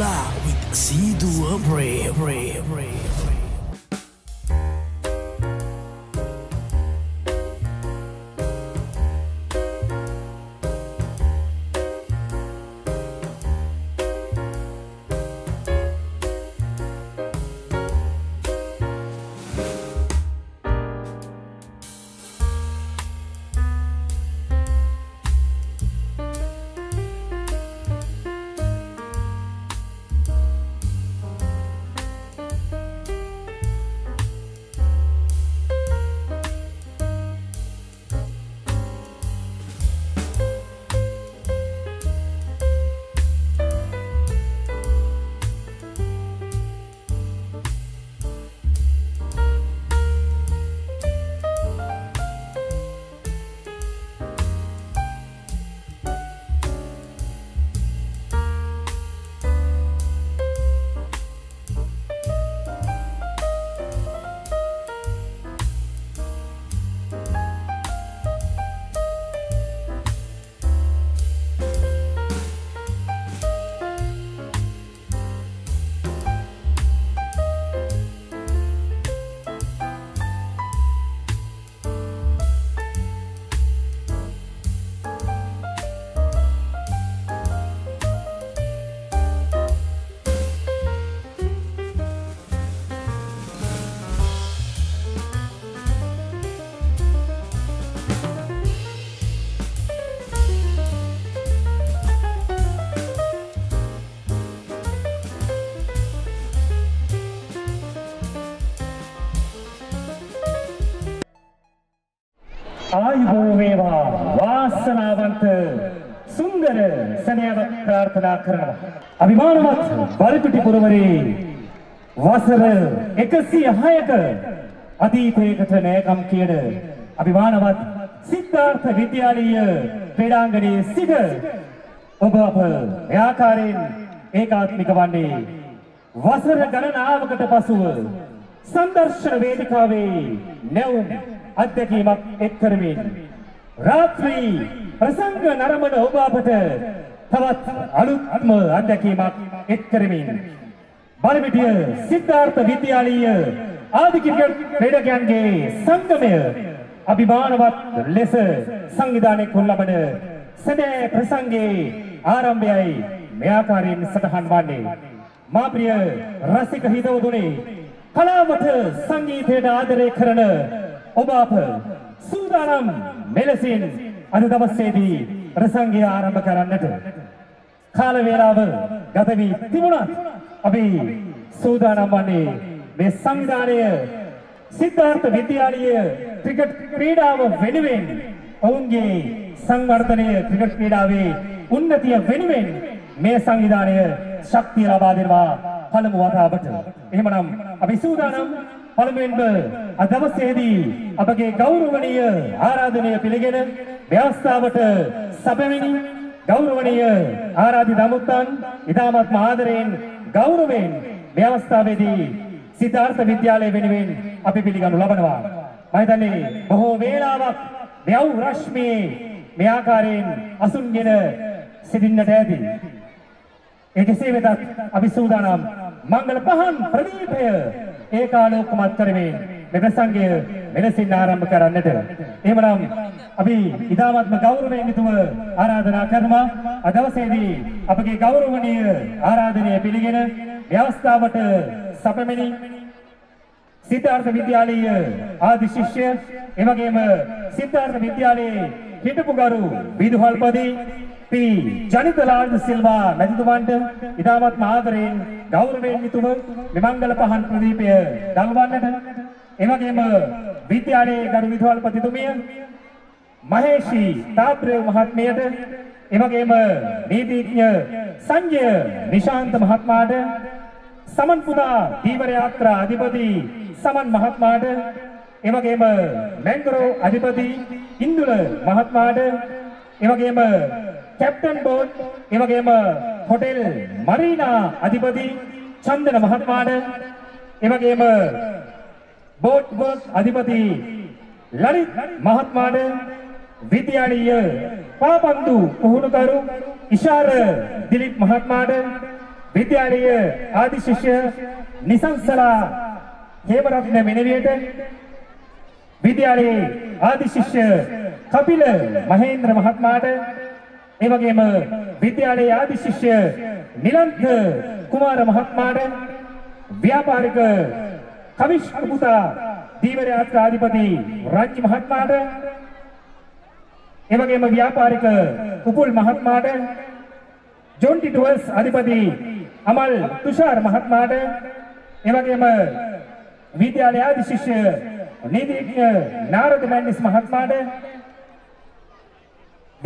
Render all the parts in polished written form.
Voila with Seeduwa. آيبوميبا واسناونت سندر سنيابك كارثنا كرنا. أبيمان مات بالبتي برومري واسر إكسي هايك أديت إكترنة كم كيد. أبيمان مات سيدارث فيديالي بيرانغري سيدر أبواب يا كارين إكاد نيكواني واسر غنن آبكت باسو سندرش ويدكاوي نوم අධ්‍යක්ීමක් එක්කරමින් රාත්‍රී ප්‍රසංග නරඹන ඔබ අපට තවත් අලුත්ම අධ්‍යක්ීමක් එක්කරමින් බලපිටිය සිද්ධාර්ථ විද්‍යාලීය ආදි ක්‍රිකට් ක්‍රීඩකයන්ගේ සංගමය අභිමානවත් ලෙස සංවිධානය කරන ලබන සදේ ප්‍රසංගයේ ආරම්භයයි මේ ආකාරයෙන් සටහන් වන්නේ මා ප්‍රිය රසික හිතවතුනේ කලාවට සංගීතයට ආදරය කරන ඔබාප සූදානම් මෙලසින් අද දවසේදී ප්‍රසංගය ආරම්භ කරන්නට කාල වේලාව ගත වී තිබුණත් අපි සූදානම් වන්නේ මේ සංවිධානය සිද්ධාර්ථ විද්‍යාලීය ක්‍රිකට් ක්‍රීඩාව වෙනුවෙන් ඔවුන්ගේ සංවර්ධනය ක්‍රිකට් ක්‍රීඩාවේ උන්නතිය වෙනුවෙන් මේ සංවිධානය ශක්තිය ලබා දෙනවා පළමු වතාවට. එහෙමනම් අපි සූදානම් පළමුවෙන්ම අද දවසේදී අපගේ ගෞරවනීය ආරාධනය පිළිගෙන ව්‍යවස්ථාවට සැබවිනි ගෞරවනීය ආරාධිත අමුත්තන් ඉතාමත් ආදරයෙන් ගෞරවයෙන් ව්‍යවස්ථාවේදී සිද්ධාර්ථ විද්‍යාලය වෙනුවෙන් අපි පිළිගනු ලබනවා. මම හිතන්නේ බොහෝ වේලාවක් වැව් රශ්මියේ මේ ආකාරයෙන් අසුන්ගෙන සිටින්නට ඇති. එකසේ වෙතත් අපි සූදානම් මංගල පහන් ප්‍රදීපය ඒකාලෝකමත් කරමින් මේ ප්‍රසංගය මෙලෙසින් ආරම්භ කරන්නට. එහෙමනම් අපි ඉතාමත්ම ගෞරවයෙන් යුතුව ආරාධනා කරනවා අද දවසේදී අපගේ ගෞරවනීය ආරාධනය පිළිගෙන ව්‍යවස්ථාවට සැපමෙනි සිද්ධාර්ථ විද්‍යාලයේ ආදි ශිෂ්‍ය එවැගේම සිද්ධාර්ථ විද්‍යාලයේ හිටපු ගරු විදුහල්පති P. Janithalal Silva Majidumanda Idamat Mahadarin Gauraven Mituma Mimangala Pahan Pradeepa Dalwanata Evagema Vidyale Garu Vidwalpatitumiya Maheshi Tathrew Mahatmeyata Evagema Neethijna Sanjay Nishant Mahatmata Saman Puda Divarayatra Adipati Saman Mahatmata Evagema Mangro Adipati Indula Mahatmata Evagema Captain Boat, Evagema Hotel Marina Adipati, Chandana Mahatmada, Evagema Boat Works Adipati, Lalit Mahatmada, Vidyaliya, Papandu Puhunukaru, Ishara Dilip Mahatmada, विद्यालय आदि शिष्य निसंसला हेमरत्न मिनवियट विद्यालय आदि शिष्य कपिल महेंद्र महात्माट एवगेम विद्यालय आदि शिष्य निलंथ कुमार महात्माट व्यापारिक कविश कबूता दीवर यात्रा अधिपति राज्य महात्माट एवगेम व्यापारिक उपुल महात्माट जोंटी टूर्स अधिपति अमल तुषार महात्माट एवगेम विद्यालय आदि शिष्य नीतिज्ञ नारद मैंडिस महात्माट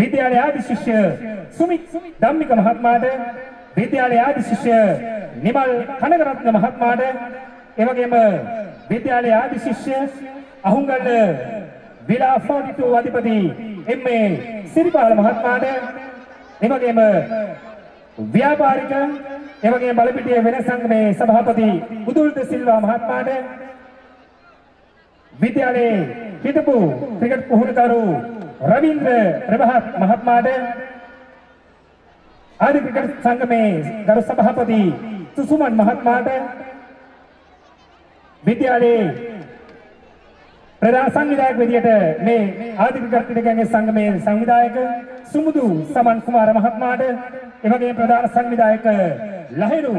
विद्यालय आदि शिष्य सुमित दाम्मिक महात्माट विद्यालय आदि शिष्य निमल कनकरत्न महात्माट एवगेम विद्यालय आदि शिष्य अहुंगल विला 42 अधिपति एमए सिरिपाल महात्माट एवगेम व्यापारिक एवं बलपिटिया विनय संघ में सभापति उदुल्द सिल्वा महात्मा विद्यालय हितपू क्रिकेट पुहनकारू रवींद्र प्रभात महात्मा आदि क्रिकेट संघ में गरु सभापति सुसुमन महात्मा विद्यालय प्रधान संविधायक विद्यालय में आदि क्रिकेट संघ में संविधायक सुमुदु समन कुमार महात्मा එවගේම ප්‍රධාන සංවිධායක ලහිරු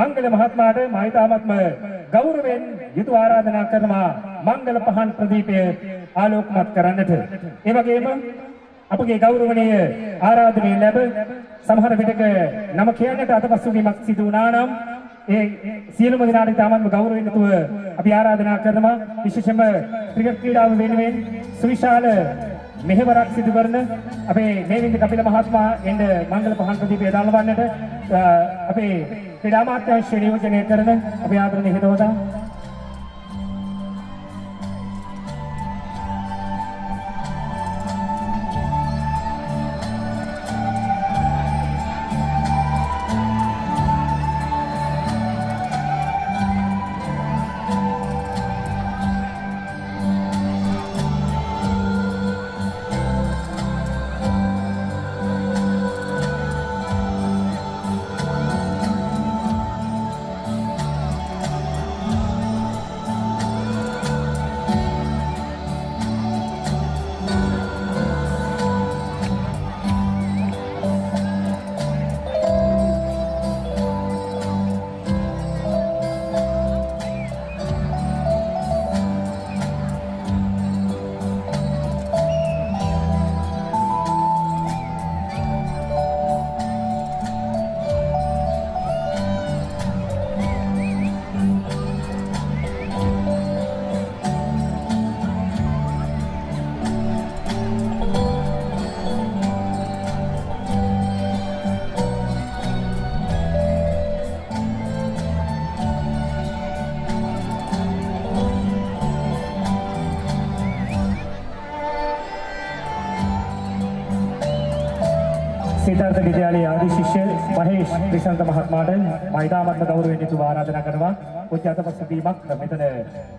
මංගල මහත්මයාට මහිතාමත්ම ගෞරවයෙන් යුතුව ආරාධනා කරනවා මංගල පහන් ප්‍රදීපය ආලෝකමත් කරන්නට. ඒ වගේම අපගේ ගෞරවණීය ආරාධනීය ලැබ සමහර විටක නම කියන්නට අතපසු වීමක් සිදු වුණා නම් ඒ සියලුම දෙනාට තාමත්ම ගෞරවයෙන් යුතුව අපි ආරාධනා කරනවා. විශේෂයෙන්ම ක්‍රිකට් ක්‍රීඩාව වෙනුවෙන් සුවිශාල මෙහෙවරක් සිදු කරන අපේ මේවින්ද කපිල මහත්මයා එන්න මංගල පහන් ප්‍රදීපය දාලවන්නට අපේ ක්‍රීඩා මාත්‍යාංශය නියෝජනය කරන අපේ ආදරණීය හිතවතා සිතාර්ථ විද්‍යාලයේ ආදි ශිෂ්‍ය මහේෂ් ක්‍රිෂාන්ත මහත්මයාට මහිතාමත්ම ගෞරවයෙන් යුතුව ආරාධනා කරනවා. පූජ්‍ය අතපසු වීමක් මෙතන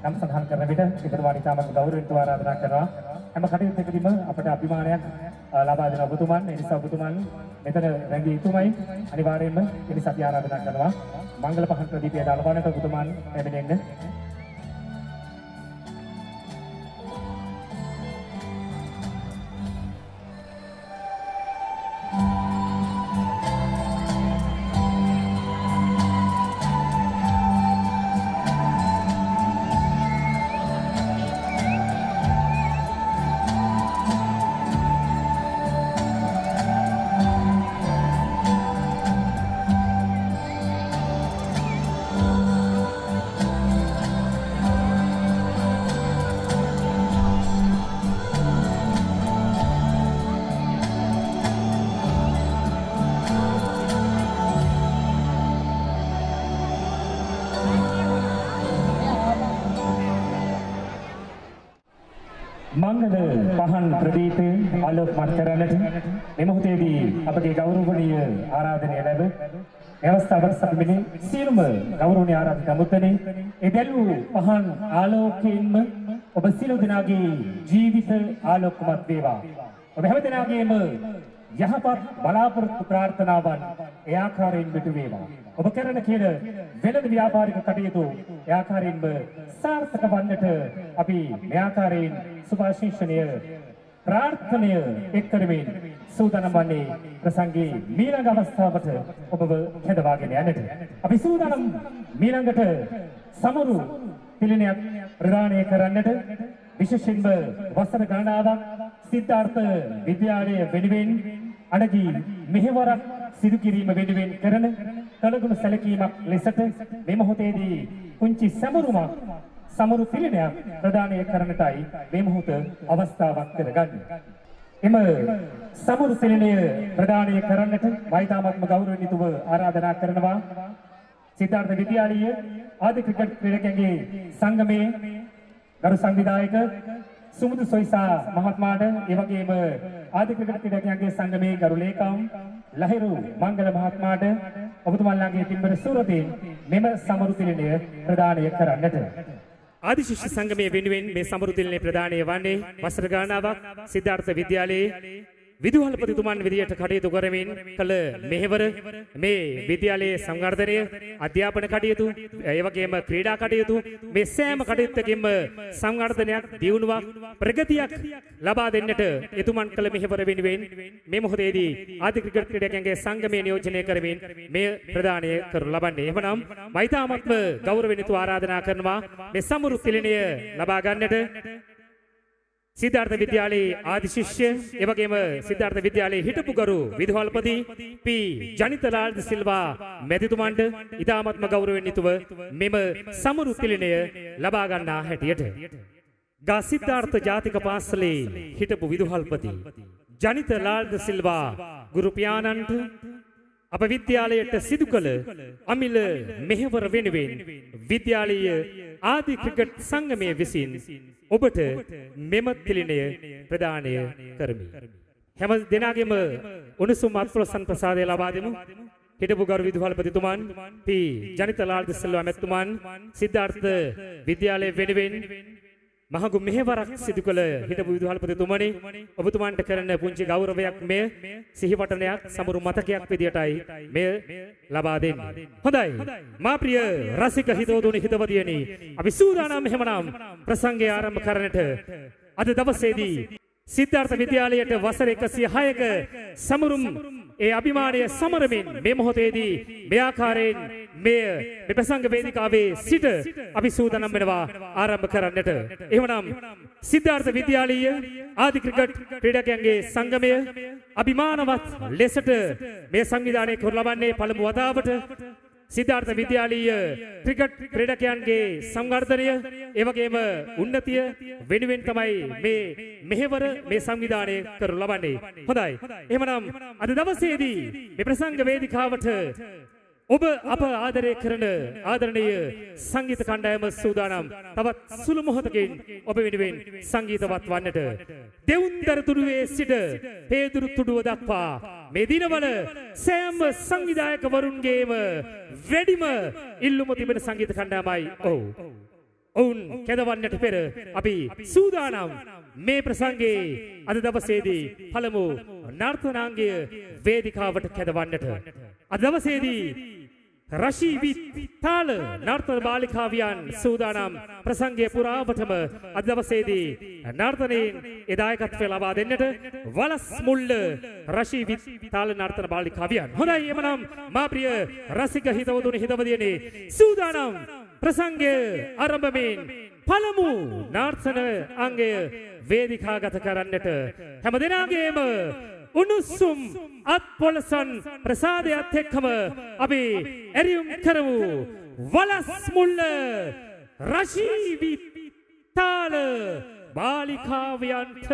නම් සඳහන් කරන විට ඉදිරියට ඉතාමත් ගෞරවයෙන් යුතුව ආරාධනා කරනවා. හැම කටයුත්තකදීම අපට අභිමානයක් ලබා දෙන ඔබතුමන්, ඒ නිසා ඔබතුමන් මෙතන රැඳී සිටීමයි අනිවාර්යයෙන්ම ඒ නිසා අපි ආරාධනා කරනවා. මංගල පහන් ප්‍රදීපය දාලවන්නට ඔබතුමන් ලැබෙන්න. මංගල පහන් ප්‍රදීපය ආලෝකමත් කරන්නට මේ මොහොතේදී අපගේ ගෞරවණීය ආරාධනය ලැබ අවස්ථාවට සම්බන්ධ සියලුම ගෞරවණීය ආරාධිත අමුතනේ ඒ දැලු පහන් ආලෝකයෙන්ම ඔබ සියලු දෙනාගේ ජීවිත ආලෝකමත් වේවා. ඔබ හැම දෙනාගේම यहाँ पर बलापुर प्रार्थनावन याखार इन बिटुवेवा उपकरण केर वेलन व्यापारिक कटियतो याखार इन सार्थक वन्नट अभी याखार इन सुभाषिषणीय प्रार्थनीय एकरमेन सूदानमने प्रसंगी मीलंग अवस्थावत उपब खेदवागे न्यानट अभी सूदानम मीलंगट समरु तिलने प्रदाने करन्नट विशेषिंब वस्त्र गानावा सिद्धार्थ विद्यालय वेनुवेन अणगी मेहवरक सिदु किरीम वेनुवेन करन कलगुण सलकीमक लेसट मे महोतयेदी කුංචි සමරුමක් සමරු පිළිනයක් ප්‍රදානය කරන්නටයි මේ මොහොත අවස්ථාවක් කරගන්නේ. එම සමරු පිළිනය ප්‍රදානය කරන්නට වෛතාමත්ම ගෞරවණීයව ආරාධනා කරනවා සිතාර්ථ විද්‍යාලීය ආදි ක්‍රිකට් ක්‍රීඩකයන්ගේ සංගමයේ ගරු සංවිධායක සුමුදු සොයිසා මහත්මයාට ඒ වගේම ආදි ක්‍රිකට් ක්‍රීඩකයන්ගේ සංගමයේ ගරු ලේකම් ලහිරු මංගල මහත්මයාට ඔබතුමාලාගේ පින්බර සූරතේ මෙම සමරු පිළිනය ප්‍රදානය කරන්නට ආදි ශිෂ්‍ය සංගමයේ වෙනුවෙන් මේ සමරු පිළිනය ප්‍රදානය වන්නේ වසර ගණනාවක් සිද්ධාර්ථ විද්‍යාලයේ විදුහල්පතිතුමන් විදියට කටයුතු කරමින් කළ මෙහෙවර මේ විද්‍යාලයේ සංවර්ධනය අධ්‍යාපන කටයුතු ඒ වගේම ක්‍රීඩා කටයුතු මේ සෑම කටයුත්තකින්ම සංවර්ධනයක් දියුණුවක් ප්‍රගතියක් ලබා දෙන්නට එතුමන් කළ මෙහෙවර වෙනුවෙන් මේ මොහොතේදී ආදි ක්‍රිකට් ක්‍රීඩකයන්ගේ සංගමය නියෝජනය කරමින් මේ ප්‍රදානය කරනු ලබන්නේ. එවනම් මෛතාමත්ම ගෞරවණීයව ආරාධනා කරනවා මේ සමරු පිළිනය ලබා ගන්නට सिद्धार्थ विद्यालय आदि शिष्य एवं सिद्धार्थ विद्यालय हिटपुगरु विधवालपति पी जनितलाल सिल्वा मेदितुमांड इतामत्म गौरवान्वितव मेम समरुतिलिनय लबा गन्ना हेटियट गा सिद्धार्थ जातिक पासले हिटपु विधवालपति जनितलाल सिल्वा गुरुपियानंद අප විද්‍යාලයට සිදු කළ අමිල මෙහෙවර වෙනුවෙන් විද්‍යාලීය ආදි ක්‍රිකට් සංගමය විසින් ඔබට මෙම තිලිනය ප්‍රදානය කරමි. හැම දිනාගෙම උණුසුම් අත්පොළසන් ප්‍රසාදය ලබා දෙමු. හිටපු ගරු විදුහල්පතිතුමන් පී ජනිතලාල් දිසල්වා මැතිතුමන් සිද්ධාර්ථ විද්‍යාලය වෙනුවෙන් මහඟු මෙහෙවරක් සිදු කළ හිටපු විදුහල්පතිතුමනි ඔබතුමන්ට කරන පුංචි ගෞරවයක් මෙය සිහිවටනයක් සමරු මතකයක් විදියටයි මෙය ලබා දෙන්නේ. හොඳයි මා ප්‍රිය රසික හිතෝදුනි හිතවදියනි අපි සූදානම් එහෙමනම් ප්‍රසංගය ආරම්භ කරන්නට අද දවසේදී සිද්ධාර්ථ විද්‍යාලයට වසර 106ක සමරුම් ඒ අභිමානීය සමරමින් මේ මොහොතේදී මේ ආකාරයෙන් මෙය මේ ප්‍රසංග වේදිකාවේ සිට අපි සූදානම් වෙනවා ආරම්භ කරන්නට. එහෙමනම් සිද්ධාර්ථ විද්‍යාලීය ආදි ක්‍රිකට් ක්‍රීඩකයන්ගේ සංගමය අභිමානවත් ලෙසට මේ සංවිධානය කර ලබන්නේ පළමු වතාවට සිද්ධාර්ථ විද්‍යාලීය ක්‍රිකට් ක්‍රීඩකයන්ගේ සංවර්ධනය එවැගේම උන්නතිය වෙනුවෙන් තමයි මේ මෙහෙවර මේ සංවිධානය කර ලබන්නේ. හොඳයි. එහෙමනම් අද දවසේදී මේ ප්‍රසංග වේදිකාවට ඔබ අප ආදරය කරන ආදරණීය සංගීත කණ්ඩායම සූදානම්. තවත් සුළු මොහොතකින් ඔබ වෙනුවෙන් සංගීතවත් වන්නට දෙවුන්දරතුඩුවේ සිට පේදුරුතුඩුව දක්වා මේ දිනවල සෑම සංවිධායකවරුන්ගේම වැඩිම ඉල්ලුම තිබෙන සංගීත කණ්ඩායමයි ඔව්. ඔවුන් කැඳවන්නට පෙර අපි සූදානම් මේ ප්‍රසංගයේ අද දවසේදී පළමු නර්තනාංගය වේදිකාවට කැඳවන්නට. අද දවසේදී රශීවිත් තාල නර්තන බාලිකාවියන් සූදානම් ප්‍රසංගයේ පුරාවටම අද දවසේදී නර්තනයෙන් දායකත්වය ලබා දෙන්නට වලස් මුල්ල රශීවිත් තාල නර්තන බාලිකාවියන්. හොඳයි එමනම් මා ප්‍රිය රසික හිතවතුනි හිතවදියනි සූදානම් ප්‍රසංගය ආරම්භමින් පළමු නර්තන අංගය වේදිකාගත කරන්නට හැම දිනාගේම උණුසුම් අත්පොළසන් ප්‍රසාදයත් එක්කම අපි එරියුම් කරමු වලස් මුල්ල රශීවිත් තාල බාලිකාවයන්ට.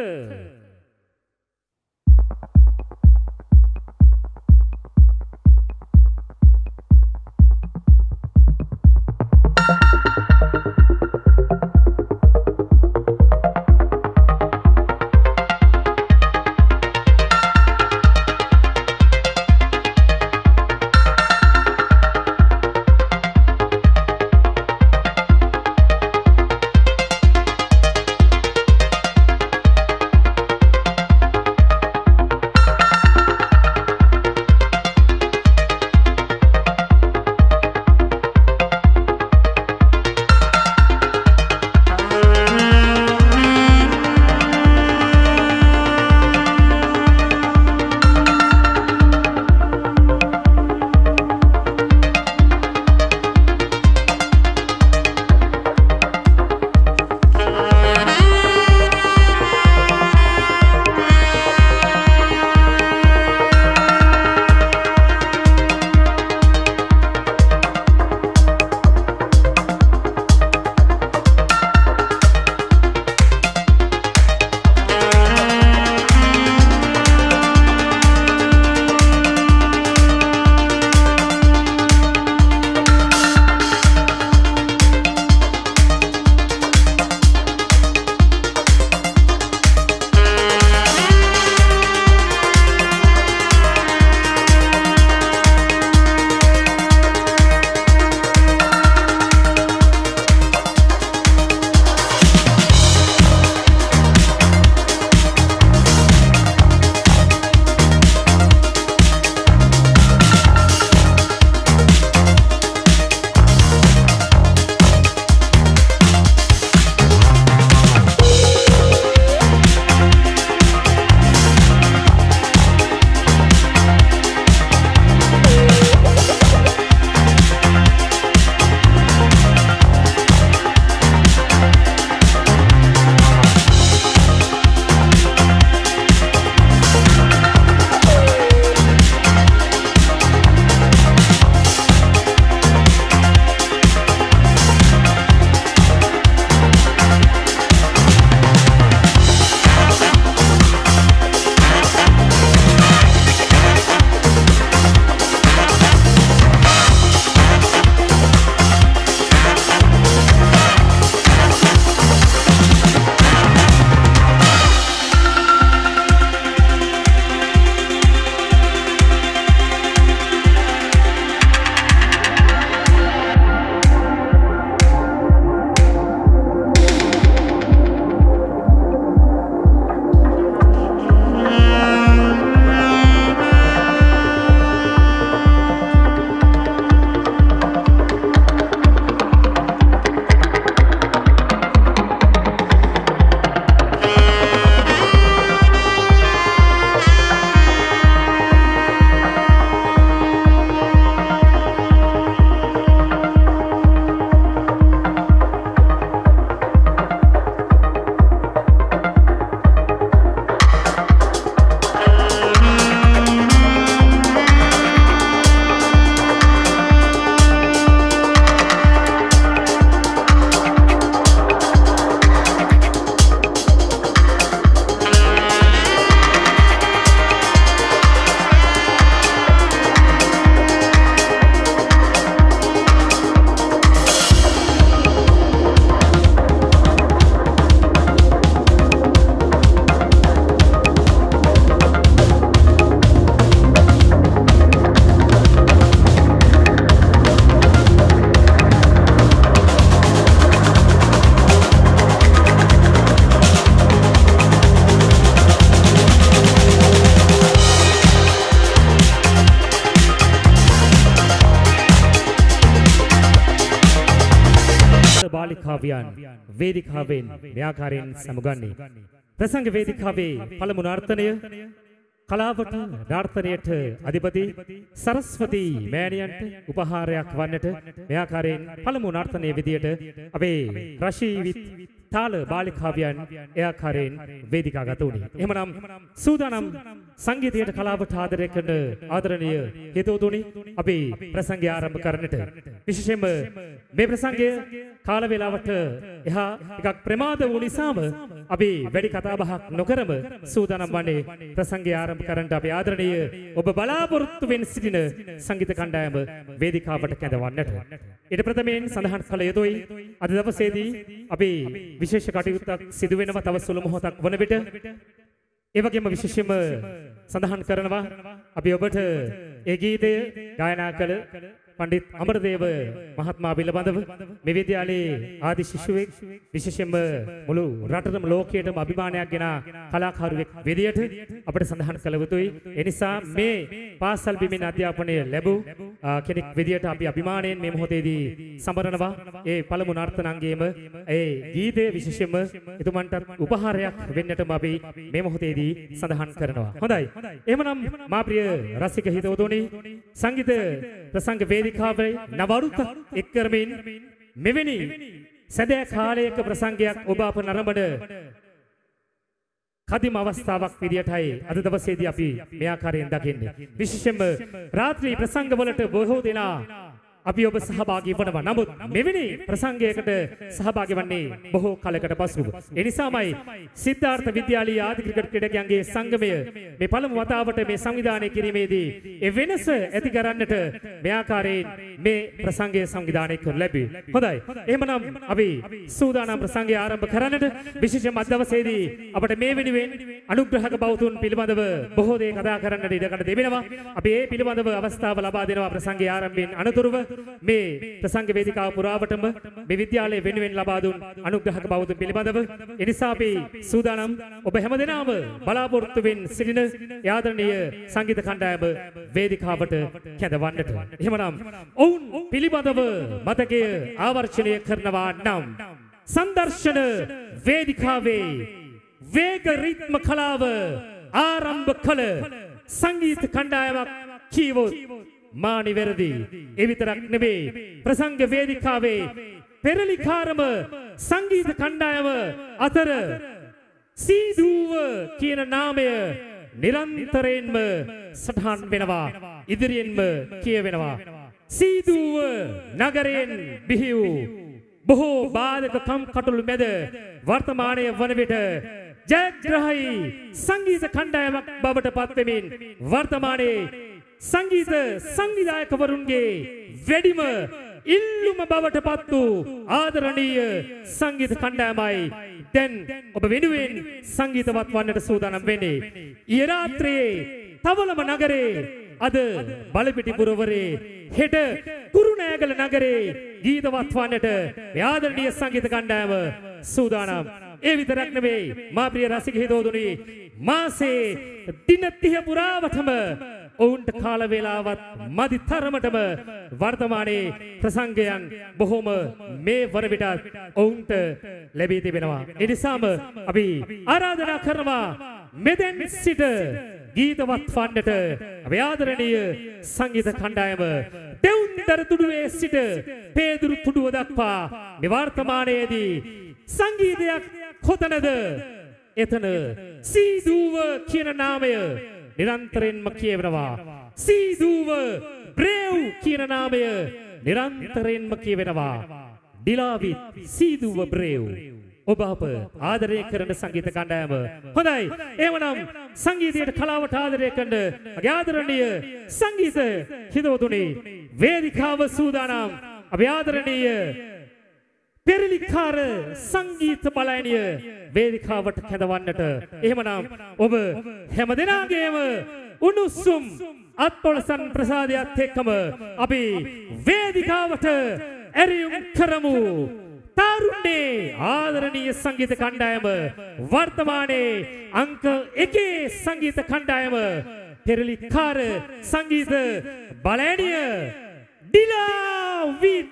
බාලිකාවියන් වේදිකාවෙන් මේ ආකාරයෙන් සමුගන්නේ ප්‍රසංග වේදිකාවේ පළමු නාට්‍යය කලාවට නාට්‍යයට අධිපති සරස්වති මෑණියන්ට උපහාරයක් වන්නට මේ ආකාරයෙන් පළමු නාට්‍යයේ විදියට අපේ රශීවිත් තාල බාලිකාවියන් ඒ ආකාරයෙන් වේදිකාගත වුණේ. එහෙමනම් සූදානම් සංගීතයට කලාවට ආදරය කරන ආදරණීය හේතුතුනි අපි ප්‍රසංගය ආරම්භ කරන්නට. විශේෂයෙන්ම මේ ප්‍රසංගය කාල වේලාවට එහා එකක් ප්‍රමාද වූ නිසාම අපි වැඩි කතා බහක් නොකරම සූදානම් වන්නේ ප්‍රසංගය ආරම්භ කරන්නට. අපි ආදරණීය ඔබ බලාපොරොත්තු වෙන සිටින සංගීත කණ්ඩායම වේදිකාවට කැඳවන්නට. ඊට ප්‍රථමයෙන් සඳහන් කළ යුතුයි අද දවසේදී අපි විශේෂ කටයුත්තක් සිදු වෙනවා තව සුළු මොහොතක් වන විට. ඒ වගේම විශේෂයෙන්ම සඳහන් කරනවා අපි ඔබට ඒ ගීතය ගායනා කළ පඬිත් අමරදේව මහත්මයා පිළිබඳව මේ විද්‍යාලයේ ආදි ශිෂ්‍යයෙක් විශේෂයෙන්ම මුළු රටටම ලෝකයටම අභිමානයක් ගෙන කලාකරුවෙක් විදියට අපිට සඳහන් කළ යුතුයි. ඒ නිසා මේ පාසල් බිමින් අධ්‍යාපනය ලැබූ කෙනෙක් විදියට අපි අභිමානයෙන් මේ මොහොතේදී සමරනවා. ඒ පළමු නර්තනංගයේම ඒ ගීතය විශේෂයෙන්ම එතුමන්ට උපහාරයක් වෙන්නටම අපි මේ මොහොතේදී සඳහන් කරනවා. හොඳයි. එහෙමනම් මා ප්‍රිය රසික හිතවතුනි සංගීත ප්‍රසංග වේදිකාවේ නවරුත එක්කරමින් මෙවැනි සැදෑ කාලයක ප්‍රසංගයක් ඔබ අප නරඹන කදිම අවස්ථාවක් විදියටයි අද දවසේදී අපි මේ ආකාරයෙන් දකින්නේ. විශේෂයෙන්ම රාත්‍රී ප්‍රසංගවලට බොහෝ දෙනා අපි ඔබ සහභාගී වනවා. නමුත් මෙවැනි ප්‍රසංගයකට සහභාගී වන්නේ බොහෝ කලකට පසුව. ඒ නිසාමයි සිද්ධාර්ථ විද්‍යාලීය ආදි ක්‍රිකට් ක්‍රීඩකයන්ගේ සංගමය මේ පළමු වතාවට මේ සංවිධානය කිරීමේදී ඒ වෙනස ඇති කරන්නට මේ ආකාරයෙන් මේ ප්‍රසංගය සංවිධානය කර ලැබුවේ. හොඳයි. එහෙමනම් අපි සූදානම් ප්‍රසංගය ආරම්භ කරන්නට. විශේෂයෙන්ම අද දවසේදී අපට මේ වෙනුවෙන් අනුග්‍රහක බෞතුන් පිළිබඳව බොහෝ දේ කතා කරන්නට ඉඩකඩ දෙවෙනවා. අපි ඒ පිළිබඳව අවස්ථාව ලබා දෙනවා ප්‍රසංගය ආරම්භයෙන් අනතුරුව. මේ ප්‍රසංග වේදිකාව පුරාවටම මේ විද්‍යාලයේ වෙනුවෙන් ලබා දුන් අනුග්‍රහක බෞද්ධ පිළිබඳව ඒ නිසා අපි සූදානම් ඔබ හැමදෙනාම බලාපොරොත්තු වෙන සිටින ආදරණීය සංගීත කණ්ඩායම වේදිකාවට කැඳවන්නට. එහෙමනම් ඔවුන් පිළිබඳව මතකය ආවර්ෂණය කරනවා නම් සම්දර්ශන වේදිකාවේ වේග රිද්ම කලාව ආරම්භ කළ සංගීත කණ්ඩායමක් කීවොත් මානි වැරදි. ඒ විතරක් නෙවෙයි ප්‍රසංග වේදිකාවේ පෙරලිකාරම සංගීත කණ්ඩායම අතර සීදුව කියන නාමය නිරන්තරයෙන්ම සටහන් වෙනවා ඉදිරියෙන්ම කියවෙනවා. සීදුව නගරයෙන් බිහි වූ බොහෝ බාධක කම්කටොළු මැද වර්තමානයේ වන විට ජයග්‍රහී සංගීත කණ්ඩායමක් බවට පත්වෙමින් වර්තමානයේ සංගීත සංවිධායකවරුන්ගේ වැඩිම ඉල්ලුම බවට පත් වූ ආදරණීය සංගීත කණ්ඩායමයි දැන් ඔබ වෙනුවෙන් සංගීතවත් වන්නට සූදානම් වෙන්නේ. ඊයේ රාත්‍රියේ තවලම නගරේ අද බලපිටි පුරවරේ හෙට කුරුණෑගල නගරේ ගීතවත් වන්නට මේ ආදරණීය සංගීත කණ්ඩායම සූදානම්. ඒ විතරක් නෙවෙයි මා ප්‍රිය රසික හිතවතුනි මාසේ දින 30 පුරාවටම ඔවුන්ට කාලවේලාවත් මදි තරමටම වර්තමානයේ ප්‍රසංගයන් බොහොම මේ වර විටත් ඔවුන්ට ලැබී තිබෙනවා. ඒ නිසාම අපි ආරාධනා කරනවා මෙතෙන් සිට ගීතවත් වන්නට අපේ ආදරණීය සංගීත කණ්ඩායම දෙවුන්තර තුඩුවේ සිට පේදුරු තුඩුව දක්වා මේ වර්තමානයේදී සංගීතයක් කොතනද එතන සීදුව කියන නාමය නිරන්තරයෙන්ම කියවෙනවා. සීදුව බ්‍රේව් කියන නාමය නිරන්තරයෙන්ම කියවෙනවා. ඩිලාවිත් සීදුව බ්‍රේව් ඔබ අප ආදරය කරන සංගීත කණ්ඩායම. හොඳයි. එහෙමනම් සංගීතයට කලාවට ආදරය කරන මගේ ආදරණීය සංගීත හිතවතුනි වේදිකාව සූදානම් අපේ ආදරණීය පෙරලිකාර සංගීත බලයනිය වේදිකාවට කැඳවන්නට. එහෙමනම් ඔබ හැමදෙනාගේම උණුසුම් අත්පොළසන් ප්‍රසාදයත් එක්කම අපි වේදිකාවට ඇරියුම් කරමු. තරුණේ ආදරණීය සංගීත කණ්ඩායම වර්තමානයේ අංක 1 සංගීත කණ්ඩායම පෙරලිකාර සංගීත බලයනිය ඩිලාවිත්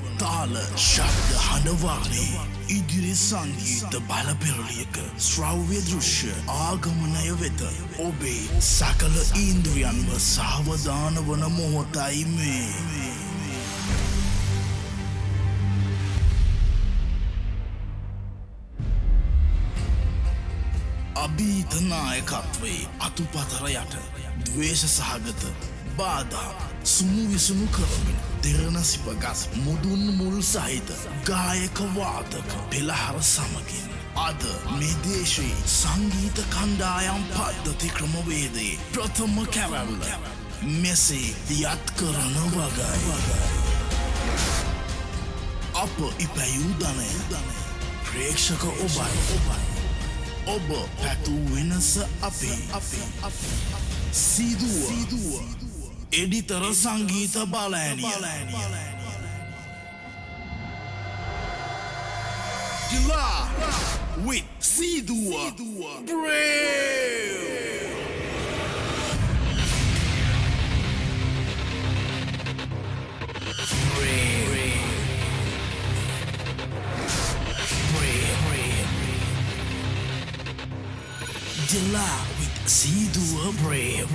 තාල ශබ්ද හඬවානේ ඉදිරි සංගීත බලපෙරළියක ශ්‍රව්‍ය දෘශ්‍ය ආගමනය වෙත ඔබේ සකල ඉන්ද්‍රියන්ව සාවධාන වන මොහොතයි මේ. අභීත නායකත්වයේ අතුපතර යට ද්වේෂ සහගත බාධා සුමු විසුමු කරමින් දෙරණ සිපගස් මුදුන් මුල් සහිත ගායක වාදක පෙළහර සමගින් අද මේ දේශයේ සංගීත කණ්ඩායම් පද්ධති ක්‍රමවේදයේ ප්‍රථම කැරැල්ල මෙසේ දියත් කරන වගයි. අප ඉපැයූ ධනය ප්‍රේක්ෂක ඔබයි. ඔබ පැතු වෙනස අපේ සීදුව එඩිතර සංගීත බලෑනිය දිලා with සීදුව brave. July with Seeduwa Brave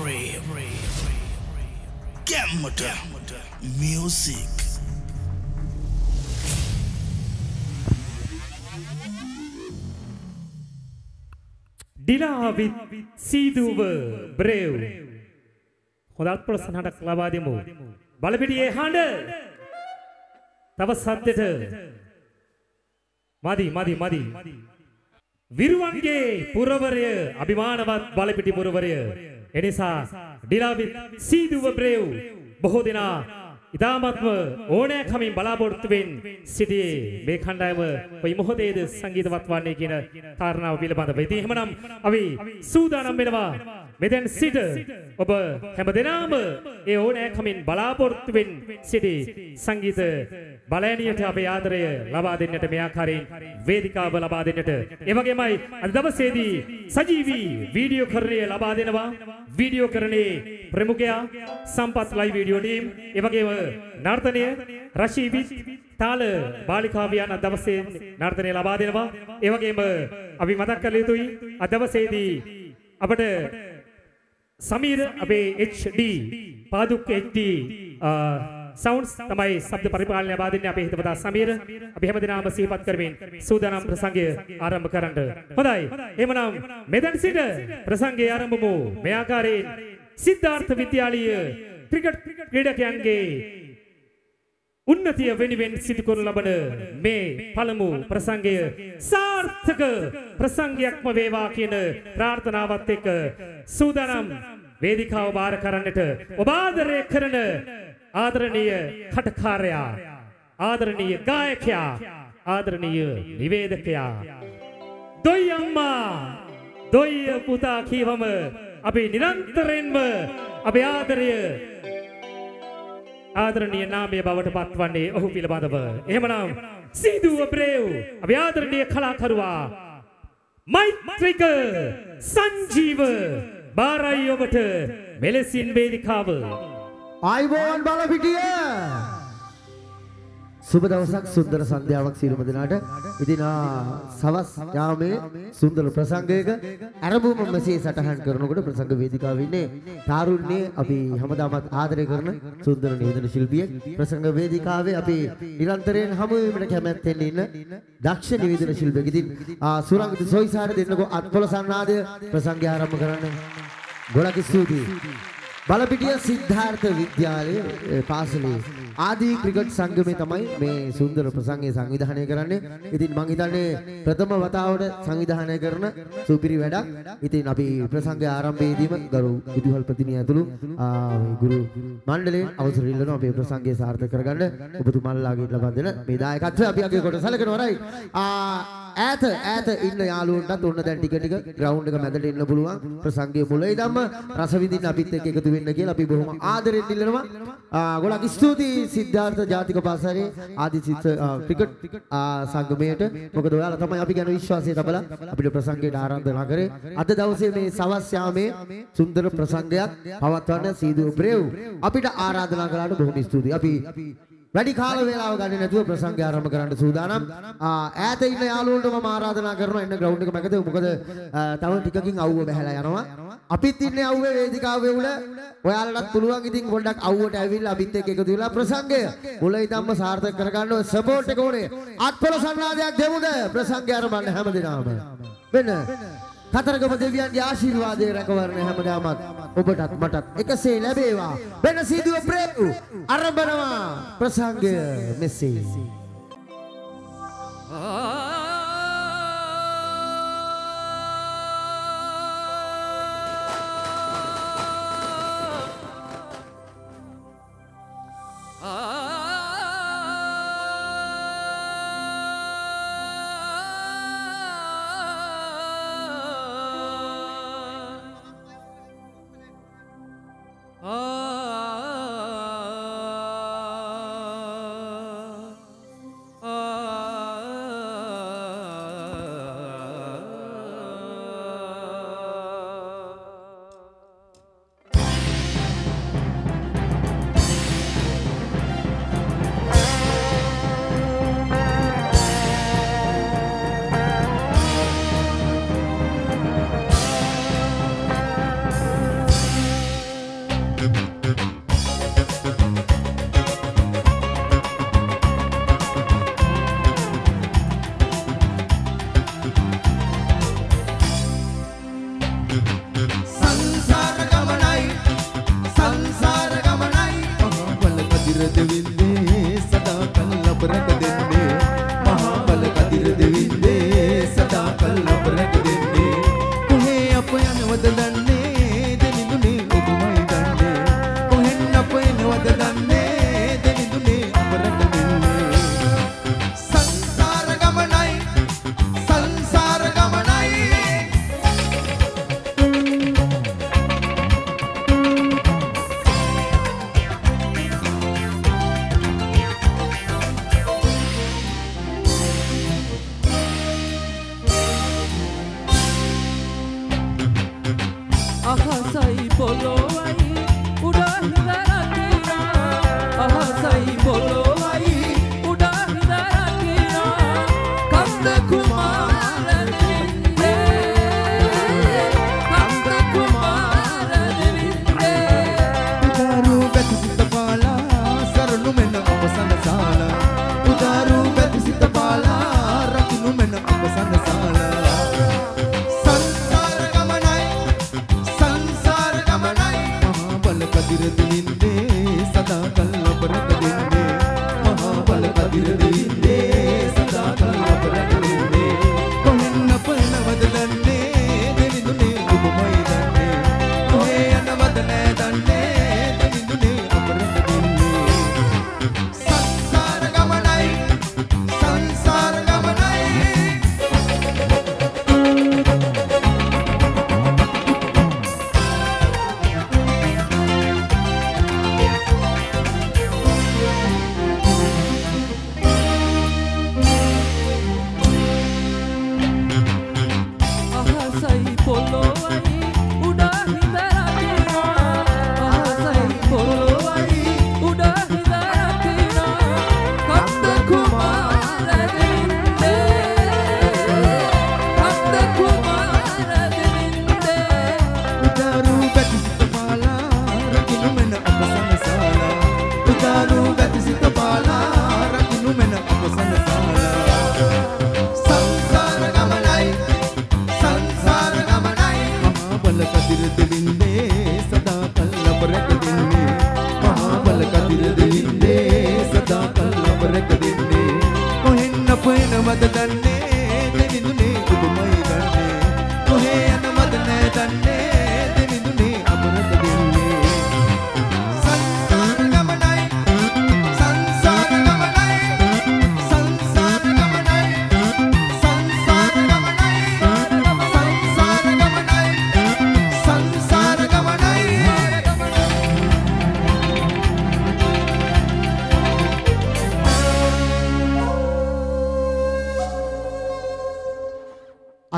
Music. July with Seeduwa Brave. Khodat prasana da klabadimu. Balapitiya hande. Tavasattete. Madi. විරුවන්ගේ පුරවරය අභිමානවත් බලපිටි පුරවරය එනිසා ඩිලාවිත් සීදුව බ්‍රේව් බොහෝ දෙනා ඉතාමත්ම ඕනෑකමින් බලාපොරොත්තු වෙන් සිටියේ මේ කණ්ඩායම කොයි මොහොතේද සංගීතවත් වන්නේ කියන කාරණාව පිළිබඳව. ඉතින් එහෙමනම් අපි සූදානම් වෙනවා මෙතෙන් සිට ඔබ හැමදෙනාම ඒ ඕනෑකමින් බලාපොරොත්තු වෙන් සිටි සංගීත බලෑනියට අපේ ආදරය ලබා දෙන්නට මේ ආකාරයෙන් වේදිකාව ලබා දෙන්නට ඒ වගේමයි අද දවසේදී සජීවී වීඩියෝ කරණය ලබා දෙනවා. වීඩියෝ කරණයේ ප්‍රමුඛයා සම්පත් ලයිව් වීඩියෝ ටීම් ඒ වගේම නර්තනය රශීවිත් තාල බාලිකාවියන් අද දවසේ නර්තනය ලබා දෙනවා. ඒ වගේම අපි මතක් කළ යුතුයි අද දවසේදී අපට සමීර අපේ HD පාදුක් HD සවුන්ඩ්ස් තමයි ශබ්ද පරිපාලනය ලබා දෙන්නේ අපේ හිතවතා සමීර. අපි හැමදෙනාම සිහිපත් කරමින් සූදානම් ප්‍රසංගය ආරම්භ කරන්න. හොඳයි. එහෙමනම් මෙතන සිට ප්‍රසංගය ආරම්භ වූ මේ ආකාරයෙන් සිද්ධාර්ථ විද්‍යාලීය ක්‍රිකට් ක්‍රීඩකයන්ගේ උන්නතිය වෙනුවෙන් සිදු කරනු ලබන මේ පළමු ප්‍රසංගය සාර්ථක ප්‍රසංගයක්ම වේවා කියන ප්‍රාර්ථනාවත් එක්ක සූදානම් වේදිකාව බාර කරන්නට ඔබ ආදරය කරන ආදරණීය කටකාරයා, ආදරණීය ගායකයා, ආදරණීය නිවේදකයා දොයි අම්මා දොයි පුතා කියවම අපි නිරන්තරයෙන්ම අපේ ආදරය ආදරණීය නාමයේ බවට පත්වන්නේ ඔහු පිළිබඳව. එහෙමනම් සීදුව බ්‍රේව් අපේ ආදරණීය කලාකරුවා මෛත්‍රික සංජීව බාරයි ඔබට මෙලෙසින් වේදිකාව. ආයුබෝවන් බලපිටිය. සුබ දවසක් සුන්දර සන්ධ්‍යාවක් සියලුම දෙනාට. ඉතින් සවස් යාමේ සුන්දර ප්‍රසංගයක ආරම්භම මෙසේ සටහන් කරනකොට ප්‍රසංග වේදිකාවේ ඉන්නේ තාරුණ්‍ය අපි හැමදාමත් ආදරය කරන සුන්දර නිවේදන ශිල්පියෙක්. ප්‍රසංග වේදිකාවේ අපි නිරන්තරයෙන් හමු වීමට කැමැත්තෙන් ඉන්න දක්ෂ නිවේදන ශිල්පියෙක්. ඉතින් සුරංගිත සොයිසාර දෙන්නකෝ අත්පොළ සංවාදය ප්‍රසංගය ආරම්භ කරන්න. ගොඩක් ස්තුතියි. බලපිටිය සිද්ධාර්ථ විද්‍යාලයේ පාසලේ ආදී ක්‍රිකට් සංගමේ තමයි මේ සුන්දර ප්‍රසංගය සංවිධානය කරන්නේ. ඉතින් මම හිතන්නේ ප්‍රථම වතාවට සංවිධානය කරන සුපිරි වැඩක්. ඉතින් අපි ප්‍රසංගය ආරම්භයේදීම ගරු විදුහල් ප්‍රතිනිය ඇතුළු ගුරු මණ්ඩලයෙන් අවසර ඉල්ලනවා අපේ ප්‍රසංගය සාර්ථක කරගන්න. ඔබතුමාලාගේ ලබා දෙන මේ දායකත්වය අපි අගය කොට සැලකෙනවා. ඈත ඈත ඉන්න යාළුවන්ටත් ඔන්න දැන් ටික ටික ග්‍රවුන්ඩ් එක මැදට එන්න පුළුවන් ප්‍රසංගයේ මුල ඉඳන්ම රස විඳින්න අපිත් එක්ක එකතු වෙන්න කියලා අපි බොහොම ආදරෙන් ඉල්ලනවා ගොඩක් ස්තුතියි සිද්ධාර්ථ ජාතික පාසලේ ආදිසිත ක්‍රිකට් සංගමයට මොකද ඔයාලා තමයි අපි ගැන විශ්වාසය තබලා අපිට ප්‍රසංගයට ආරාධනා කරේ අද දවසේ මේ සවස් යාමේ සුන්දර ප්‍රසංගයක් පවත්වන්න සීදුව ප්‍රේව් අපිට ආරාධනා කළාට බොහොම ස්තුතියි අපි වැඩි කාල වේලාවක් ගන්න නැතුව ප්‍රසංගය ආරම්භ කරන්න සූදානම්. ඈත ඉන්න යාළුවන්ට මම ආරාධනා කරනවා එන්න ග්‍රවුන්ඩ් එක මැකද. මොකද තව ටිකකින් අවුව බහැලා යනවා. අපිත් ඉන්නේ අවුවේ වේදිකාවේ උල. ඔයාලටත් පුළුවන් ඉතින් පොඩ්ඩක් අවුවට ඇවිල්ලා අපිත් එක්ක එකතු වෙලා ප්‍රසංගය මුල ඉඳන්ම සාර්ථක කරගන්න ඔය සපෝට් එක ඕනේ. අත්පොළ සන්නාදයක් දෙමුද ප්‍රසංගය ආරම්භන්න හැමදෙනාම. වෙන කතරගම දෙවියන්ගේ ආශිර්වාදයේ රැකවරණ හැමදාමත් ඔබටත් මටත් එකසේ ලැබේවා වෙන සීදුව ප්‍රේමු අරඹනවා ප්‍රසංගය මෙසේ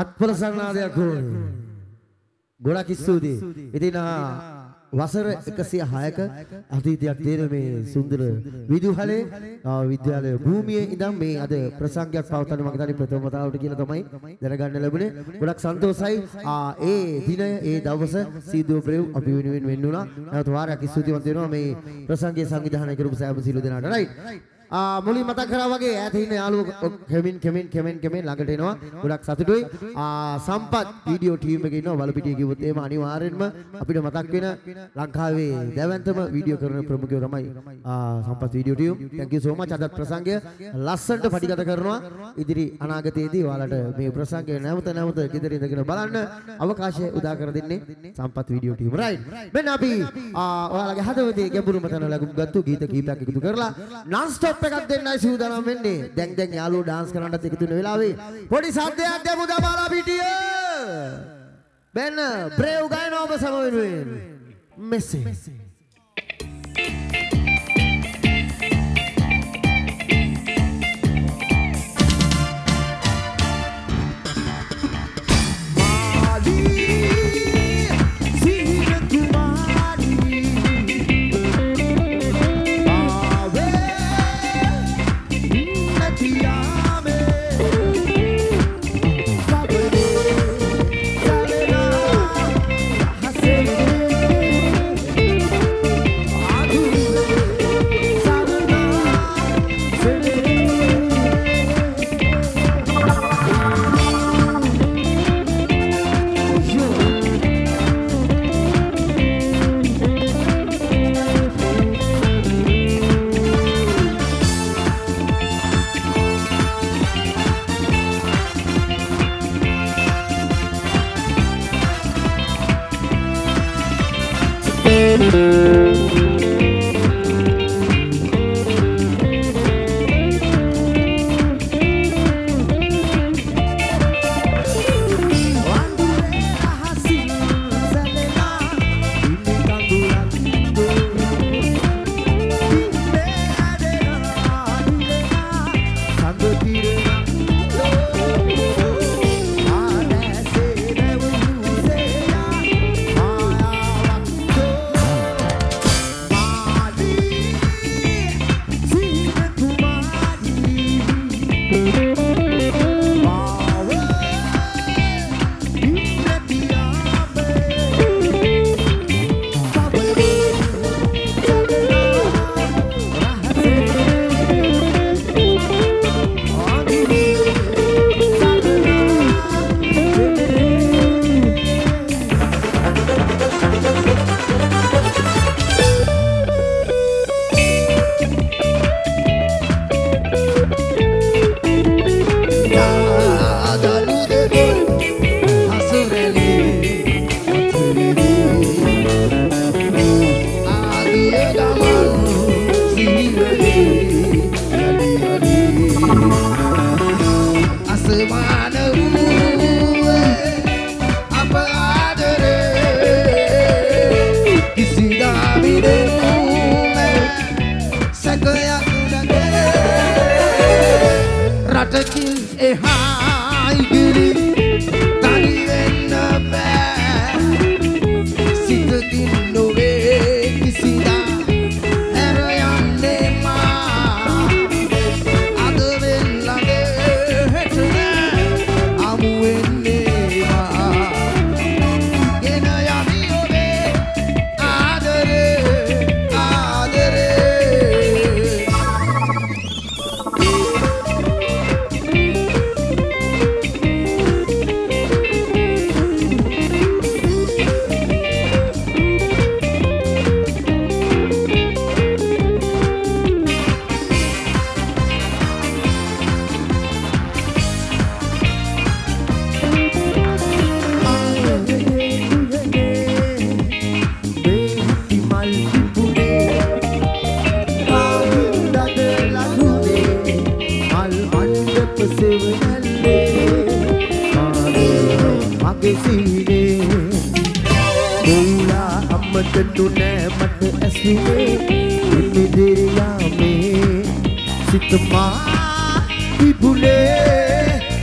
අත්පල සංනාදයක් ගොඩක් ස්තුතියි. ඉතින් වසර 106ක අතීතයක් තියෙන මේ සුන්දර විදුහලේ විද්‍යාලය භූමියේ ඉඳන් මේ අද ප්‍රසංගයක් පවත්වන මම හිතන්නේ ප්‍රථම වතාවට කියලා තමයි දැනගන්න ලැබුණේ. ගොඩක් සන්තෝෂයි. ඒ දිනය ඒ දවස සීදුව ප්‍රේම අපි වෙනුවෙන් වෙන්න උනා. නැවත වාරයක් ස්තුතිවන්ත වෙනවා මේ ප්‍රසංගයේ සංවිධානය කරපු සෑම සීළු දෙනාට. රයිට්. මුලින් මතක් කරා වගේ ඈත ඉන්න යාළුවෝ කමෙන් ළඟට එනවා. ගොඩක් සතුටුයි. සම්පත් වීඩියෝ ටීම් එකේ ඉන්නවා. බලපිටිය කිව්වොත් එහෙම අනිවාර්යෙන්ම අපිට මතක් වෙන ලංකාවේ දැවැන්තම වීඩියෝ කරන ප්‍රමුඛයෝ තමයි සම්පත් video team. Thank you so much. අදත් ප්‍රසංගය ලස්සනට පටිගත කරනවා. ඉදිරි අනාගතයේදී ඔයාලට මේ ප්‍රසංගය නැවත ඉදිරියට ඉඳගෙන බලන්න අවකාශය උදා කර දෙන්නේ සම්පත් වීඩියෝ ටීම්. රයිට්. මෙන්න අපි ඔයාලගේ හදවතේ ගැඹුරුම තැන ලඟුම් ගත්තු ගීත කීපයක් එකතු කරලා non stop එකක් දෙන්නයි සූදානම් වෙන්නේ. දැන් යාළුවෝ dance කරන්නත් එකතු වෙන වෙලාවේ පොඩි සද්දයක් දෙමු බලාපිටිය. බෙන්න බ්‍රේව් ගායනා ඔබ සම වෙනුවෙන්. මෙසේ. Sitma ibule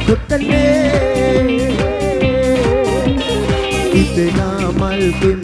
kutane Sure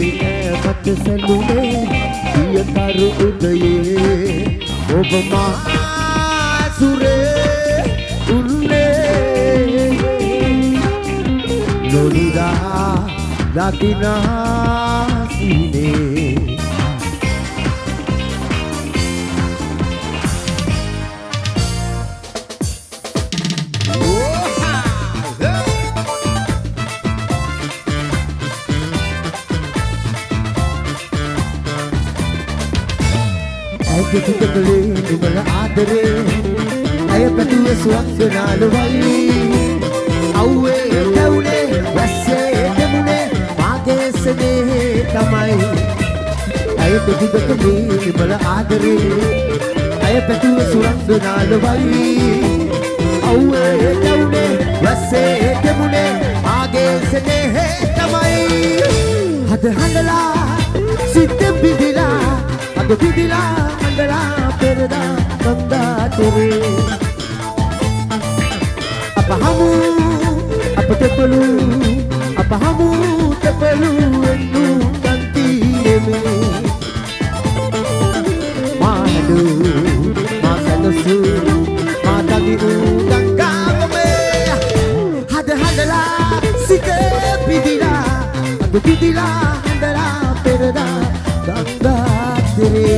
تتكلم ولا عذري أي بتوه سوقنا لوالي أول دولة بس دمنة ما كسبه تماي أي تتكلم ولا عذري أي بتوه سوقنا لوالي أول دولة بس دمنة ما كسبه تماي هذا هلا سيد بيدلا هذا بيدلا perda banda tuwe apa hamu tepelu endu ganti deme madu masalusu matagi udang kame hada hadala sike pidila adu pidila andala perda banda tuwe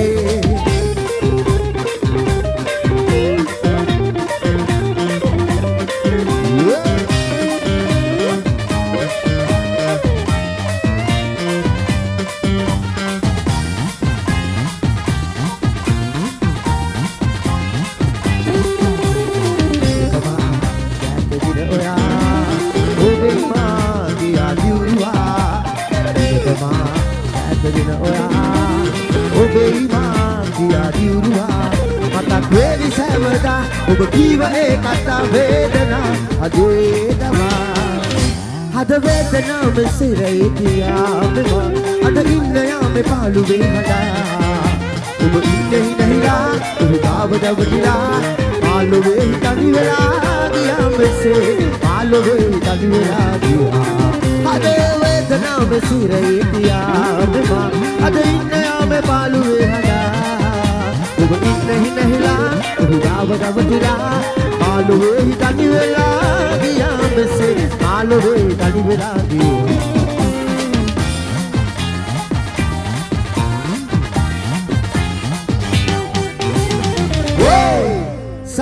Ubekiwa ekata vedana adedama hada vedana mesiretiya bema ada innaya me paluve hada ub inne nehila udavada vadila paluve tanivela diya mese paluve tanivela diya hada vedana mesiretiya bema ada innaya me paluve hada ub inne nehila Udavada vadila, paluhi tani vela diya mese, paluhi tani vela diya. Hey,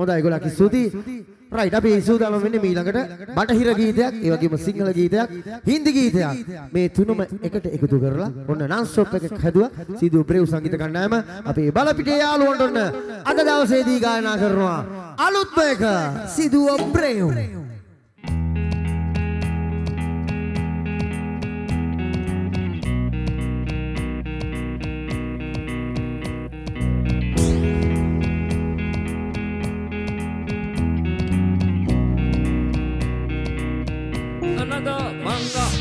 හොඳයි ගොල්ලෝ කිසුති right අපි සූදානම් වෙන්නේ මේ ළඟට බටහිර ගීතයක් ඒ වගේම සිංහල ගීතයක් හින්දි ගීතයක් මේ තුනම එකට එකතු කරලා ඔන්න නන්ස්ටොප් එකක් හැදුවා සීදුව ප්‍රේම සංගීත කණ්ඩායම අපේ බලපිටියේ යාළුවන්ට ඔන්න අද දවසේදී ගායනා කරනවා අලුත්ම එක සීදුව ප්‍රේම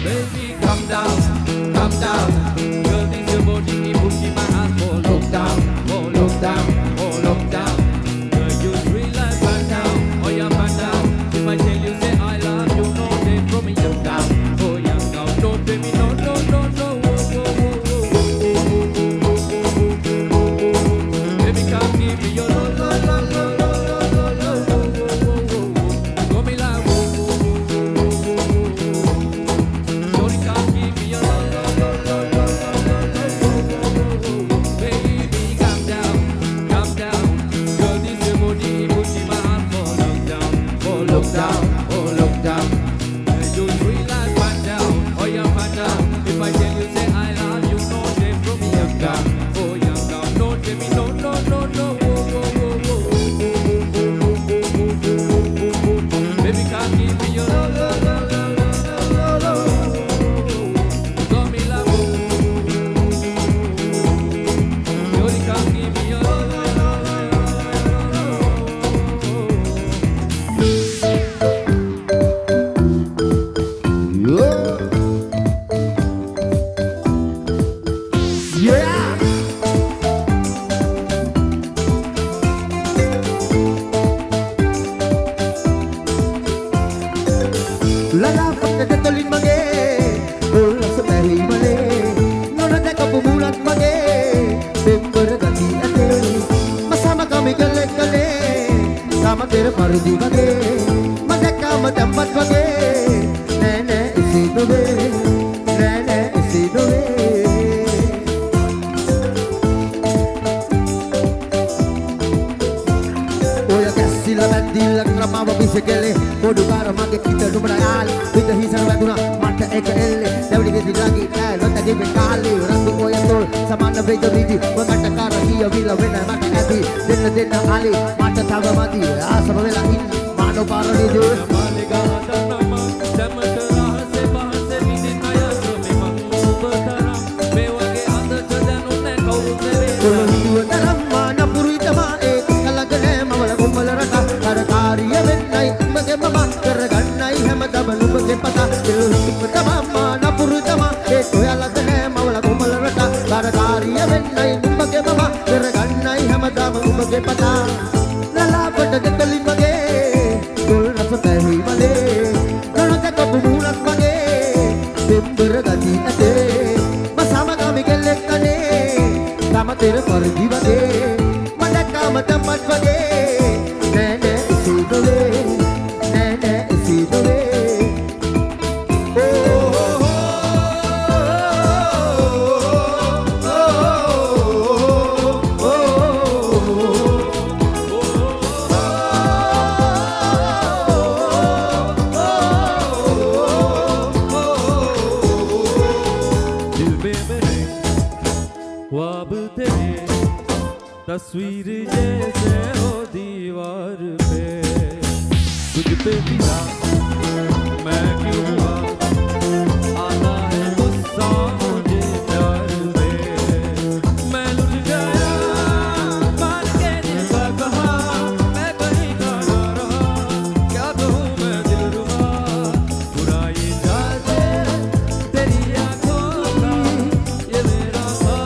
Baby, calm down Girl, this your body, keep pushing my heart Oh, look down, oh, look down, oh, look down Girl, you realize back down, oh, yeah, back down If I tell you, say I love you, no, they throw me Look down, oh, yeah, down, don't blame me, no, no, no, no oh, oh, oh. Baby, come give me your love, love, love, love Baby, can't give me your love, love, love, love, love, love, love. Got me like. غير فردي بغي مزكا متمت بغي نانا السيدوي نانا السيدوي ويا كاسي لبدي لك ربع وبيسكلي ودوبارا ماكي كيتا دوبرايال بيتا هيسا ربعتونا ماتا ايكالي دولي كيتي لاكي اي لوتا كيبي كالي ربو ويا دول سمانا بيتا بيتي وماتا كارا هيا ويلا وينا ماكي ابي دينا دينا علي ثابا مادي آسما ولا إن ما نو بارني جو ماليكا دنما دمت راه سباه سبيدي نايا سميما سبترا بيوعي هذا جدنو نكوزري كلهيو درما نبوري دما إيه كلا جنما ولا كمبل ركا كاركارية بناي مجد ماما كرجناي هم دبلو مجد بتا كلهيو درما نبوري دما إيه كلا جنما ولا كمبل ركا كاركارية بناي مجد ماما كرجناي هم دبلو مجد بتا تیرے پر دیوا دے منا کا مت مت بگے نانا سیدوے نانا سیدوے تصویر جیسے ہو دیوار پہ تجھ پہ ملا میں کیوں ہوا آتا ہے غصہ مجھے پیار پہ میں لٹ گیا بات کے دل پر کہا میں کہیں کھانا رہا کیا کہوں میں دل رہا پورا یہ جاتے تیری آنکھوں کا یہ میرا حال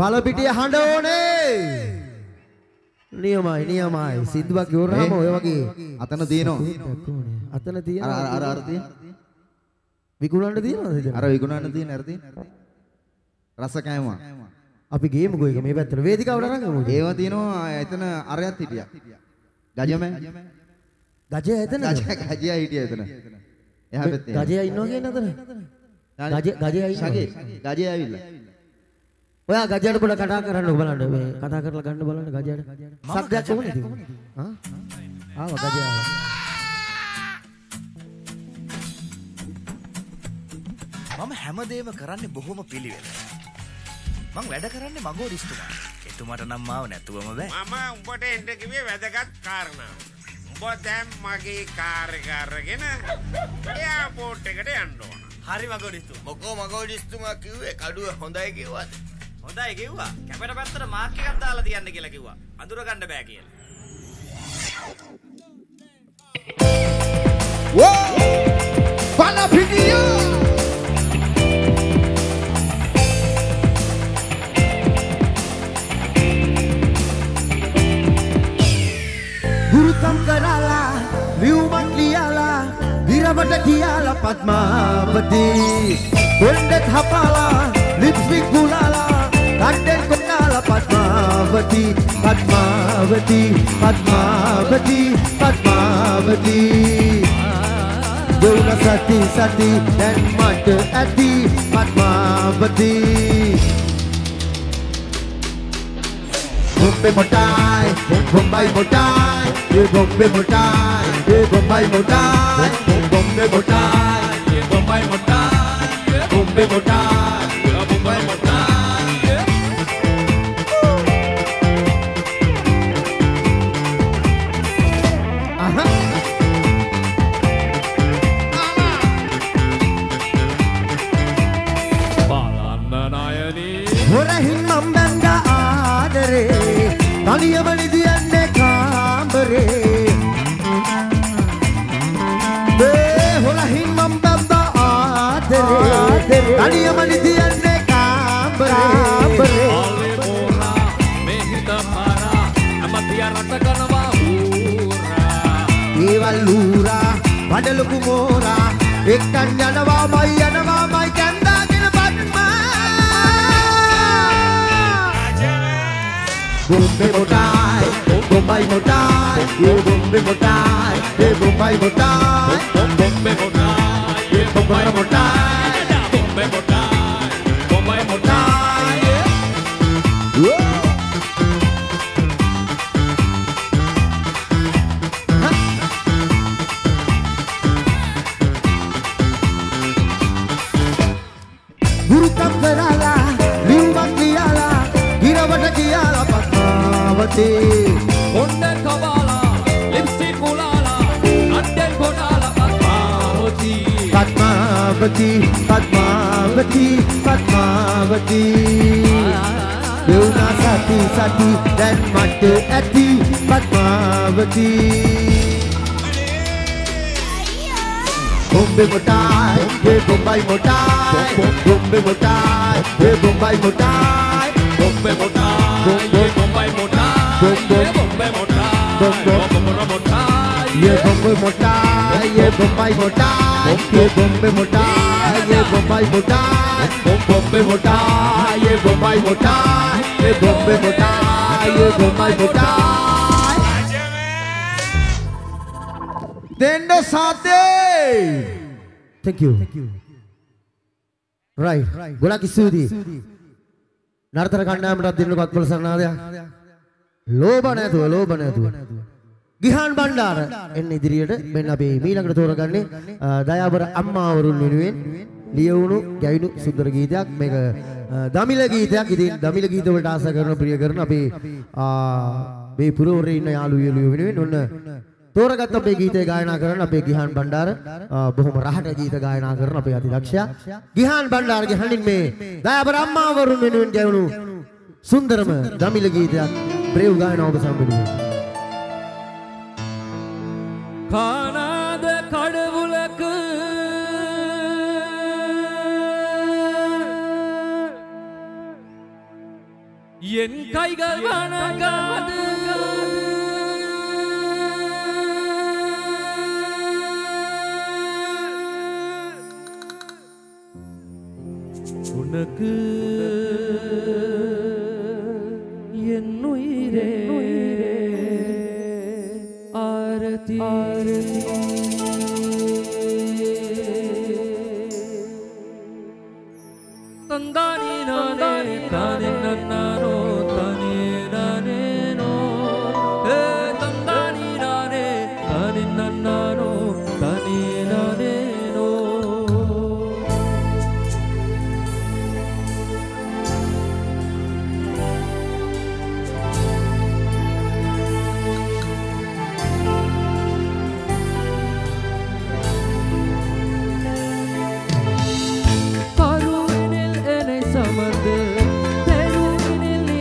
Balapitiya handone niyamai niyamai Seeduwa kiyorama oy wage atana diyeno atana diya ara arthi vigunanna diyenada ara vigunanna diyen arthi rasa kayama api game go eka me pattara vedika wala rangamu ewa diyeno etana arayath hitiya gajama gajaya etana gajaya hitiya etana eha patte gajaya innowa kiyanne atana gajaya sage gajaya awilla ඔය ගජාඩ පොඩ කතා කරන්න බලන්න මේ කතා කරලා ගන්න බලන්න ගජාඩ සද්දයක් කොහොමද ආ ආව ගජා මම හැමදේම කරන්නේ බොහොම පිළිවෙල මම වැඩ කරන්නේ මගෝ රිස්තුමා එතුමාට නම් මාව නැතුවම බෑ මම උඹට එන්න කිව්වේ වැදගත් කාරණාව උඹ දැන් මගේ කාර් එක අරගෙන එයාපෝට් එකට යන්න ඕන හරි මගෝ රිස්තුමා මොකෝ මගෝ රිස්තුමා කිව්වේ කඩුව හොඳයි කිව්වද හොඳයි කිව්වා කැමරා පැත්තට මාක් එකක් දාලා තියන්න කියලා කිව්වා අඳුර ගන්න බෑ කියලා වෝ Balapitiya ගුරුකම් කරලා ලියුමක් ලියලා විරවට කියලා පද්මාවතී වෙන්දත් හපාලා ලිප්ස්ටික් ගුලාලා Kadal kunala Padmavati, Padmavati, Padmavati, Padmavati. Dona sati sati, then mata ati, Padmavati. Bombay motai, Bombay motai, Bombay motai, Bombay motai, Bombay motai, Bombay motai, Bombay motai, Bombay motai. Aha. Taniya bani diyanne kaambare, be holahin mambanda aadere, taniya bani diyanne kaambare. Alle mora mehita para, amatiya ratakanwa hura. Evalura padaluku mora, ekkanyanwa mayanwa may kanda gilbatma. Bombay motai, Bombay motai, Bombay motai, Bombay motai, Bombay motai, Bombay motai, Bombay motai, Bombay motai. Guru kabrala, limbakiyala, girabatakiyala. Onden kabala, lipstick ulala, anden kodala Padmavati, Padmavati, Padmavati, Padmavati. Deuna sati sati dan mate ati Padmavati. Bombay motai, Bombay motai, Bombay motai, Bombay motai, Bombay motai, Bombay motai. Bombay motai, Bombay motai, Bombay motai, Bombay motai, Bombay motai, Bombay motai, Bombay motai, Bombay motai, Bombay motai, Bombay motai. Dendo Sade. Thank you. Right. Bola Kisudi. Narthar Kanda हमरा दिन लोग बात बोल सकना दिया. ලෝබ නැතුව ගිහාන් බණ්ඩාර එන්න ඉදිරියට මෙන්න අපි ඊළඟට තෝරගන්නේ දයාවර අම්මාවරුන් වෙනුවෙන් ලියවුණු ගැයුණු සුන්දර ගීතයක් මේක දමිළ ගීතයක් ඉතින් දමිළ ගීත වලට ආස කරන ප්‍රිය කරන අපි මේ පුරවරේ ඉන්න යාළුවෝ වෙනුවෙන් ඔන්න තෝරගත්ත අපේ ගීතය ගායනා කරන අපේ ගිහාන් බණ්ඩාර බොහොම රහට ගීත ගායනා කරන අපේ අධිලක්ෂ්‍යයා ගිහාන් බණ්ඩාරගේ හඬින් මේ දයාවර අම්මාවරුන් වෙනුවෙන් ගැයුණු සුන්දරම දමිළ ගීතයක් بريو غاين اوبا سامبلي كاناد كادولك ين كايغال وانغاد உனக்கு Arati, Tandani nane, tani nanano, tani naneno. Hey, Tandani nane, tani nanano, tani naneno. Peru in el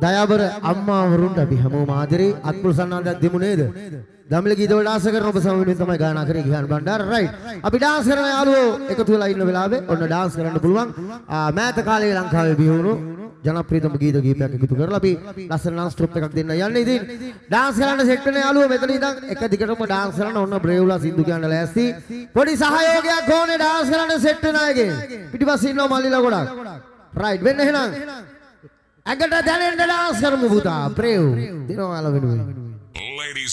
دايابر أما وروندا بيهمو مادري أكبر سنة ده ديمونيد دامل كي دو دانس كرنا بس أمي بنتما غانا كري غيان باندار رايت أبي دانس كرنا يالو إكتولا إنه بلابه أونا دانس كرنا بلوان مات كالي لانكاي بيهونو جانا بريتم كي دو كيبيا كي تقول لابي لاسن دانس تروب تكاد دينا يالني دين دانس كرنا سيكتنا يالو مثلي دان إكتديكتوما دانس كرنا أونا بريولا سيندو كيان دلائستي بودي سهايو كيا كونه دانس كرنا سيكتنا يجي بيتباسينو مالي لغودا رايت بين هنا Ladies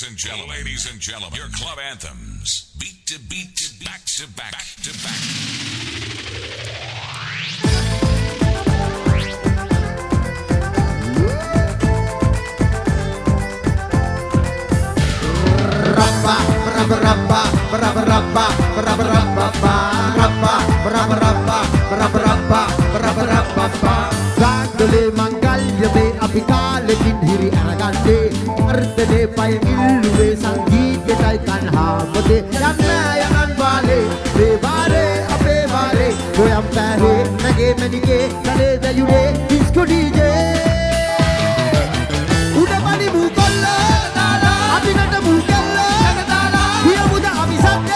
and gentlemen, your club anthems, beat to beat, back to back, to back. أبي كالدين هيري أنا كده أردني باي ميلوي سانجي كتاي كانها بدي يانا يانا بالي بباري أبي باري ويا مباري نجي منيجي كده دايوري ديسكو ديجي وده ماني بوكلا أبي نتا بوكلا ويا بودا أبي ساتي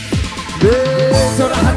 Dura,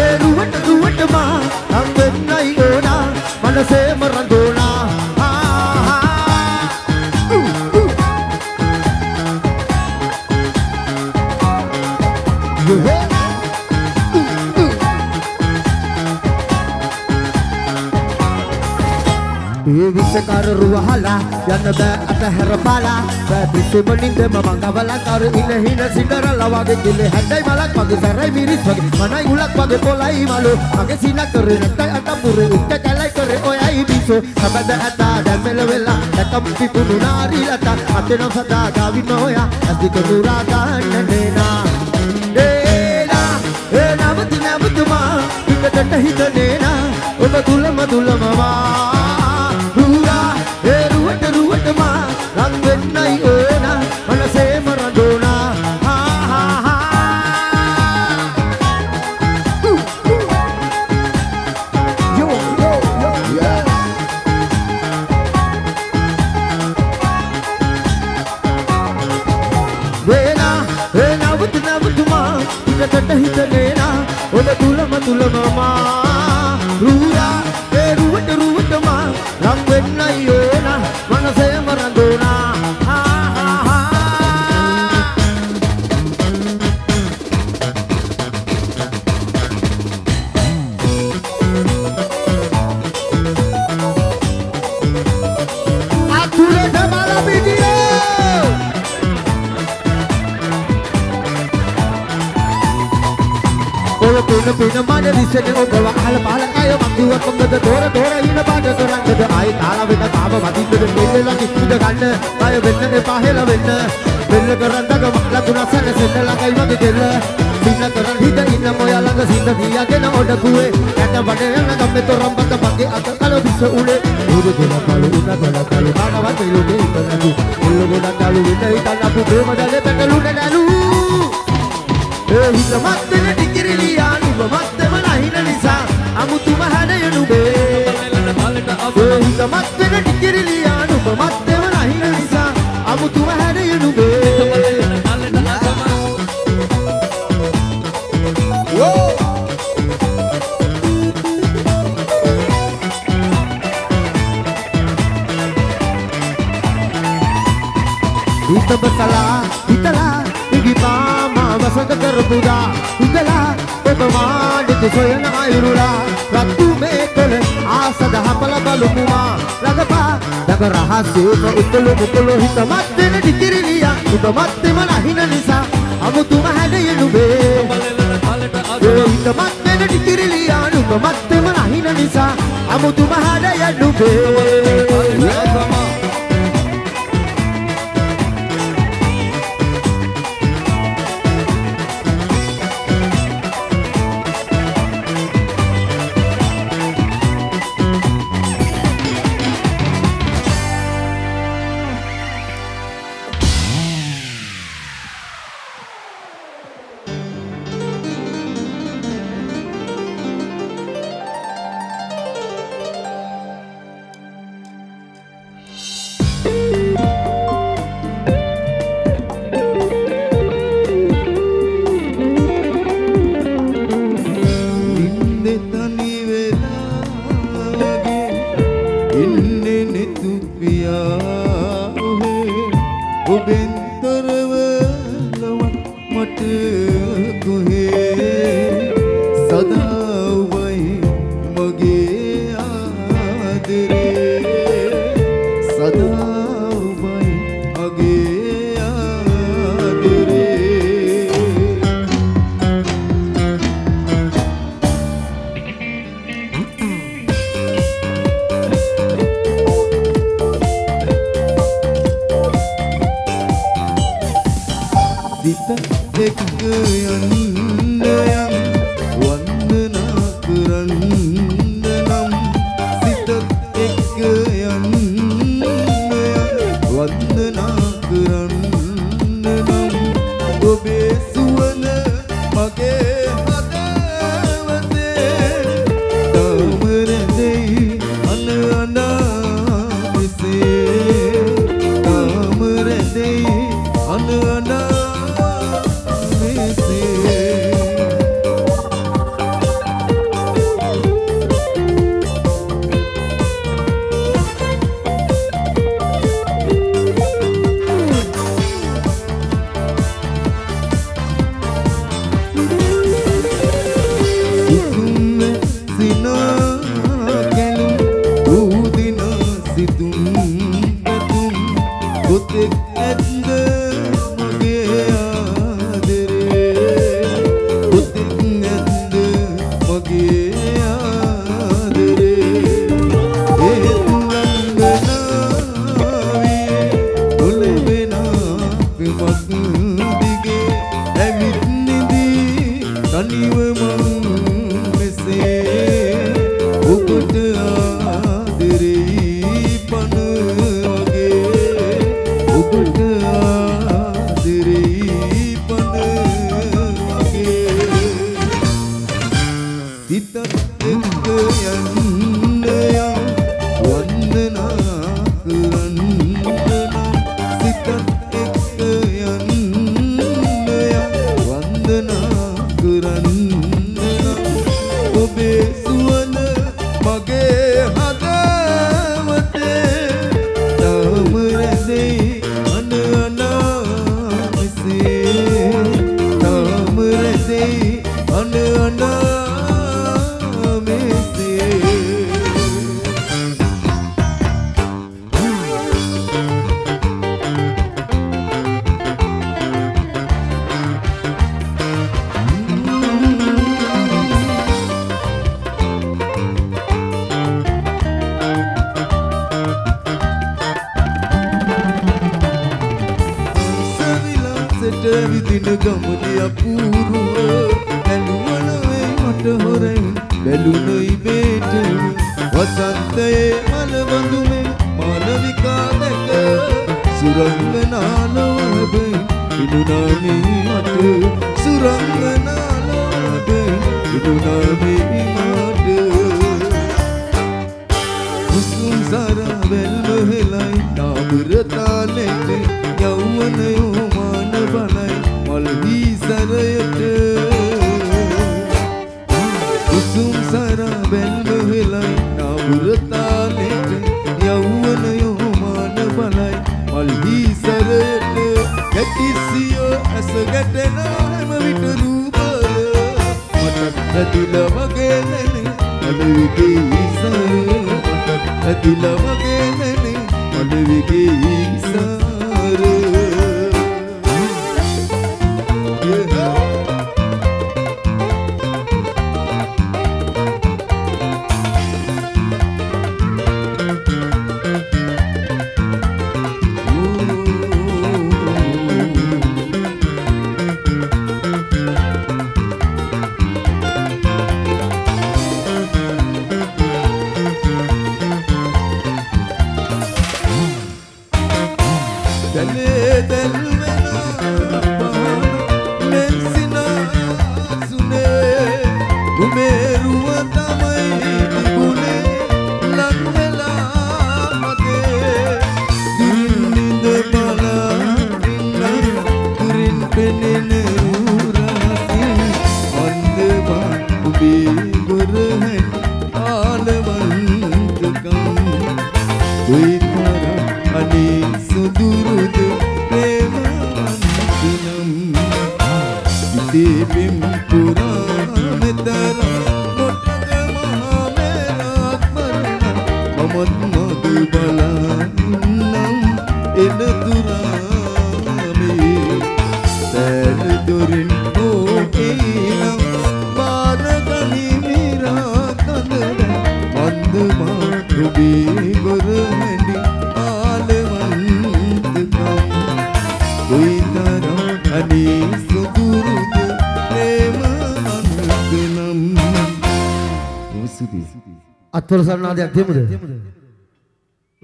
eru بيسكار روحالا ينبع أتهربالا بيسمنين دم مانغابالا كار إلهي نسيدرا لواجي كله هنداي مالك ماجي سراي ميريت ماجي مناي غلك ماجي بولاي مالو ماجي سينا كره نتاي أتابوري أنت كلاي كره أوياي بيسو أبدا أتا دملا ولا أتام في كوناري أتا أتنا فدا كابين نويا أزيك نورا كاننا نينا نينا بدنا بدما بدنا هيدا نينا وبدولا بدولا ماما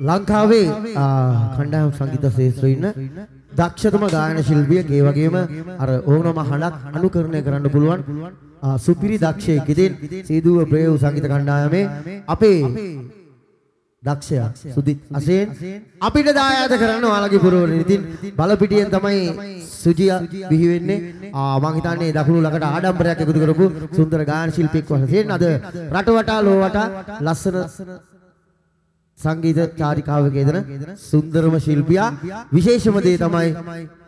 ලංකාවේ කණ්ඩායම් සංගීත ශාස්ත්‍රයේ ඉන්න දක්ෂතම ගායන ශිල්පියෙක් ඒ වගේම අර ඕනම හඬක් අනුකරණය කරන්න පුළුවන් සුපිරි දක්ෂයෙක් ඉතින් සීදුව ප්‍රේව සංගීත කණ්ඩායමේ අපේ දක්ෂයා සුදිත් අසේන් අපිට දායාද කරන්න ඔයාලගේ පුරවරේ ඉතින් බලපිටියෙන් තමයි සුජියා බිහි වෙන්නේ මම හිතන්නේ දකුණු ලකට ආඩම්බරයක් එකතු කරපු සුන්දර ගායන ශිල්පියෙක් වශයෙන් අද රටවටා ලෝවටා ලස්සන සංගීත චාරිකාවක යෙදෙන සුන්දරම ශිල්පියා විශේෂම දේ තමයි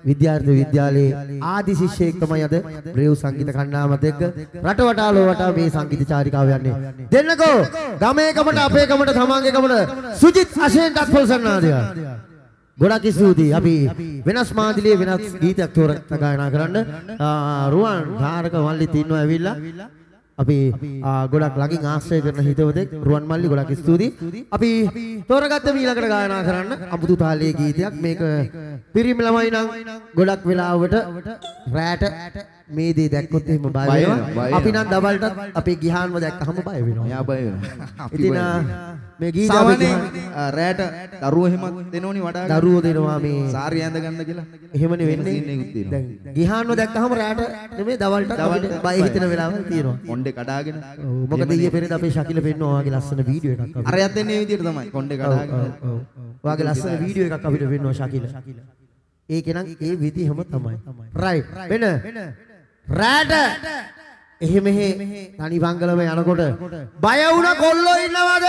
විද්‍යාර්ථ විද්‍යාලයේ ආදි ශිෂ්‍යයෙක් තමයි අද ප්‍රේව සංගීත කණ්ඩායමත් එක්ක රටවටා ලෝවටා මේ සංගීත චාරිකාව යන්නේ දෙන්නකෝ ගමේ ගමට අපේ ගමට තමන්ගේ ගමට සුජිත් අසේන් දත්පොල් සන්නාදය ගොඩක් ස්තුතියි අපි වෙනස් මාදිලියේ වෙනස් ගීතයක් තෝරා ගායනා කරන්න රුවන් ධාරක මල්ලිත් ඉන්නව ඇවිල්ලා අපි ගොඩක් ලඟින් ආශ්‍රය කරන හිතවතෙක් රුවන් මල්ලි ගොඩක් ස්තුතියි. අපි තෝරගත්ත ඊළඟට ගායනා කරන්න අමුතු තාලයේ ගීතයක්. මේක පිරිමි ළමයි නම් ගොඩක් වෙලාවට රැට මේ දේ දැක්කොත් එහෙම බය වෙනවා. අපි නම් දවල්ටත් අපේ ගිහාන්ව දැක්කහම බය වෙනවා. එයා බය වෙනවා. ඉතින් මේ ගීත අපි රෑට දරුවෝ එහෙම දෙනෝනේ වඩා දරුවෝ දෙනවා මේ සාරිය ඇඳ ගන්න කියලා. එහෙමනේ වෙන්නේ. දැන් ගිහාන්ව දැක්කහම රෑට නෙමෙයි දවල්ටත් බය හිතෙන වෙලාවල් තියෙනවා. කොණ්ඩේ කඩාගෙන. ඔව් මොකද ඊයේ පෙරේද අපේ ශකිල පෙන්නවා වගේ ලස්සන වීඩියෝ එකක් අපිට. අරයත් දෙන්නේ මේ විදියට තමයි කොණ්ඩේ කඩාගෙන. ඔව් ඔව් වගේ ලස්සන වීඩියෝ එකක් අපිට පෙන්නවා ශකිල. ඒක නම් ඒ විදිහම තමයි. රයිට්. වෙන රෑට එහෙම එහෙ තනි බංගලම යනකොට බය වුණ කොල්ලෝ ඉන්නවද?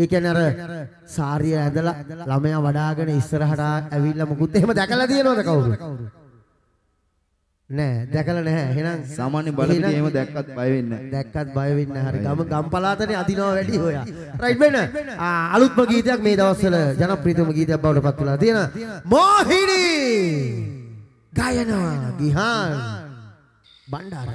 ඒ කියන්නේ අර සාරිය ඇදලා ළමයා වඩාගෙන ඉස්සරහට ඇවිල්ලා මොකුත් එහෙම දැකලා තියෙනවද කවුරු? නෑ දැකලා නැහැ. එහෙනම් සාමාන්‍ය බලපිටිය එහෙම දැක්කත් බය වෙන්නේ නැහැ. දැක්කත් බය වෙන්නේ නැහැ. හරි. ගම්පලාතනේ අදිනවා වැඩි හොයා. රයිට් වෙන. අලුත්ම ගීතයක් මේ දවස්වල ජනප්‍රියතම ගීතයක් බවට පත් වෙලා තියෙන මොහිනී ගායනා ගිහාන් බණ්ඩාර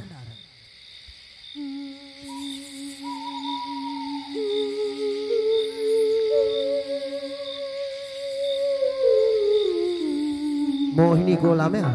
මොහිනී කොළමෙන්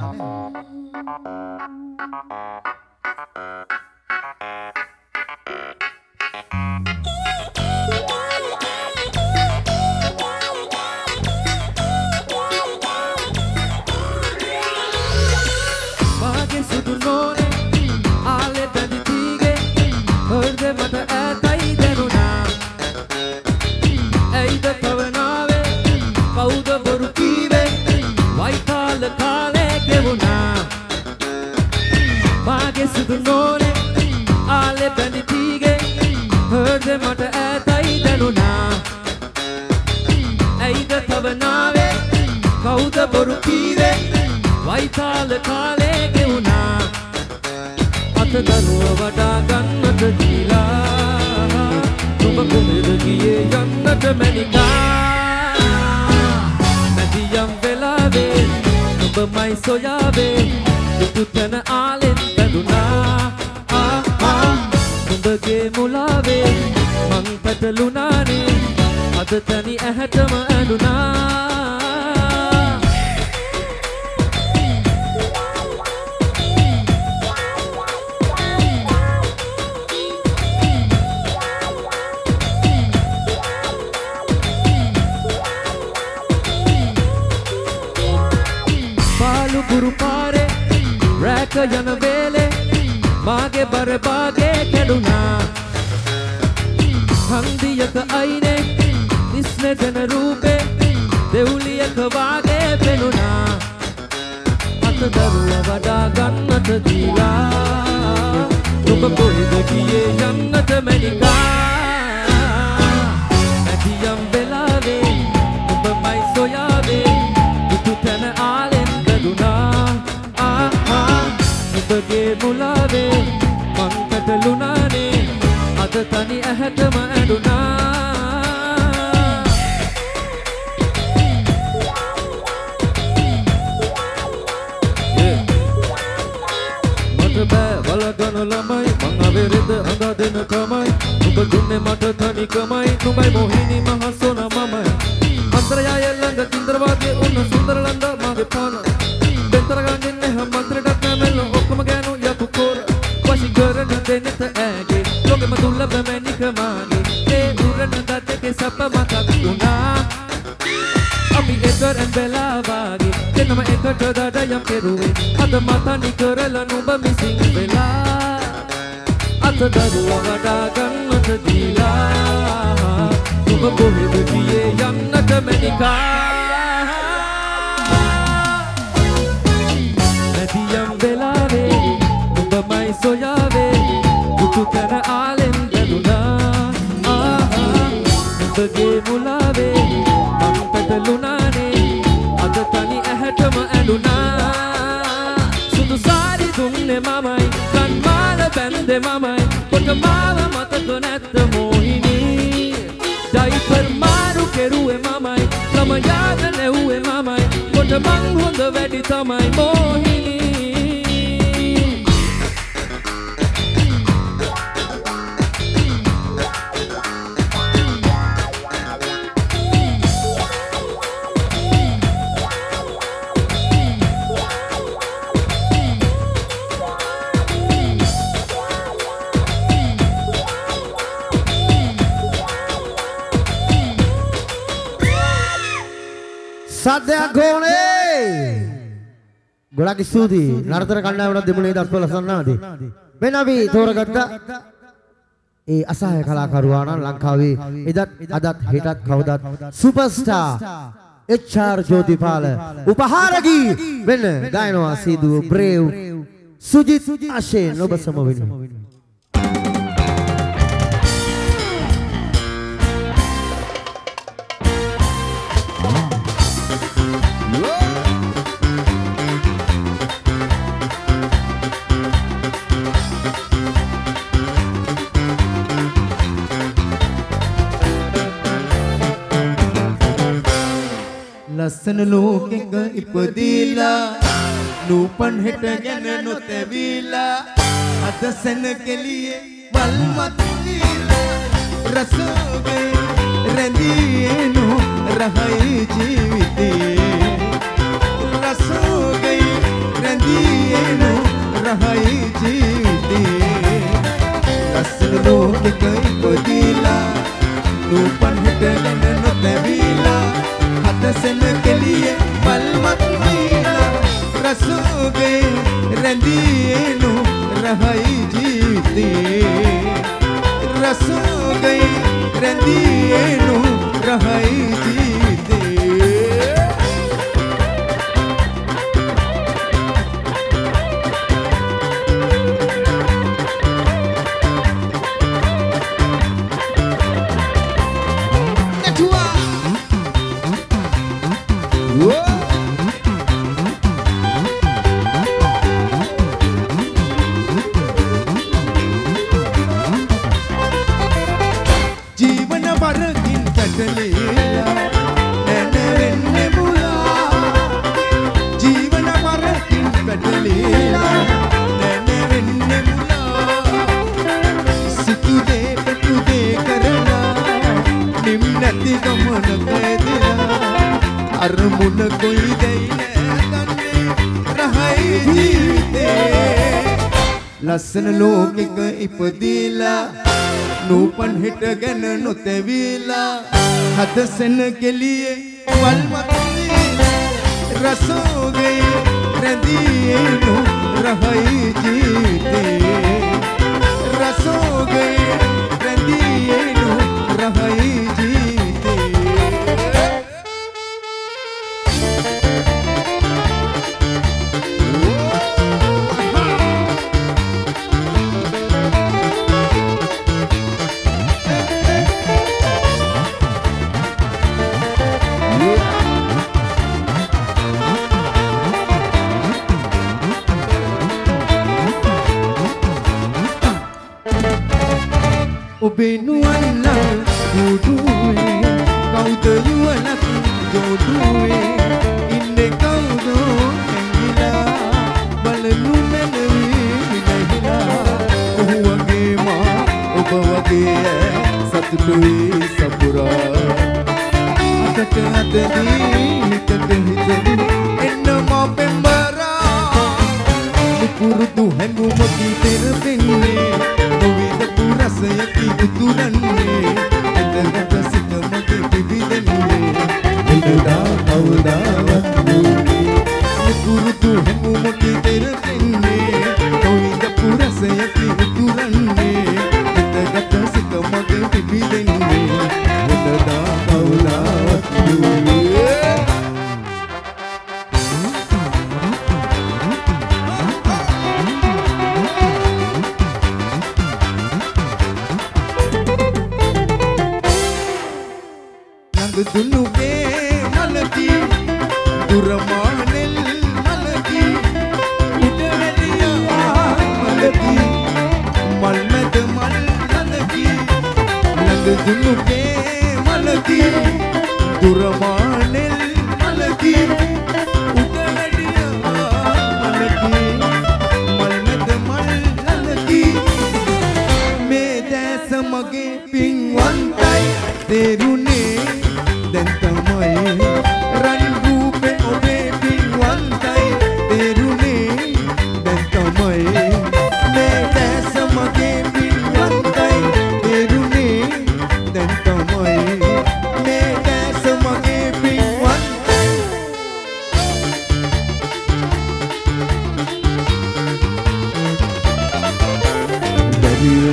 සද්දයක් ගෝනේ ගොඩක් ස්තුතියි නර්තන කණ්ඩායමට දෙමුනේ දස්වල සන්නාදී මෙන්න අපි තෝරගත්ත ඒ අසහාය කලාකරුවා නම් ලංකාවේ එදත් අදත් හෙටත් කවදත් සුපර්ස්ටාර් එච්.ආර්. ජෝතිපාල උපහාරකී වෙන ගායනවා සීදුව බ්‍රේව් සුජිත් අශේන් ඔබ සම වෙනවා ලස්සන ලෝකෙක ඉපදීලා නූපන් හෙට ගැන නොතැවිලා අද සෙනගලියේ මල් මතීලා රසෝගේ රැඳී නෝ රහයි ජීවිතේ රසෝගේ රැඳී නෝ රහයි ජීවිතේ ලස්සන ලෝකෙක ඉපදීලා නූපන් හෙට ගැන නොතැවිලා حدثن کے لیے پل مت مینا رسو گئے رندینو رہائی جیتے رسو گئے رندینو رہائی جیتے لسن لوكك إبديلا نوپن هٹگن نتویلا حدثن کے لیے والمطلیلا رسو گئے رندینو رہائی جیتے رسو گئے رندینو رہائی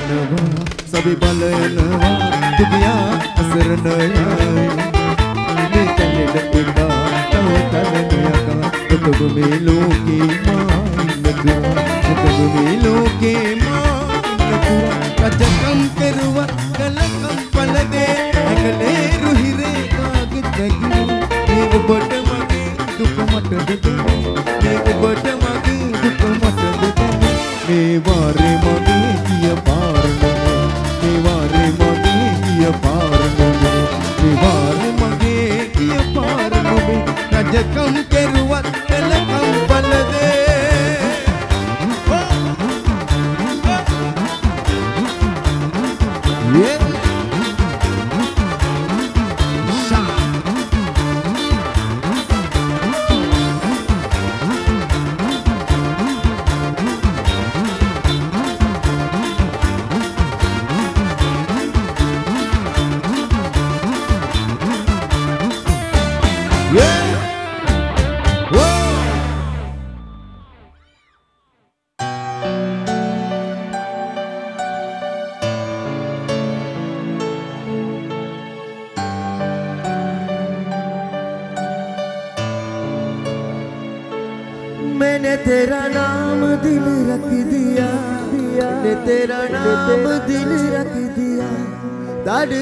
asrna sabi balena duniya asrna me kale dikha to kalya ka tubhi loki maa tubhi loki maa ka jakam karwa kalakam palade akle ruhi re aag jagi ek bad magi dukh mat de ek bad magi dukh mat de me ware كم كروت لكم بلدي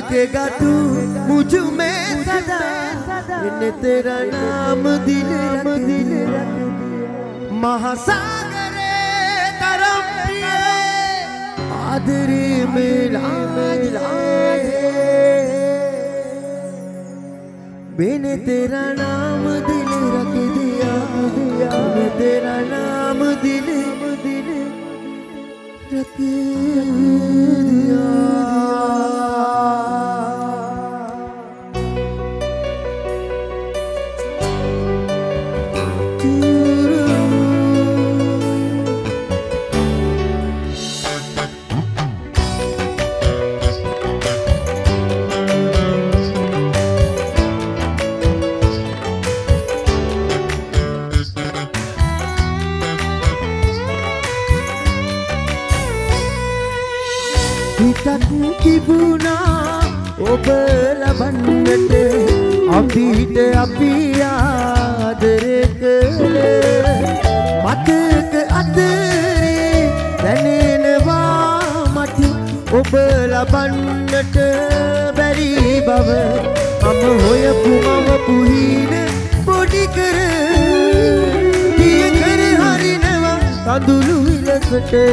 देगा तू मुझ में सदा मैंने तेरा नाम दिल रख दिया महासागर तरफ आदरे मेरा मिला मैंने तेरा नाम दिल रख दिया मैंने तेरा नाम दिल रख दिया Seeduwa obala bannate abite apiya dereke matak atere danenawa mati obala bannate bari baba am hoyapu maw puhine podi kare diye kare harinawa sadulu ilasate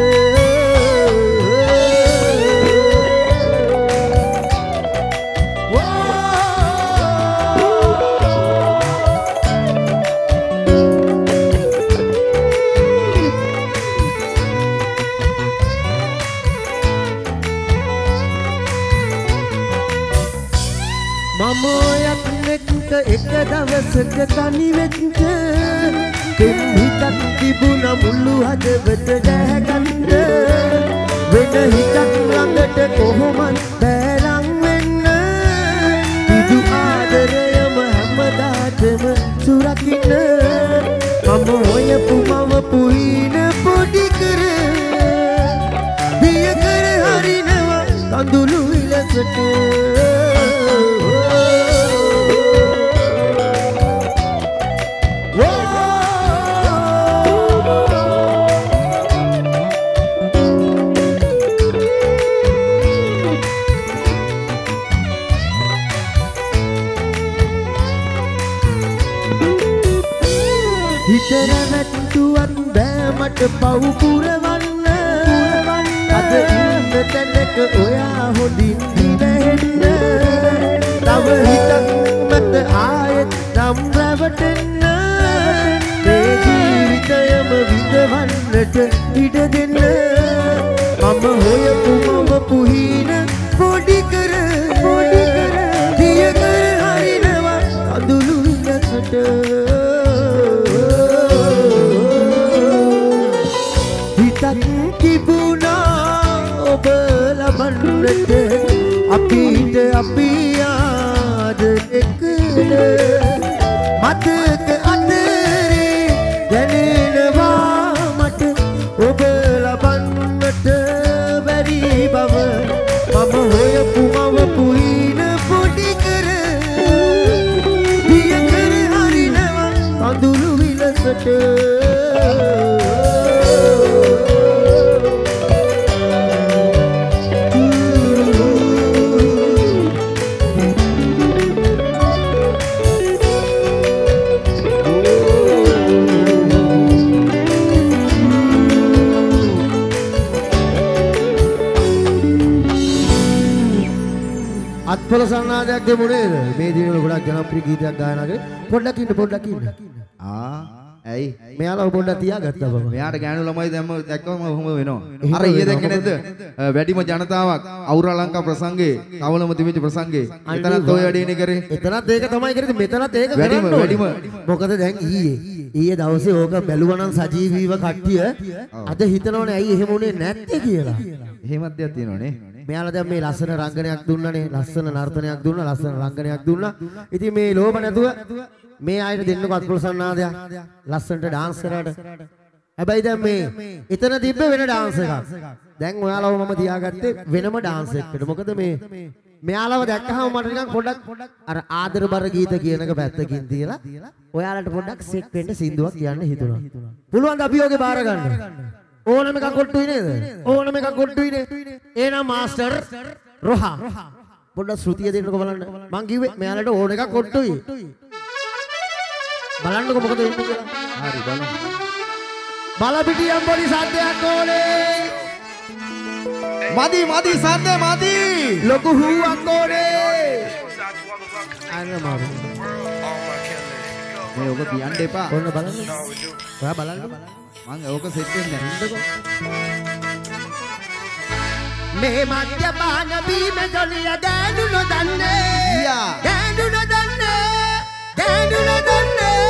Sekatani vette hitak tibuna mullu hadawata dahaganda weda hitak langata kohoman bælang wenna idu aadarayama hamadaathama surakinna mama hoya pumawa puina podi kare diya kare harinawa kandulu ilasata pau puravanna ada inna tanaka oya hodin nehenna taw hitak mata ayat nam rawatenna me jeevithayama vidawannata ida denna mama hoya pumama puhina podi kara diya kara harinawa adulu nasata apite apiyad ekle matak atere danenawa mata obala bannata hari bava mam hoya pumav puhina podi kare diya kare hari nawa anduru vilasata فلسانادك دمونير ميدين لغدا جنابري غيتك غايناك පොඩ්ඩක් පොඩ්ඩක් ඉන්න ඇයි මෙයාලා පොඩ්ඩක් තියාගත්තා බබා මෙයාට ගෑනු ළමයි දැම්ම දැක්කම ඔහොම වෙනවා අර ඊයේ දැක්කේ නැද්ද වැඩිම ජනතාවක් අවුරාලංකා ප්‍රසංගේ කවලම තිබිච්ච ප්‍රසංගේ එතනත් ඔය වැඩේනේ කරේ එතනත් ඒක තමයි කරේ මෙතනත් ඒක කරන්නේ වැඩිම මොකද දැන් ඊයේ දවසේ ඕක බැලුවා නම් සජීවීව කට්ටිය අද හිතනවනේ ඇයි එහෙම උනේ නැත්තේ කියලා එහෙමත් දෙයක් තියෙනවනේ මෙයාලා දැන් මේ ලස්සන රංගනයක් දුන්නානේ ලස්සන නර්තනයක් දුන්නා ලස්සන රංගනයක් දුන්නා ඉතින් මේ ලෝභ නැතුව මේ ආයෙත් දෙන්නකො අත්පොලසන්නාදයක් ලස්සනට ඩාන්ස් කරාට හැබැයි දැන් මේ එතන තිබ්බ වෙන ඩාන්ස් එකක් දැන් ඔයාලව මම තියාගත්තේ වෙනම ඩාන්ස් එකකට මොකද මේ මෙයාලව දැක්කහම මට නිකන් පොඩ්ඩක් අර ආදරබර ගීත කියනක පැත්තකින් තියලා ඔයාලට පොඩ්ඩක් සෙක් වෙන්න සින්දුවක් කියන්න හිතුණා පුළුවන් අපි ඔගේ බාර ගන්න ඕනම එකක් කොට්ටුයි නේද ඕනම එකක් කොට්ටුයි නේද انا ماستر روحا بودا سوتيه دينك بلان مانجي مالك ورقه كوتوي بلان بودا Balapitiya بولي ساتي اكولي مدي مدي ساتي مدي لوكو هو اكولي انا مالك بلان بلان بلان بلان මේ මද්යපාන බීම ජොලිය ගෑනුනො දන්නේ ගෑනුනො දන්නේ ගෑනුනො දන්නේ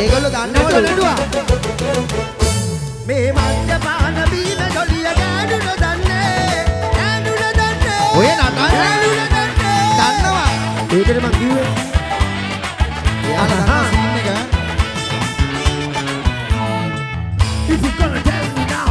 ඒගොල්ලෝ දන්නවද නඩුවා මේ මද්යපාන බීම ජොලිය ගෑනුනො දන්නේ ගෑනුනො දන්නේ ඔය නගන්නේ දන්නවා ඒකට මං කිව්වේ එයා දන්නා සීන් එක If you gonna tell me now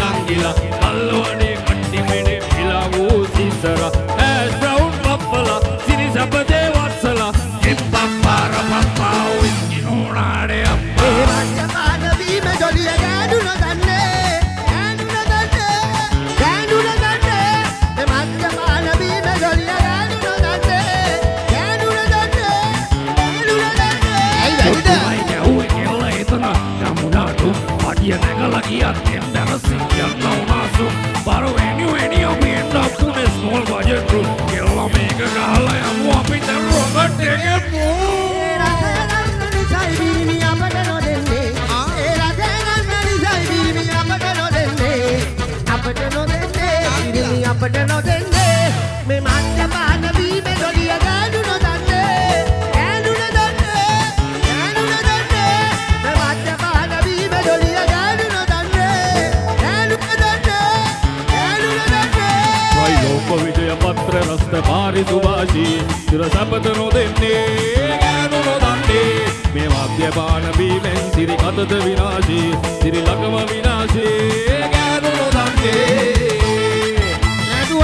نانجيلا ألواني أنتي مني بلا وسي سرا أسرعون بابلا سيني سبتي واتسلا إبا بارا بابا ويني نوراني يا تندرس يا نوناسو بارو اني اوبي اند اب تو ذس سمول بادجت روم يلا ميغا غالا يا مو ابي ذا روبرت تيك مو راغان نني جاي بيني ابدنو دني اي راغان نني جاي بيني ابدنو دني ابدنو دني بيني ابدنو دني مي مات بان بي مي دوليا غانو دني غانو دني غانو دني مي مات بان بي مي دوليا ويجي يبطر رست ماري سباشي ترسبتنو دني غانو دني ميماتي بانبي من سيري قطد بناشي سيري لقم بناشي غانو دني ندوة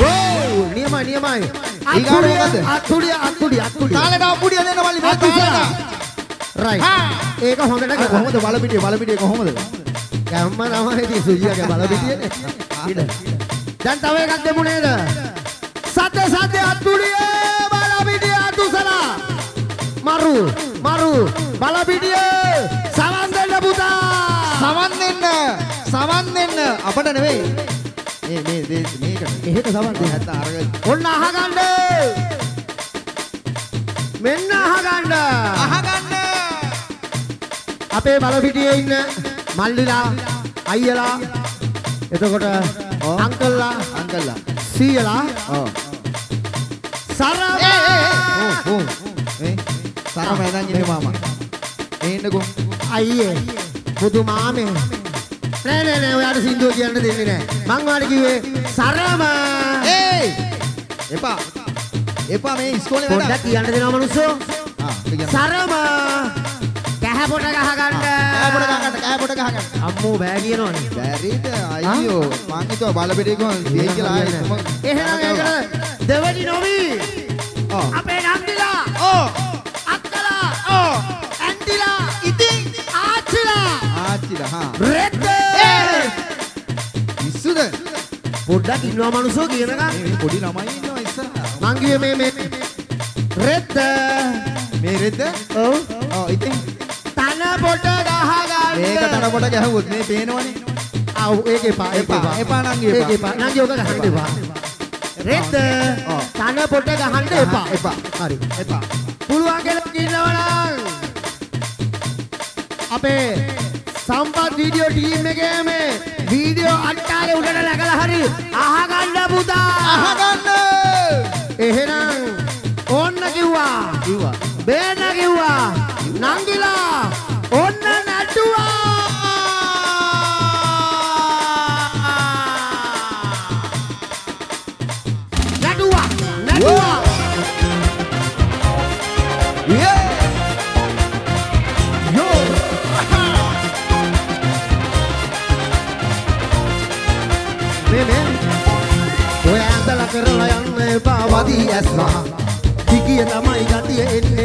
واو نيما نيما අතුඩිය අතුඩිය අතුඩිය තාලෙට අපුඩිය දෙන්න බලන්න මේ තාලෙට රයිට් ඒක හොඳට කොහොමද බලපිටිය බලපිටිය කොහොමද ගම්ම නමයි සුජියාගේ බලපිටියනේ දැන් තව එකක් දෙමු නේද සද්ද සද්ද අතුඩිය බලපිටිය අතුසලා මරු මරු බලපිටිය සමන් දෙන්න පුතා සමන් දෙන්න අපිට නෙවෙයි මේ මේකට එහෙට සමන් දෙන්න නැත්නම් අරගෙන ඔන්න අහගන්න මෙන්න අහගන්න අපේ බලපිටියේ ඉන්න මල්ලිලා අයියලා itu kota uncle la see la sara sara medan ini mama ini ko ayye budu mame ne oyada sindu kiyanna denne ne man wala kiwe sarama hey epa me iskole weda poddak kiyanna denawa manusso sarama kaha pota gaha ganna kaha pota gaha ganna ammo bæ kiyenawa ne bærida ayyo man hituwa balapitiya ko dey kiyala ayyo ehena ekada devani novi ape nandila akkala andila itin aachila ha rette ඉස්සුද පොඩ්ඩක් ඉන්නවා මනුස්සෝ කියනවා මේ පොඩි ළමයි ඉන්නවා ඉස්සරහා මං ගියේ මේ රෙද්ද මේ රෙද්ද ඔව් ඉතින් තන පොඩ ගහ ගන්න මේක තන පොඩ ගැහුවොත් මේ පේනවනේ ආ ඒකේ පා එපා නංගි එපා නංගි ඔක ගහන්න එපා රෙද්ද තන පොඩ ගහන්න එපා හරි එපා පුළුවන් කියලා කියනවනම් අපේ සම්පත් වීඩියෝ ටීම් එකේ මේ वीडियो अट्टारे उड़ने लगा हरी आहागन्ना बुदा आहागन्ना एहना ओन्ना किवा बेना किवा नंगिला ओन्ना नटुआ नटुआ नटुआ ये यो කරලා යන්න එපා වදී ඇස්වා දිගිය තමයි ගතිය එන්නේ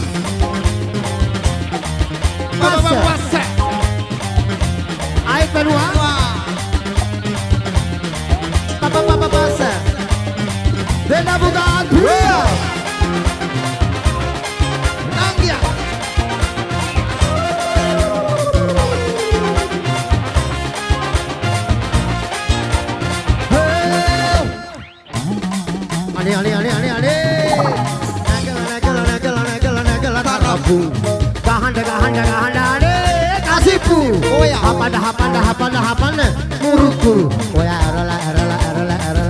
පස්ස ආයෙත් වෙනවා පස්ස දෙන්න බුදා දුවා නංගියා ale nagala tarapu gahanda ale kasipu oya hapanda murukuru oya arala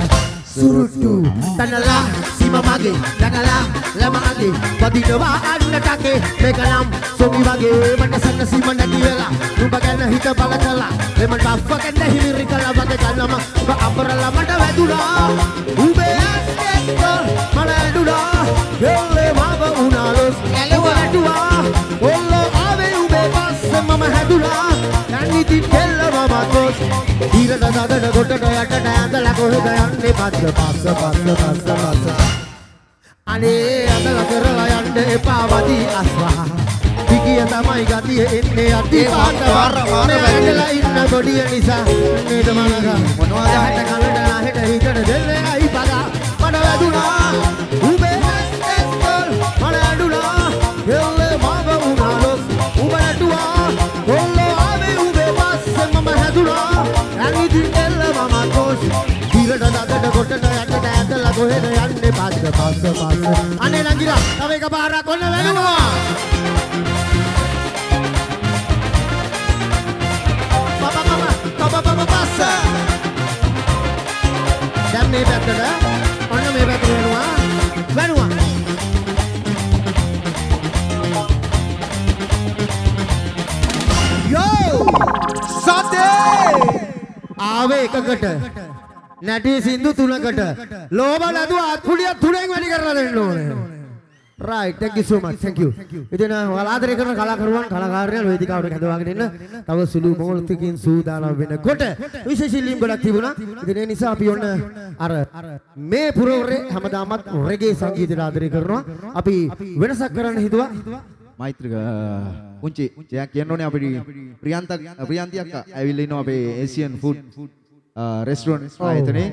surutu tanala simamage nagala lamage badinawa annatake megalam somivage manasanna simana kiyala ubagana hita balakala leman baffakenda himirikala bagadanama uba aparala mata wedula ube Maladura, Kerala, Mava, Unalos, Kerala, Kerala, Aave, Ube, Bas, Mama, Hadura, Nani, Tin, Kerala, Mama, Kos, Dira, Dada, Dota, Dota, Dada, Kohe, Dayane, Bas, Ane, Adala, Kerala, Yande, Pavadi, Aswa, Diki, Tamai, Gati, Inne, Adi, Bata, Mara, Adala, Inna, Bodi, Nisa, Ne, Damanaga, Manwara, Heta, Kalada, Heta, Heta, Delle, Aipada. Manadula, ube estel, manadula, yelle mama unalos, ube natua, yelle ave ube basse mama hadula, ani din yelle mama kosh, dirada dada gotta dada dada la gohe dada ne basse, ane nangila, kave kabara kona velua. Papa basse, damn ne better. Mana me betul Benua, yo, sate, awe kagata, nadi sindu tulang kagata, loba nado athulia yang mana kerana dengar orang, right? Thank you so much, thank you. Itu na, kalau ada kerana kalau keruan kalau karya lebih dikau dekat doa kita, tahu sulu mohon tikin suudana benda kote, khusus silim berat tibu na, itu ni sah pion. अरे मैं पूरे रे हमदामत रेगे संगीत रात्रि कर रहा हूँ अभी वैसा करने हितवा माइत्र का उनसे जहाँ केनो ने अभी प्रियांता का अभी लेनो अभी एशियन फूड रेस्टोरेंट आये थे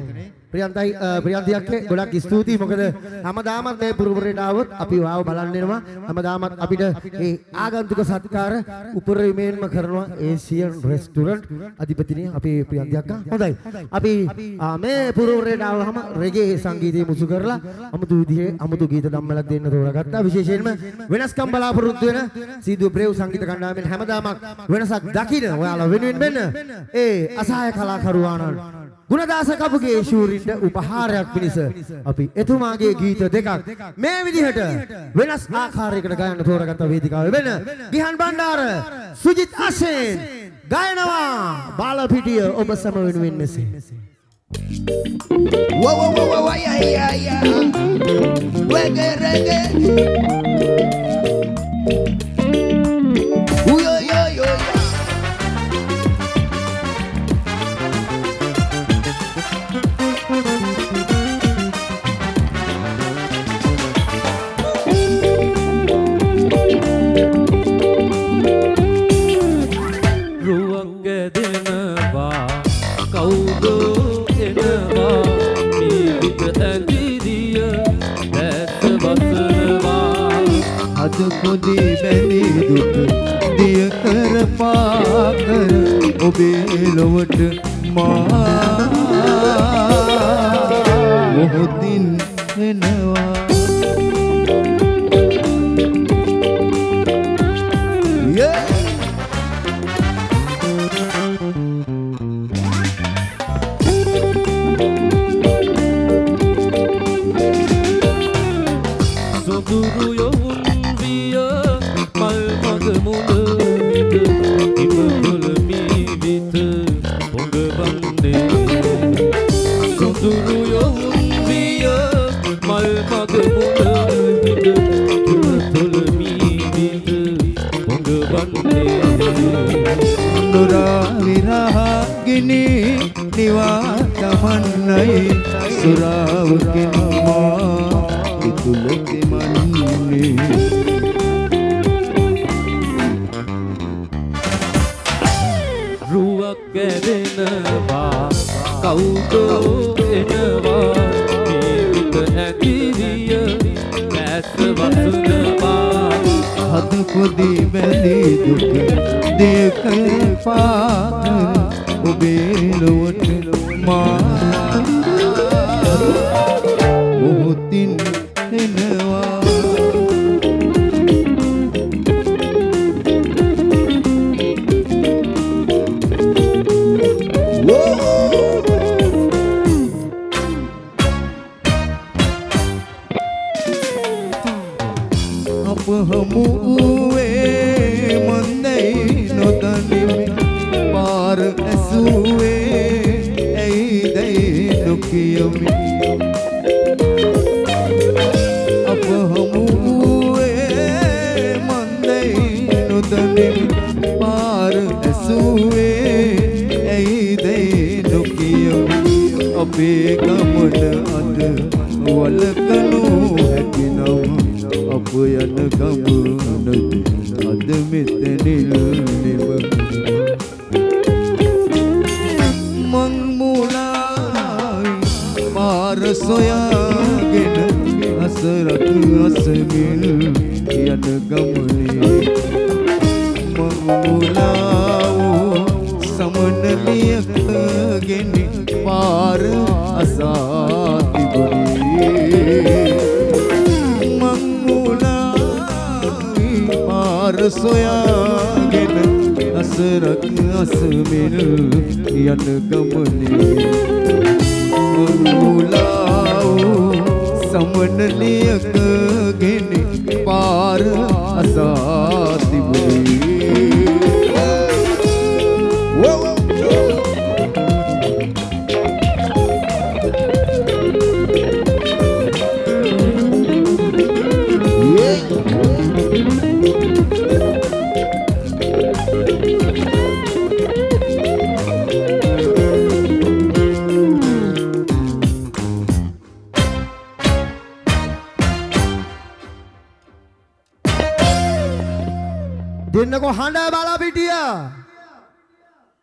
ප්‍රියන්තයි ප්‍රියන්තියක්ගේ ගොඩක් ස්තුතියි මොකද හැමදාමත් මේ පුරුපුරේට આવොත් අපි වාව බලන්න එනවා හැමදාමත් අපිට මේ ආගන්තුක සත්කාර උපරිමයෙන්ම කරනවා ඒෂියන් රෙස්ටුරන්ට් අධිපතිනිය අපේ ප්‍රියන්තියක් හොඳයි අපි මේ පුරුපුරේට આવවම රෙගේ සංගීතය මුසු කරලා අමුතු විදිහේ අමුතු ගීත ධම්මලක් දෙන්න තෝරාගත්තා විශේෂයෙන්ම වෙනස්කම් බලාපොරොත්තු වෙන සීදුව බ්‍රේව් සංගීත කණ්ඩායමෙන් හැමදාමත් වෙනසක් දකින්න ඔයාලා වෙනුවෙන් මෙන්න ඒ අසහාය කලාකරුවාණන් ගුණදාස කපුගේ ශූරින්ට උපහාරයක් පිණිස අපි එතුමාගේ ගීත දෙකක් මේ විදිහට වෙනස් ආකාරයකට ගයන්න තෝරාගත්ත වේදිකාවේ වෙන ගිහන් බණ්ඩාර සුජිත් අසෙන් ගයනවා බාලපිටිය ඔබ සම වෙනුවෙන් මෙසේ වෝ වෝ වෝ වෝ අය අය අය රෙගේ රෙගේ උයෝ යෝ යෝ Mudi meni duk diya kar paakar obe lovat maa mohdin enawa yeah so guru yo Surau ke ma itulat manne ruwak gedenawa kaudo enawa meet hakiriya kaas wasnawa had kudi beli duk dekhe paak obe lowat ma Muhutin enawa Apa hamu uwe mandai nodani par esuwe ei dai dukiyomi Begam ad wal kanu hatinam ab yan gam ad mitnil niv mangmulai par soyagen hasrat asmil yan gamni mangmulao samanliyagen par asati bani mangulai par soya gen hasrat asmir yan gamne mangulao samanliyak gen par asati bani දෙන්නකෝ හඬ බලාපිටිය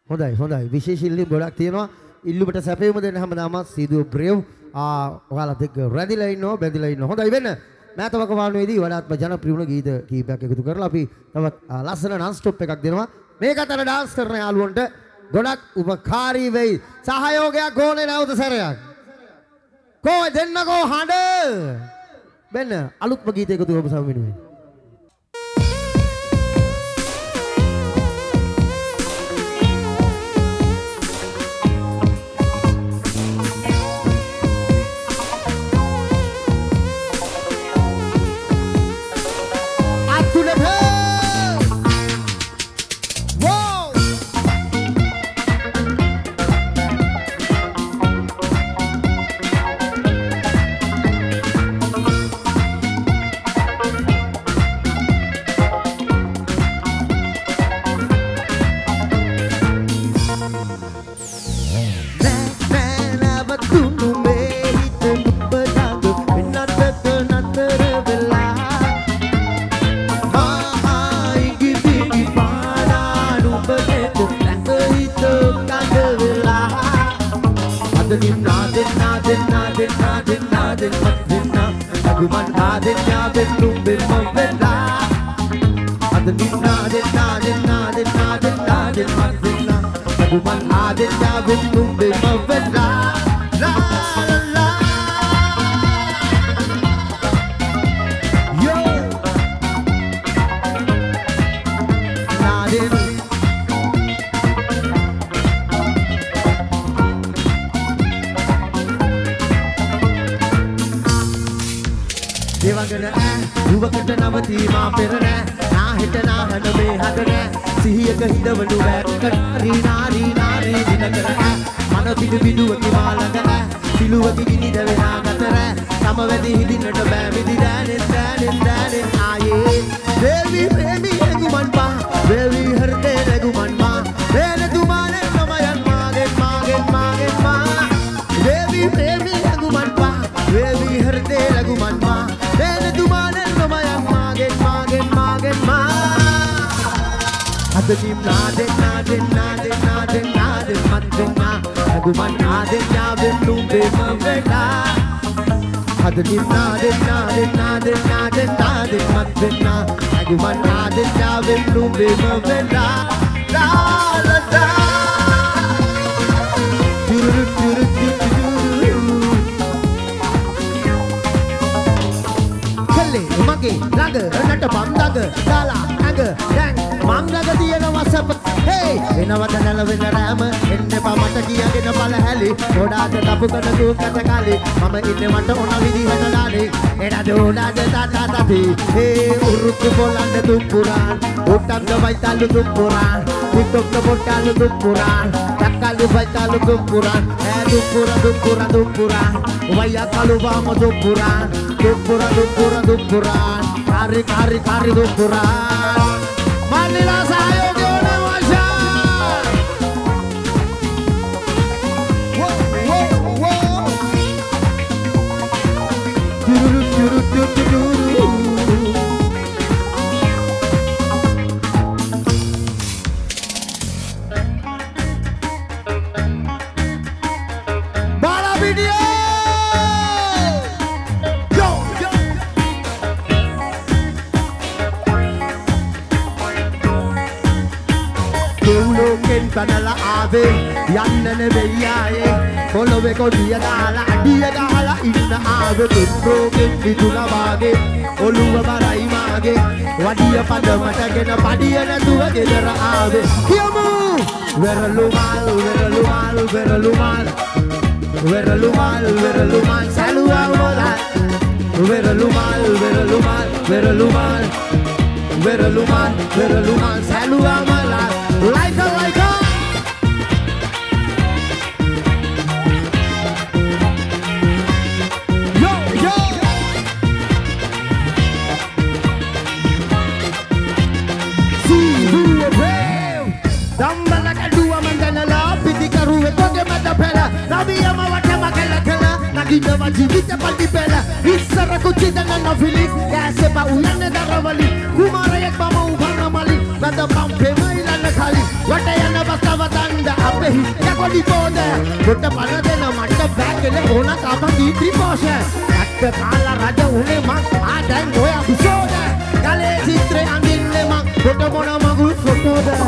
හොඳයි හොඳයි විශේෂිල්ලි ගොඩක් තියෙනවා ඉල්ලුමට සැපයුම දෙන්න හැමදාම සීදුව brave ඔයාලා දෙක රැඳිලා ඉන්නවා බැඳිලා ඉන්නවා හොඳයි වෙන්න මෑතවක වානුවේදී වඩාත්ම ජනප්‍රිය වුණු ගීත කීපයක් එකතු කරලා අපි තවත් ලස්සන non stop එකක් දෙනවා මේකට අර dance කරන යාළුවන්ට ගොඩක් උපකාරී වෙයි සහයෝගයක් ඕනේ නැවත සැරයක් කෝ දෙන්නකෝ හඬ වෙන්න අලුත්ම ගීත එකතු ඔබ සම වෙනුවෙන් Kumara yak mama ubhana mali, bata pampe maila nakhali, wata yana basta vatanda. حبه يقولي جوده كنت أنا دنا ما تبعك لهنا تابني تريباشة أكتب على رجوله ما عادين ويا بسوده كله سيتري أمين لما كنت أنا ما قلت سوده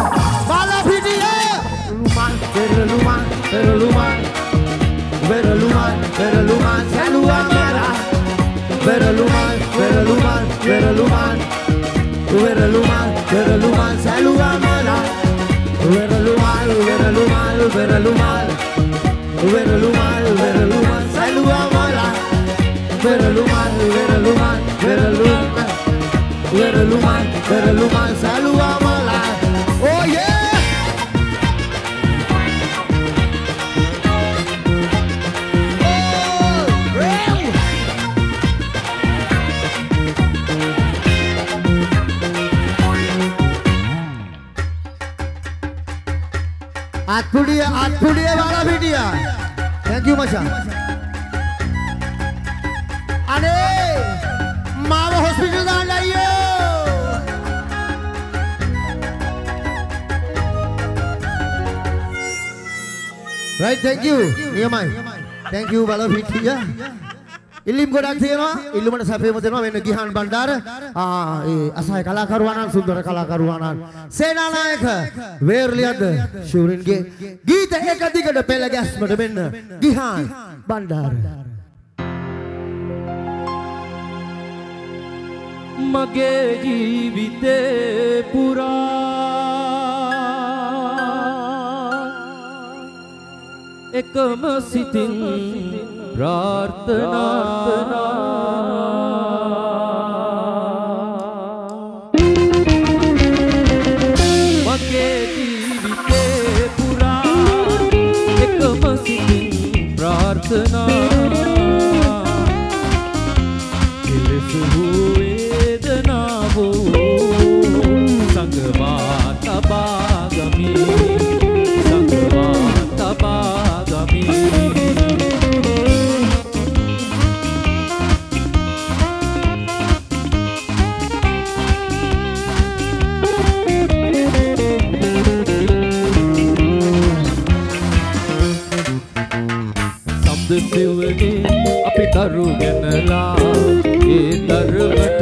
بالابيديا لومان برلومان برلومان برلومان برلومان سلوا مرا برلومان برلومان برلومان برلومان برلومان سلوا مرا Veralumal, veralumal, veralumal, veralumal, veralumal, salua mala. Veralumal, veralumal, veralumal, veralumal, veralumal, salua mala. Oh yeah. Atpudiya, Balapitiya. Thank you, Masha. Ane, Mama Hospital daan laiyo. Right, thank you. Niyamai. Thank you, Balapitiya. Ilim ko daak thiyama, ilim ko daak thiyama, thiyama, mene gihan bandar. Asai kalakaruanan, sundara kalakaruanan. Sena naik, wear liad, shurin ke. Gita ekatika da pela gas, mene gihan bandar. Mage jeevite pura ekam sitin. प्रार्थना मगे जीविते पुरा एक मसीह प्रार्थना दिलस हुए दना वो संगवा तबागमी संगवा तबागमी Daruganla, ye darvat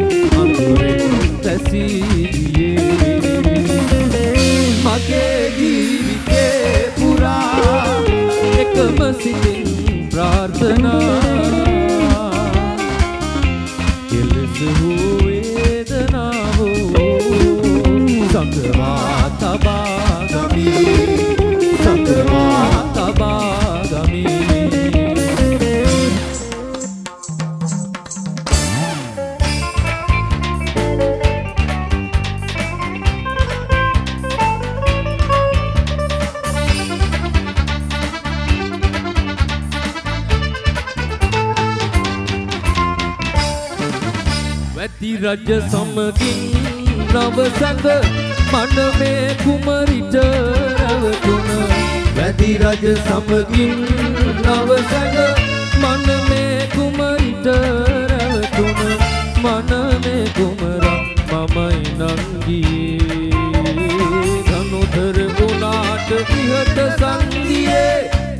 Tasiye, mage jeevite pura ek masihin prarthana. Dilis hoye dana ho, sangwa tabagami, sangwa tabagami. रज समकिन नव संग मन में कुमरित रवतुन वैधि रज समकिन नव संग मन में कुमरित रवतुन मन में कुमरा ममई नंगी धनुधर गुनाट इहत संगिए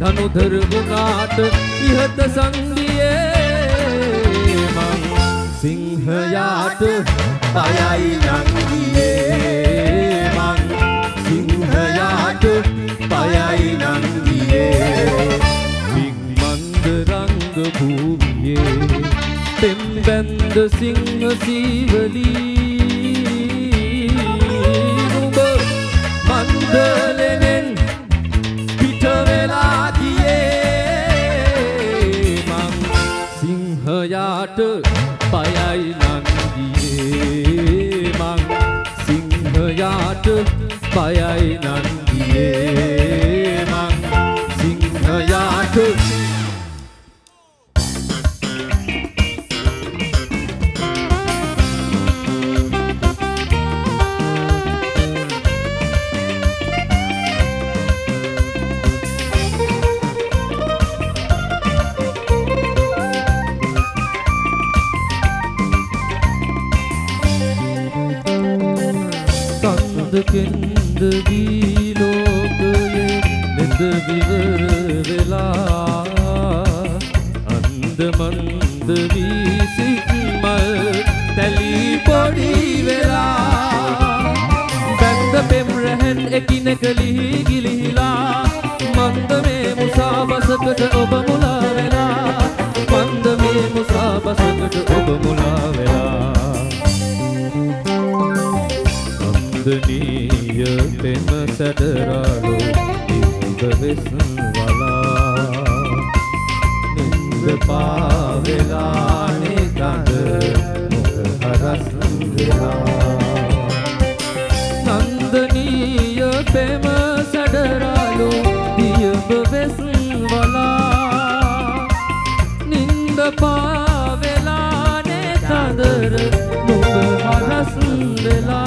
धनुधर गुनाट इहत संगिए Singhayat payai nangiye mang Singhayat payai nangiye Vingmand rang bhumiye Timband singh sivali Nuba mandalenen pitavela diye mang Singhayat Payai nangiye mang Singhayat payai nangiye mang Singh حياتك. Tatlı kendini lokye nindbir vela andmandvi sikmal tali podi vela band pem rehen ekinakali gilihila mandme musabasakat oba mula vela mandme musabasakat oba mula vela دنيا تم سدرالو إندبس ولا نند باولا نيتاند مهرس ولا نندنيا تم سدرالو إندبس ولا نند باولا نيتاند مهرس ولا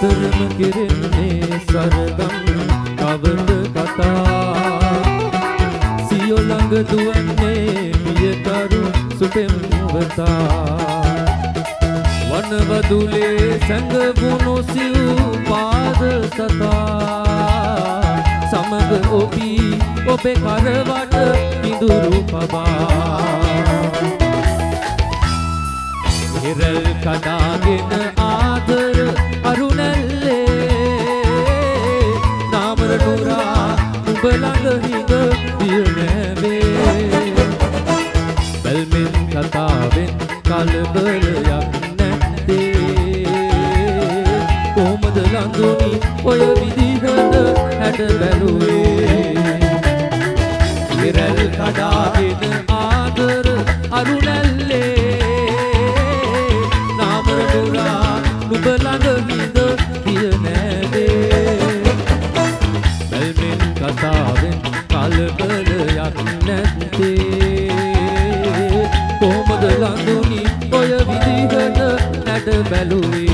ترم كرني سردم كابند كتا سيو لنگ دواني ميتارو سوتم وتا ون ودولي سنگ بونو سيو پاد ستا سمگ اوبي اوبي کاروات اندورو پبا هرل کداگن آدر arunelle namara nura ubalang hinga dirnave balmen kataven kalbalayak natte komada landuni oya vidihata hata baluwe viral kadavena aadar arunelle namara nura ubalang kataven kalbalayak natte komada landuni oya vidihata nat baluwe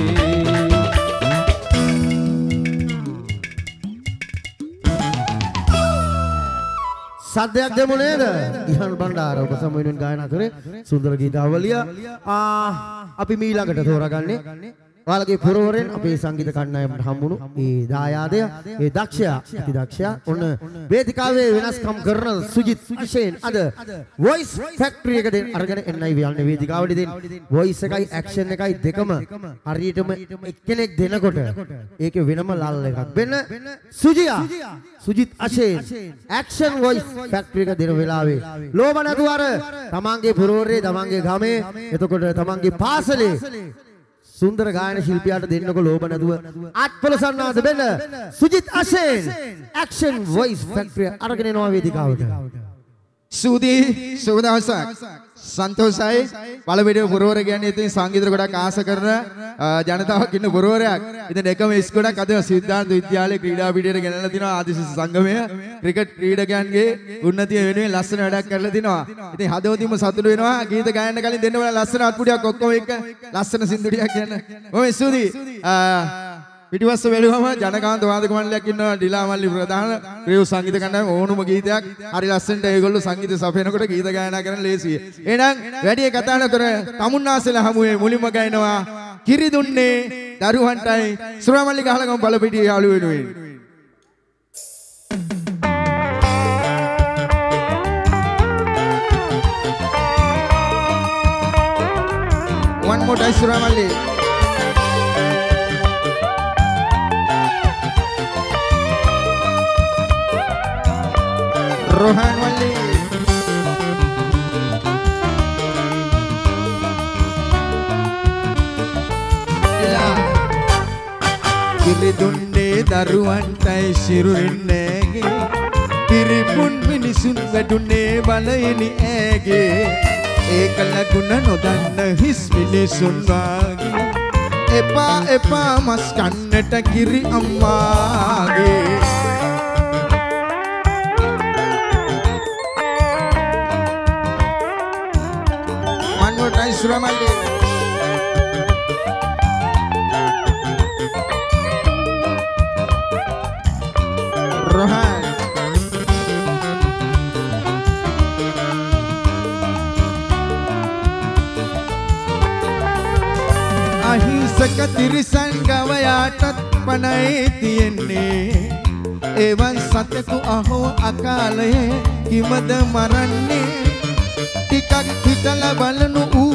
saddayak demu neda ihan bandara oba samu wenuwen gayana athore sundara geetha awaliya api me ilagata thora ganne ඔයාලගේ පුරවරෙන් අපේ සංගීත කණ්ඩායමට හම්බුණු ඒ දායාදය ඒ දක්ෂයා අති දක්ෂයා ඔන්න වේදිකාවේ වෙනස්කම් කරන සුජිත් සුජිෂේන් අද voice factory එක දෙන්න අරගෙන එන්නයි යන්නේ වේදිකාවට දෙන්න වොයිස් එකයි ඇක්ෂන් එකයි දෙකම හරියටම එක්කෙනෙක් දෙනකොට ඒකේ වෙනම ලල් එකක් වෙන සුජියා Sujith Ashen action voice factory එක දෙන වෙලාවේ ලෝභ නැතුව අර තමන්ගේ පුරවරේ තමන්ගේ ගමේ එතකොට තමන්ගේ පාසලේ سندر گانا شلپیاٹ دینے کو لوبا نہ دو آٹھ پلسان ناز بین سجیت اشین ایکشن وائس فیکٹری ارگنے نوہ ویدی کاؤتا سودی سودہ حسن سنتوسائی پالا ویڈیو برورے گیانے اتنی سانگیدر گوڑا کانسا کرنا جانتا ہوا کنن برورے اتنے نیکم اسکوڑا کدھے سیدھان دویتیالے کریڈا ویڈیو گیانے لدینا آدھی سے سنگمیں کرکٹ کریڈا گیانگے گنتی وینویں لسن اڈاک کر لدینا اتنی حدودی مساتلوینوہ گیت گیانے کالی دینے والا لسن آت پوڑیا کوکو ایک لسن سندھوڑیا گیانے وہ میں سودی පිටිවස්ස වැළුවම ජනකාන්ත වාදකමණ්ඩලයක් ඉන්නවා ඩිලාමල්ලි ප්‍රධාන ක්‍රියු සංගීත කණ්ඩායම ඕනුම ගීතයක් හරි ලස්සනට ඒගොල්ලෝ සංගීත සපයනකොට ගීත ගායනා කරන ලේසියි. එහෙනම් වැඩි කතා නොකර තමුන්නාසෙලා හමුවේ මුලින්ම ගයනවා කිරි දුන්නේ දරුවන්ටයි සුරමල්ලි ගහලගම බලපිටිය යාළු වෙනුවෙන්. One more time සුරමල්ලි روحان والي සල්ලි දුන්නේ දරුවන්ටයි සිරුරින්නේගේ පිරිපුන් මිනිසුන් වැඩුනේ බලෙනි ඇගේ ඒකල ගුණ නොදන්න හිස් මිනිසුන් වාගේ එපා එපා මස් කන්නට කිරි අම්මාගේ Rohan Ahisaka tirisan gavayatat panai tiyenne evan sateku aho akalaye kimada maranne ටිකක් හිතලා බලනු ඌ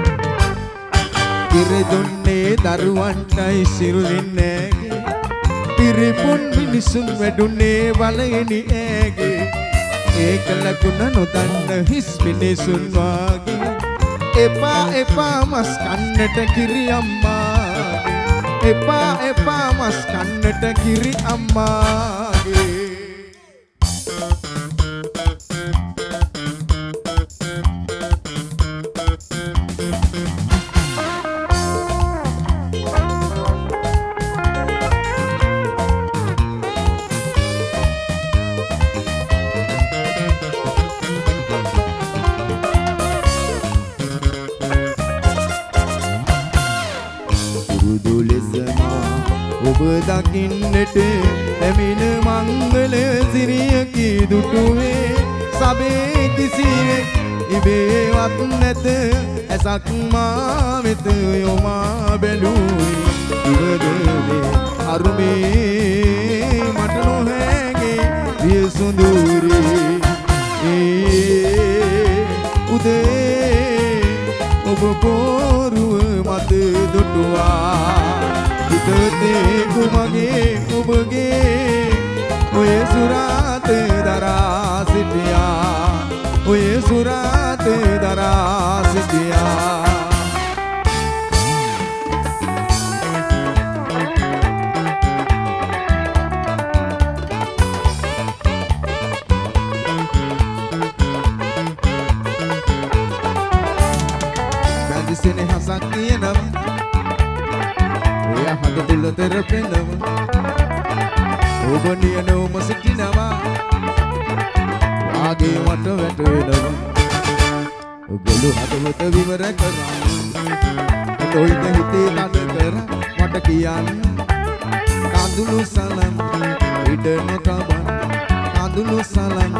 ඉර දුන්නේ දරුවන්ටයි සිරුරින්නේ පිරිපුන් මිනිසුන් වැඩුනේ වලෙනි ඇගේ ඒකල ගුණ නොදන්න හිස් මිනිසුන් වාගේ එපා එපා මස් කන්නට කිරි අම්මාගේ එපා එපා මස් කන්නට කිරි අම්මාගේ දකින්නට එමින මංගල සිරිය කිදුටුවේ සබේ කිසිවෙක් ඉබේවත් නැත ඇසක් මා වෙත යොමා බැලුවේ ඉවදනේ අරුමේ මට නොහැගේ විය සුඳුරේ ඒ උදේ ඔබ පොරුව මත දුටුවා හිතේ කුමගේ ඔබගේ ඔය සුරාත දරා සිටියා ඔය සුරාත දරා සිටියා බැඳිසෙන හසක් කියනවා හද තුල තෙරපෙනව ඔබ නියනෝම සිටිනවා ආගේ වට වැටෙනවා ඔගලු හදවත විවර කරා කොයිද හිතේ නද කර මට කියන්න කඳුළු සලන් ඉඩ නොකබන් කඳුළු සලන්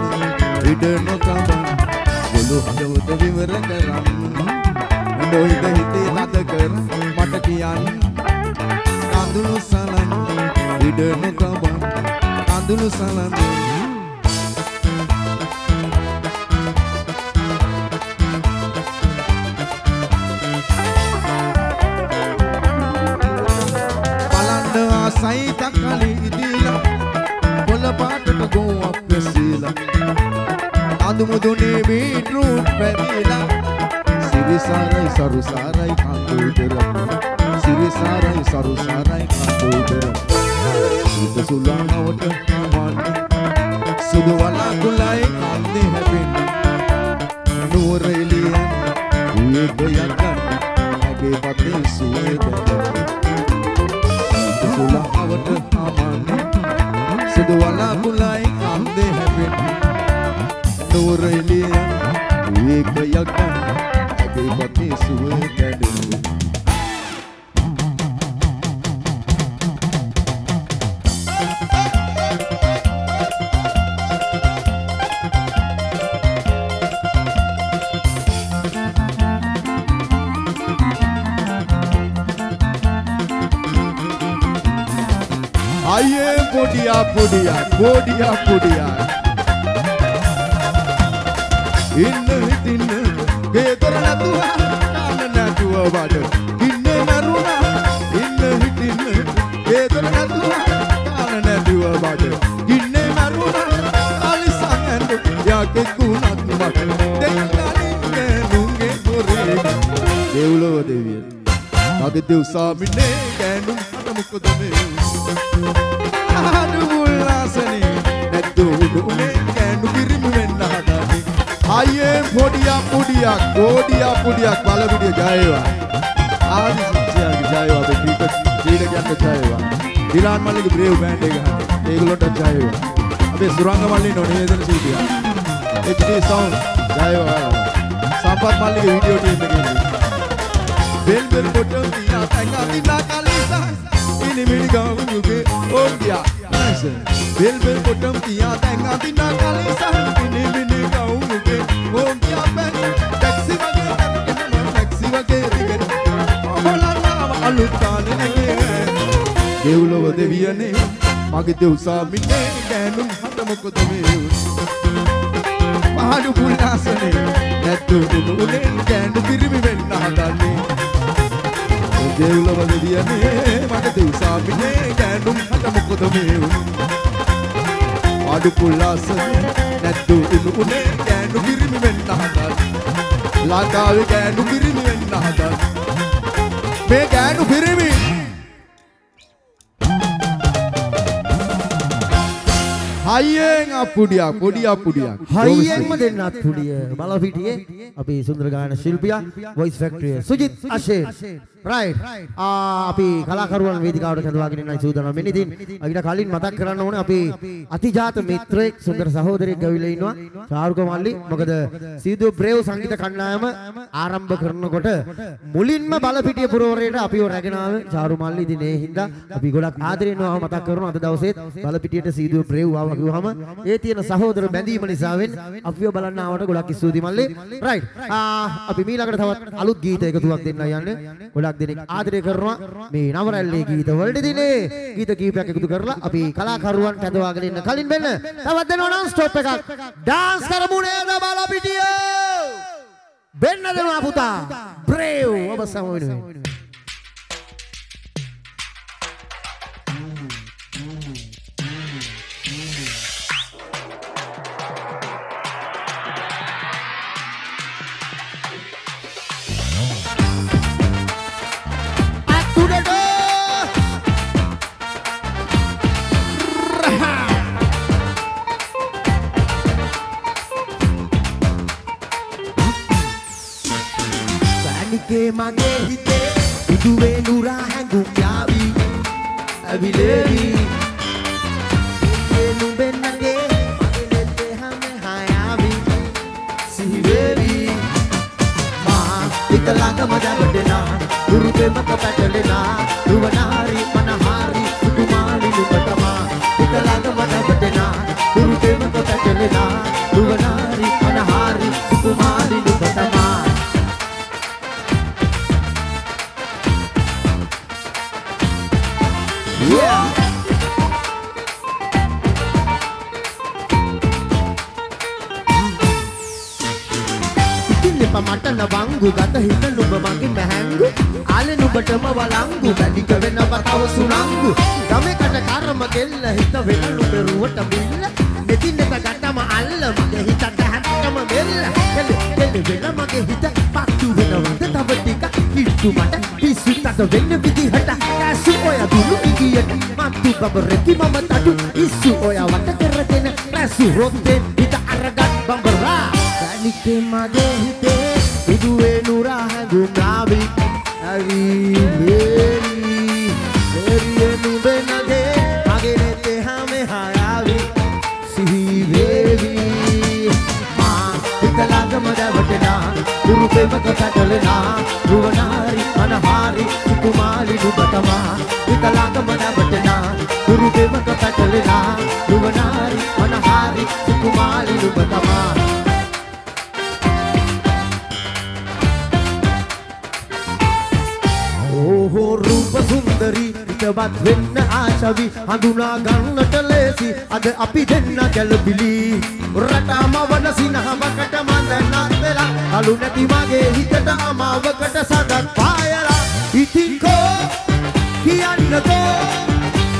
ඉඩ නොකබන් ඔගලු හදවත විවර කරා කොයිද හිතේ නද කර මට කියන්න Andulu salam, idanu kaban. Andulu salam. Palanda asai takali idila, bola paatata gowa pesila. Andumudune beetroot pedila, sirisarai sarusarai khandudera. Sirisarai sarusarai khandudera Sudha sulana wata kamani Sudha wala kulai kandi hapinna Noora iliyan Uyedda yakana Age pati sueda Sudha sulana wata kamani Sudha wala kulai kandi hapinna Noora iliyan Uyedda yakana Age pati sueda I am godiya inna hitinna gedorana tuwa kanana tuwa wada inne maruna inna hitinna gedorana tuwa kanana tuwa wada inne maruna alisangandu yake kunathu wada dekalinde nunge gore devlo deviya mage dev saminne ganum hata mukudame Aye, Podiya, Balapitiya Jayewa. Aadi Sinchiyage Jayewa, the people, Jeelaganda Jayewa. Dilan Malik brave band එක හද. ඒගොල්ලොන්ට Jayewa. අපේ සුරංග මල්ලි නොනේදන සීතිය. HD sound Jayewa. Sampath මල්ලිගේ video team එකේ. බෙල් පොටෝ දිනා තංගා දිනා කලිසා. ඉනි මිනි ගාමුගේ ඕන්දියා. බෙල් පොටෝ දිනා තංගා දිනා කලිසා. ඉනි මිනි ගාමුගේ දෙව්ලොව දෙවියනේ මගේ දෙව්සා මිනේ ගෑනුම් හත මොකද මේ පහඩු කුලාසනේ නැත්තු උනේ ගෑනු පිරිමි වෙන්න හදන්නේ දෙව්ලොව දෙවියනේ මගේ දෙව්සා මිනේ ගෑනුම් හත මොකද මේ පහඩු කුලාසනේ නැත්තු උනේ ගෑනු පිරිමි වෙන්න හදන්නේ ලාකාවේ ගෑනු පිරිමි වෙන්න හදන්නේ මේ ගෑනු පිරිමි හයියෙන් අපුඩියක් හයියෙන්ම දෙන්නත් පුඩිය බලපිටියේ අපි සුන්දර ගායන ශිල්පියා වොයිස් ෆැක්ටරිය සුජිත් අශේ රයිට් අපි කලාකරුවන් වේදිකාවට කැඳවාගෙන ඉන්නයි සූදානම් වෙන්නේ. ඉතින් අගිට කලින් මතක් කරන්න ඕනේ අපි අතිජාත මිත්‍රයෙක් සුන්දර සහෝදරයෙක් ගවිලා ඉන්නවා ශාරුක මල්ලි. මොකද සීදුව බ්‍රේව් සංගීත කණ්ඩායම ආරම්භ කරනකොට මුලින්ම බලපිටිය පුරවරයට අපිව රැගෙන ආවේ ශාරු මල්ලි. ඉතින් ඒ හින්දා අපි ගොඩක් ආදරේ වෙනවා මතක් කරනවා අද දවසේත් බලපිටියට සීදුව බ්‍රේව් ආවා කිව්වම ඒ තියෙන සහෝදර බැඳීම නිසාවෙන් අපිව බලන්න ආවට ගොඩක් ස්තුතියි මල්ලි. රයිට් අපි මීළඟට තවත් අලුත් ගීත එකතුවක් දෙන්න යන්නේ. ගොඩක් දෙනෙක් ආදරය කරනවා මේ නවරැල්ලේ ගීත වලට. දිනේ ගීත කීපයක් එකතු කරලා අපි කලාකරුවන් කැඳවාගෙන ඉන්න කලින් මෙන්න තවත් දෙනවා නම් ස්ටොප් එකක් ඩාන්ස් කරමු නේද බලපිටිය. වෙන්න දෙනවා පුතා බ්‍රේව් ඔබ සම වෙනුවෙන්. Mage hite uduwe nura hangu yavi abilevi enu benage magelete hame hayavi sihilevi ma italaga maja badena gurupe mata patalena duvanari panahari kutumali lupatama italaga maja badena gurupe mata patalena duvanari panahari kutumali lupatama Matana bangu gata hita nuba mage mahangu ale nubatama walangu badika wenna patawa sunangu game kata karama gella hita wenna nuba ruwata billa netinata gatama alla mage hita hatama bella gelle gelle wenna mage hita pattu wenna wanda thawa tika kittu mata pisu tata wenna vidihata kasu oya dulu kigiyati mattu babareti mama tadu isu oya wata keratena kasu rotte hita aragat bambara ganike mage hite Uduwe nura hangu nabi avi meri meri enu benage mage nete hame hayavi sihi devi ma italaga madavadena gurupe makatadalena duvanari anahari kumali dubatama italaga madavadena gurupe makatadalena duvanari anahari kumali dubatama Rupa Sundari, ita ජීවත් වෙන්න ආශාවි හඳුනා ගන්නට ලේසි අද අපි දෙන්න ගැළපිලි රටම වනසිනහවකට මන්දනත් වෙලා අලු නැති මගේ හිතට අමාවකට සඳක් පායලා ඉතින් කෝ කියන්නකෝ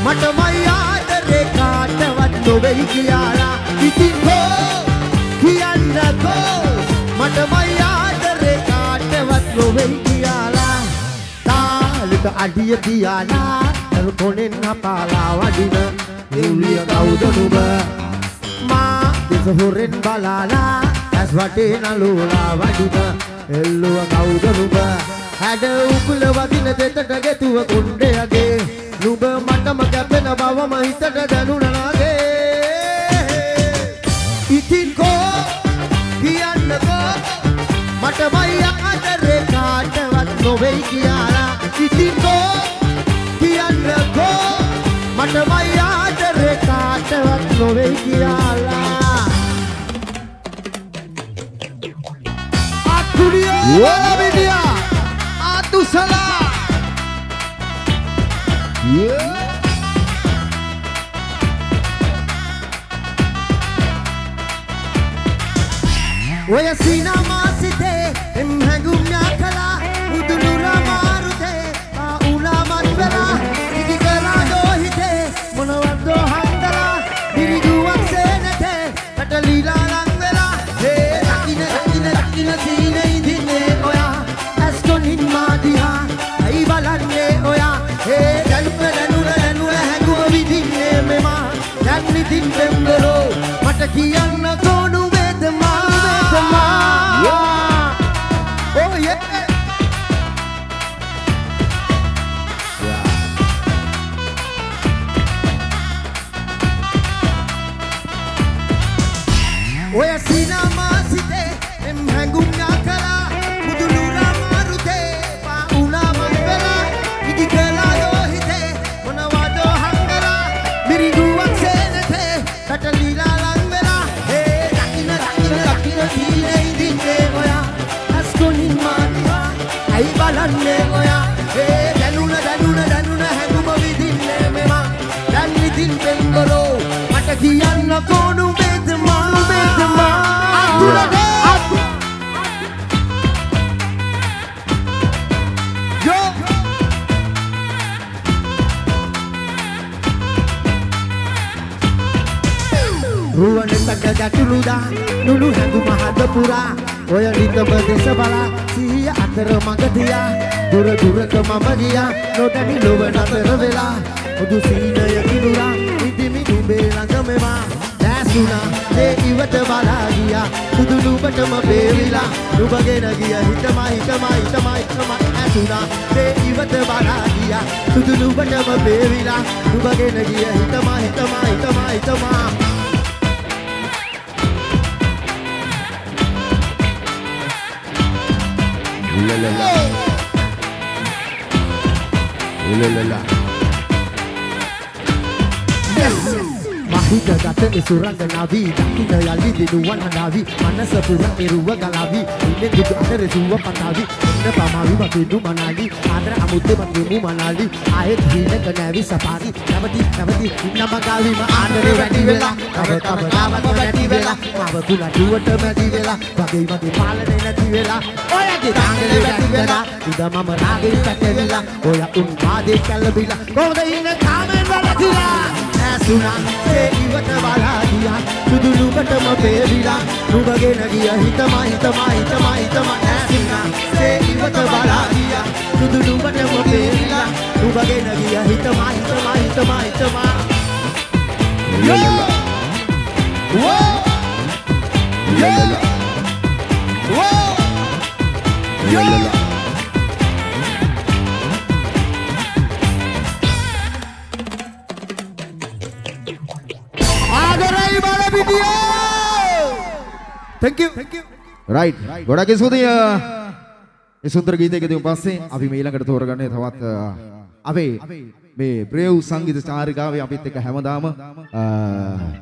මටමයි ආදරේ කාටවත් නොවේයි කියලා ඉතින් කෝ කියන්නකෝ මටමයි ආදරේ කාටවත් නොවේයි Adiya diana, terukonin hapala wadina, Yulia kaudanuba, ma disuhurin balala, aswatina lula wadina, Yulia kaudanuba, ada ukula wadina tetadaga tuwa kunde age, nuba mata magapena bawa mahita dadanuna lage, itin ko, diana ko, mata maya ada rekata wadno veikiala. Itin ko, kianna ko, matamai adare kaatawat nowe kiyala. Aturiya, Balapitiya, Atusala. Oya sina masite, emhagumya kala, udunura ma. සුන්දර ගීතයකදී පස්සේ අපි මේ ඊළඟට තෝරගන්නේ තවත් අපේ මේ ප්‍රේව් සංගීත චාරිකාවේ අපිත් එක්ක හැමදාම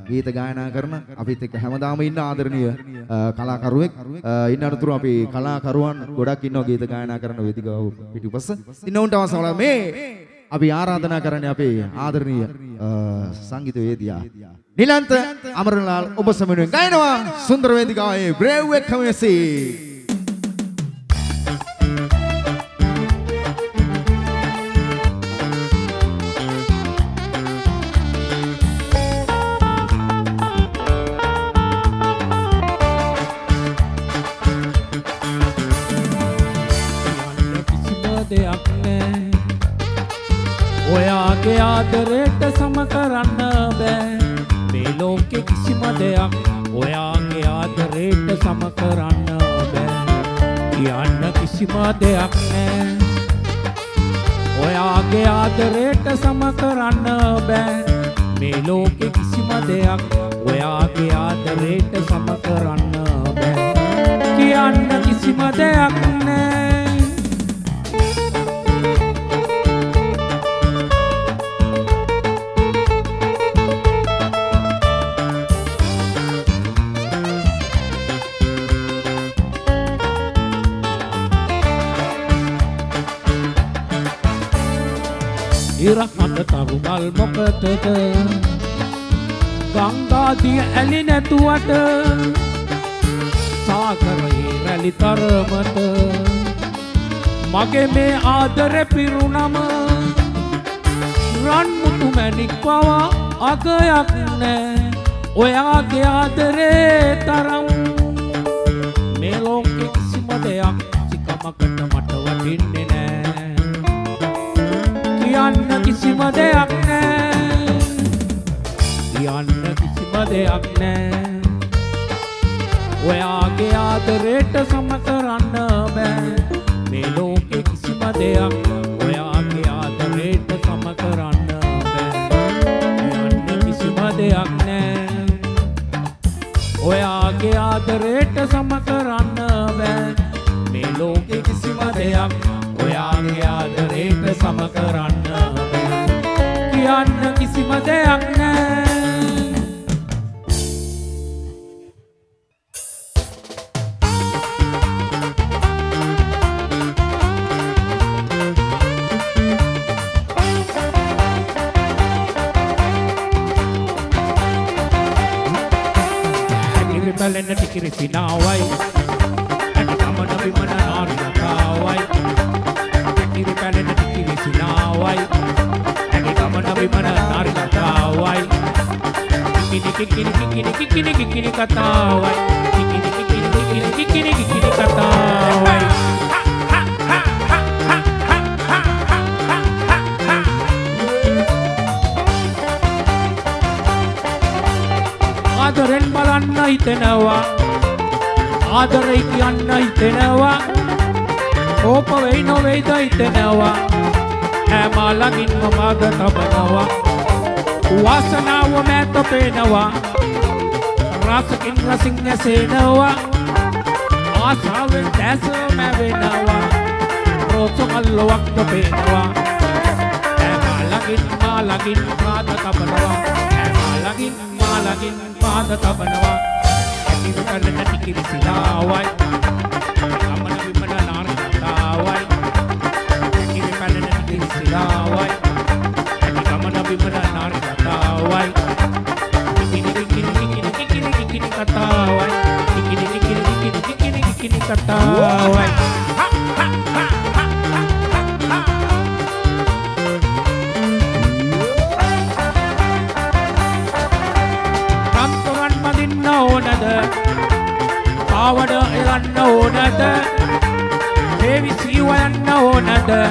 ගීත ගායනා කරන අපිත් එක්ක හැමදාම ඉන්න ආදරණීය කලාකරුවෙක් ඉන්න අතරතුර අපි කලාකරුවන් ගොඩක් ඉන්නවා ගීත ගායනා කරන වේදිකාව පිටිපස්ස ඉන්න උන්ට අවසන් මේ أبي آرادنا كرنا أبي آدرني سانجيت ويديا نيلانت أمرنال أبوسمينو كائنوا سندر ويديكاي بريوة خميسي ආදරයට සම කරන්න බෑ මේ ලෝකේ කිසිම දෙයක් ඔයාගේ ආදරයට සම කරන්න බෑ කියන්න කිසිම දෙයක් නෑ ඔයාගේ ආදරයට සම කරන්න බෑ මේ ලෝකේ කිසිම දෙයක් ඔයාගේ ආදරයට සම කරන්න බෑ කියන්න කිසිම දෙයක් නෑ ඉරහත තරුමල් මොකටද ගංගාදී ඇලි නැතුවට සාගරයේ රැලි තරමට මගේ මේ ආදරේ පිරුණම රන් මුතු මැණික් පවා අගයක් නෑ ඔයාගේ ආදරේ තරම් මේ ලෝකෙ කිසිම දෙයක් සිකමකට මට වටින්නේ නෑ يانا كسي مدى أكنا يانا كسي مدى أكنا وياكي آدريت سمكرانا ميلوكي كسي مدى أكنا وياكي آدريت سمكرانا يانا كسي مدى أكنا وياكي آدريت سمكرانا ميلوكي كسي مدى أكنا ඔයාගේ ආදරේට සම කරන්න කියන්න කිසිම දෙයක් නෑ හැදිරි බලන්න ටිකිරි සිනාවයි අද තමන බිමන ආර්ථකාවයි Kiri palen kiri sinawai, kiri kamana bimana nari katawai. Kiri katawai, kiri katawai. Aadaren balanna hitenawa, aadarai kiyanna hitenawa. ඕප වෙයි නොවෙයිද හිතෙනවා හැම ළඟින්ම මග තබනවා වාසනාව මෑත පේනවා රසකින් රසින් නැසෙනවා ආසාවෙන් දැසම වෙනවා රොතුමල්ලොක් තපේනවා හැම ළඟින් මග තබනවා හැම ළඟින් මග තබනවා කිරි කන්න කිරි සිලාවයි Dawai, ani kaman abi mana nar katawai. Kini katawai. Kini katawai. Kampuan madinna onada, kawada ilanna onada, devi siwayanna onada.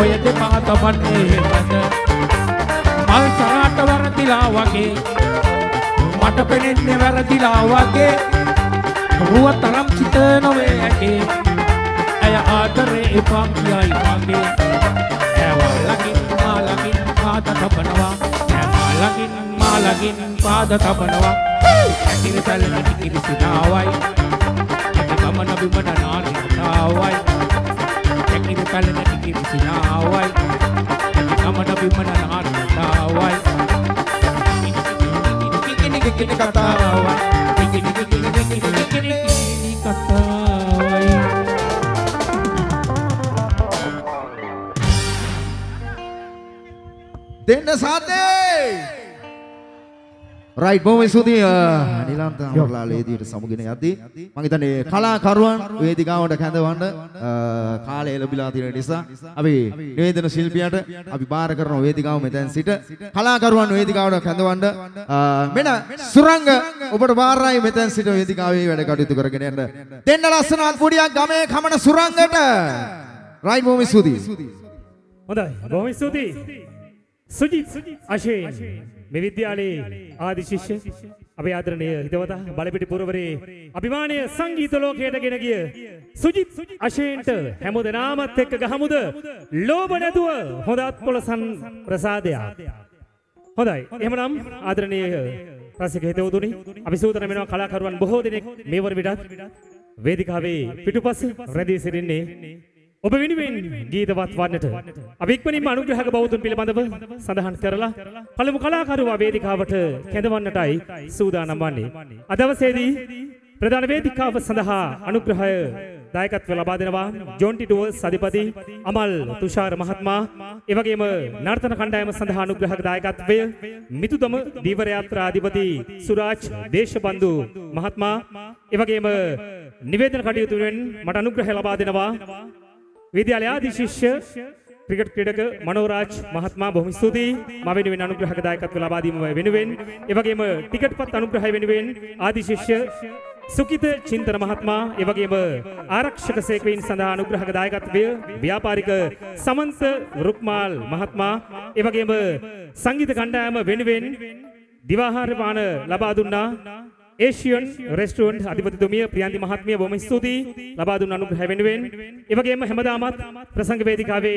ඔයගේ පාතපන්නේ හෙමද මල් සරාට වරදිලා වගේ මට පෙනෙන්නේ වැරදිලා වගේ රුව තරම් සිත නොවේ ඇගේ ඇය ආදරේ එපා කියයි වගේ ඇවලකින් පාද තබනවා ඇවලකින් පාද තබනවා ඇතිරි පැලෙන ටිකිරි සිනාවයි ඇති ගමන බිමන නාරිතාවයි Kiri palana kiri sinawai, kamana bimana nartawai. Kini katawai, kini katawai. Right, bawa sudi ya. Nilam tangan berlalu di samu gini hati. Mungkin ini kalah karuan, ini kawan dah kanda band, kalah elabilah di Indonesia. Abi, ini dengan silpian, abi bar kerana ini kawan medan sit, kalah karuan ini kawan dah kanda band. Mana surang, upar barai medan sit ini kawan ini berdekat itu kerana ini. Tendalah senat punya kami, kami surang kita. Right, bawa sudi. Mudah, bawa sudi. Sujeet Ashen में विद्यालय आदि शिष्य अभी आदरणीय हितवता बालेपिटी पूर्ववरे अभिमानीय संगीत लोके टके नगिये Sujit ashen ट हेमुद नामत एक गहमुद लोभन दुआ होदात पुलसन प्रसादया होदाय एमराम आदरणीय राशि कहते हो दुनी अभी सूत्र में ना कला करवान बहुत दिन एक मेवर विदात वेदिकावे पिटुपस रदी सिरिने उपविनी में गीत बात वादन थे। अब एक पनी मानुक जहाँ का बहुत उन पीले बांधव संधान करला। फल मुकला कारुवा वेदिका बटे केंद्रवान नटाई सुदाना माने। अदावसेदी प्रधान वेदिका बट संधा अनुग्रह दायकत्व लाभादेन वाम जोंटी टूवर्स साधिपति अमल तुषार महात्मा एवं एम नार्तन खंडा एम संधा अनुग्रह दायकत्व मितुदम दीवर्यात्रा अधिपति सुराज देशबंधु महात्मा एवं एम निवेदन खड़ी तुरंत मट अनुग्रह लाभादेन वाम विद्यालय आदि शिष्य क्रिकेट क्रीडक मनोराज महात्मा भूमिसुदी मावेनुवेन अनुग्रह का दायकत्व लाभादी मावेनुवेन एवं एम टिकट पत अनुग्रह वेनुवेन आदि शिष्य सुकित चिंतन महात्मा एवं एम आरक्षक सेक्वेन संधा अनुग्रह का दायकत्व व्यापारिक समंत रुकमाल महात्मा एवं एम संगीत खंडा एम वेनुवेन दिवाहर पान लाभादुन्ना एशियन रेस्टोरेंट अधिपति दुमिया प्रियांति महात्म्य बोमिस्तुति लबादुन अनुग्रह वेनुवेन एवं एम हेमदामत प्रसंग वेदिकावे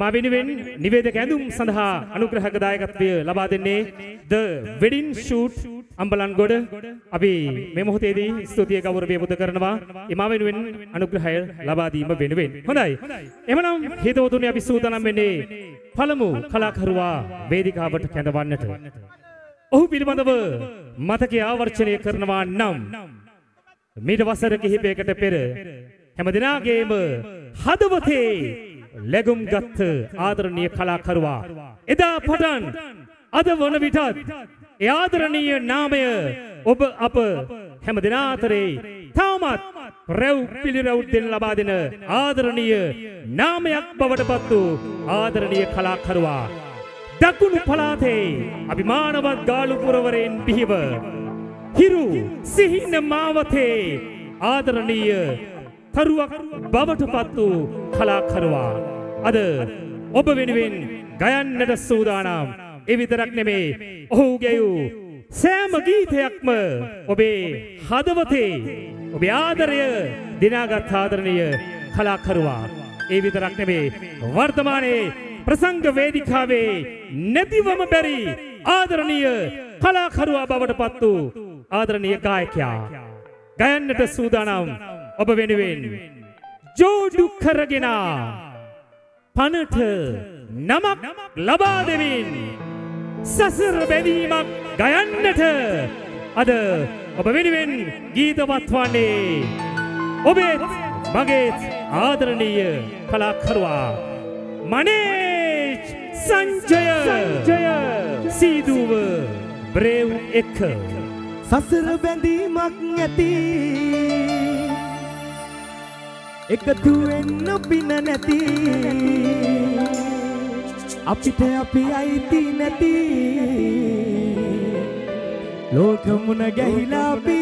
मावेनुवेन निवेदक एंडुम संधा अनुग्रह कदायकत्व लबादेने द वेडिंग शूट अंबलान गोड़ अभी मेमोहते दी स्तुति का वर्बे बुद्ध करनवा इमावेनुवेन अनुग्रह लबादी मावेनुवेन होनाई एमनाम हेतु दुने अभी सूदना मेने फलमु खलाखरुआ वेदिकावट केंदवान्नत ओह पीलबंदव मत के आवर्चने करनवा नम मिडवासर के ही बेकटे पेर हेमदिना गेम हदवते लेगुम गत्थ आदरणीय कलाकरवा इदा पटन अदवन विटात आदरणीय नामे उब अप हेमदिना तरे थामत रेव पिलिराउट दिन लबादिन आदरणीय नामे अक्बवट बत्तू आदरणीय कलाकरवा दकुनु फलाते अभिमानवत गालु पुरवरेन भीव हिरु सिहिन मावते आदरणीय थरुवक बावट पातु खला खरवा अद ओबविनविन गायन नडसूदानाम एवितरकने में ओहुगेयु सैम गीते अक्म ओबे हादवते ओबे आदरणीय दिनागत आदरणीय खला खरवा एवितरकने में वर्तमाने प्रसंग वेदिकावे नदीवम बेरी आदरणीय कलाखरुआ बावड़ पातू आदरणीय गायकिया गायन नट सूदानम अबवेनुवेन जो दुखरगिना पनठ नमक लबादेविन ससर बेदीमक गायन नट अद अबवेनुवेन गीत वात्वाने ओबेत मगेत आदरणीय कलाखरुआ मने संजय सीधुव ब्रेव एक ससुर बेंदी मगनती एक दुएन बिना नती अपिते अपि आई ती नती लोक मुन गहिला भी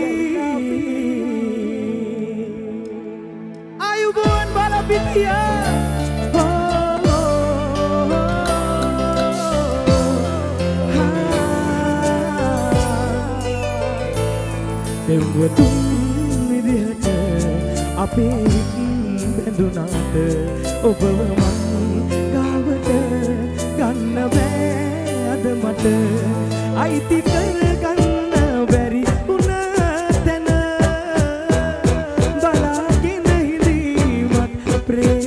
आयु गोन Balapitiya Dewa tum midhata ape bendunata obawa man gawata ganna be ada mata aiti kar ganna beri una tena balage nahi mat prem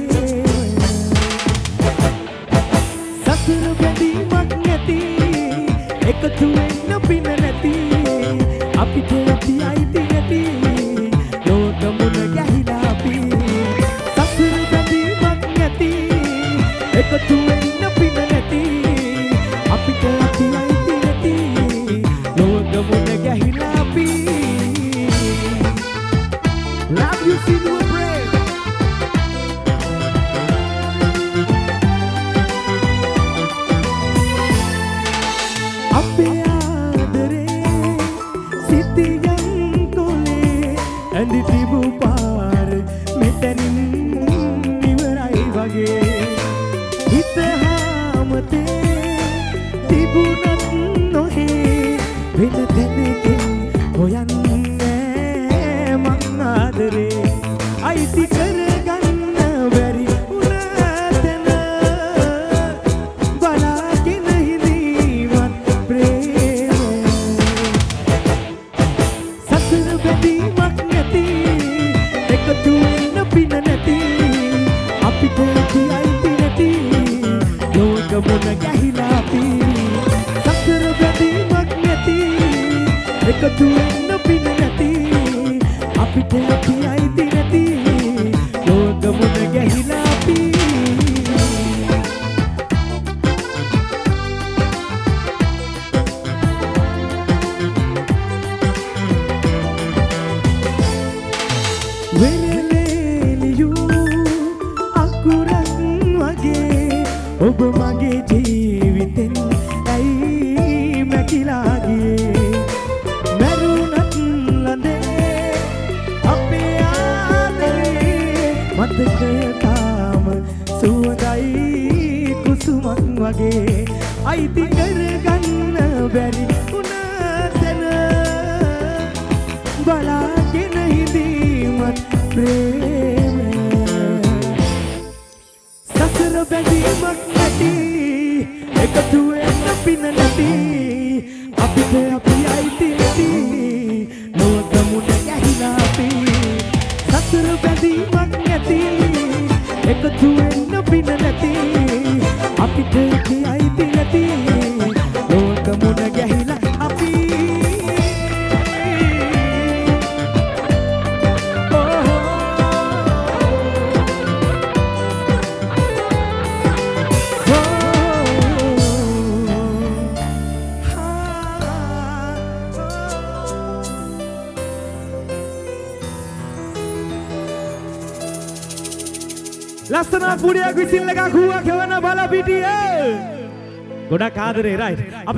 satru bendi mat nati ek due na pina nati apite But you ain't nothing but a thing. I pick up the idea. ගොඩක් ආදරේ right අපි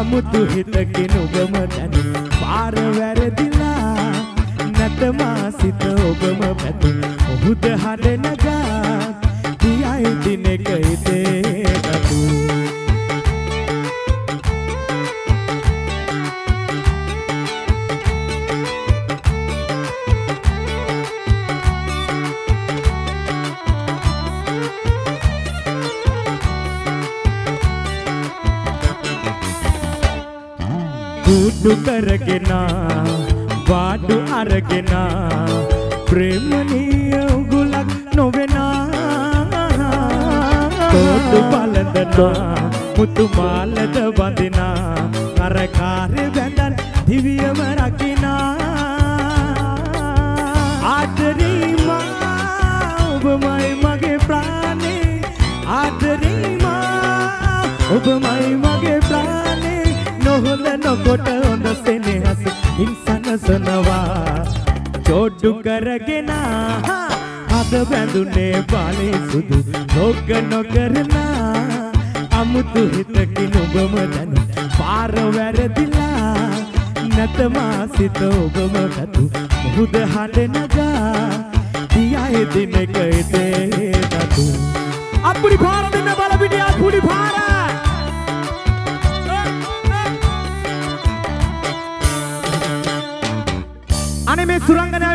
amutu hitakinu bamani पार वैर दिला नतमा सित ओबम पति बहुत हाल नगा दिया दिन कहते तू करगना वाडू अरगना प्रेम गुलक नोवेना तोड़ बालदना मुतु मालद बंदना अरकार बंदन दिव्य मरकिना आदरी माँ उबमाई मगे प्राणे आदरी माँ उबमाई मगे प्राणे नोहलनो कोटा इंसान सनवा चोटू करगना हाथ बैंधुने बाले सुधु लोगनो करना මුතු හිතකින් ඔබම දනු පාර වැරදිලා නැතමා සිත ඔබම දතු මුහුද හඩ නගා දියයි දිනක ඉතේ දතු අපුඩි පාර දෙන්න බලපිටිය අපුඩි පාර අනේ මේ සුරංගනාව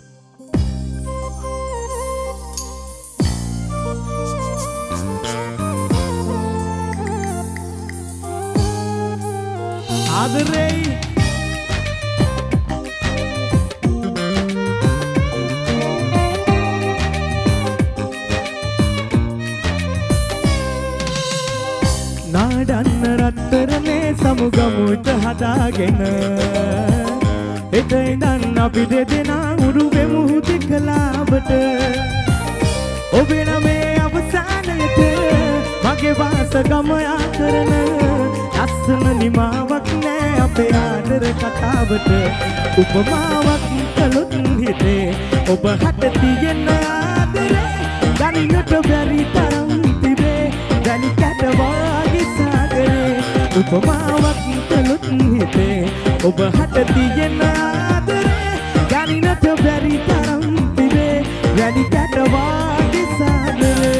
ආදරේ රත්තරනේ සමුගමුට හදාගෙන එතෙන්දන් අපි දෙදෙනා උඩු වෙමු හුදෙක ලාබට ඔබ නමේ අවසානයේත මගේ වාසගම ආකරන ලස්සන නිමාවක් නෑ අපේ ආදර කතාවට උපමාවක් කළොත් හිතේ ඔබ හට තියෙන ආදරේ ගණිනට බැරි තරම් තිබේ වැලි කඩවාගේ සාගරේ උපමාවක් කළොත් හිතේ ඔබ හට තියෙන ආදරේ ගණිනට බැරි තරම් තිබේ වැලි කඩවාගේ සාගරේ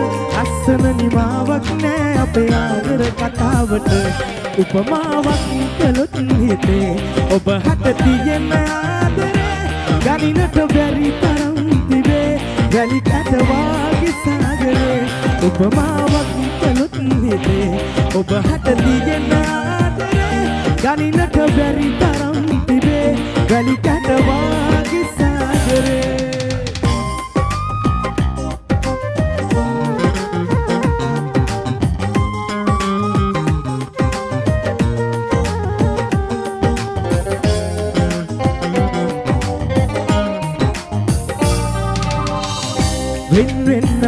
අස්සන නිමාවක් නෑ අපේ ආදර කතාවට උපමාවක් කළොත් හිතේ ඔබ හට තියෙන ආදරේ ගණිනට බැරි තරම් තිබේ වැලි කඩ වාගේ සාගරේ උපමාවක් කළොත් හිතේ ඔබ හට තියෙන ආදරේ ගණිනට බැරි තරම් තිබේ වැලි කඩ වාගේ සාගරේ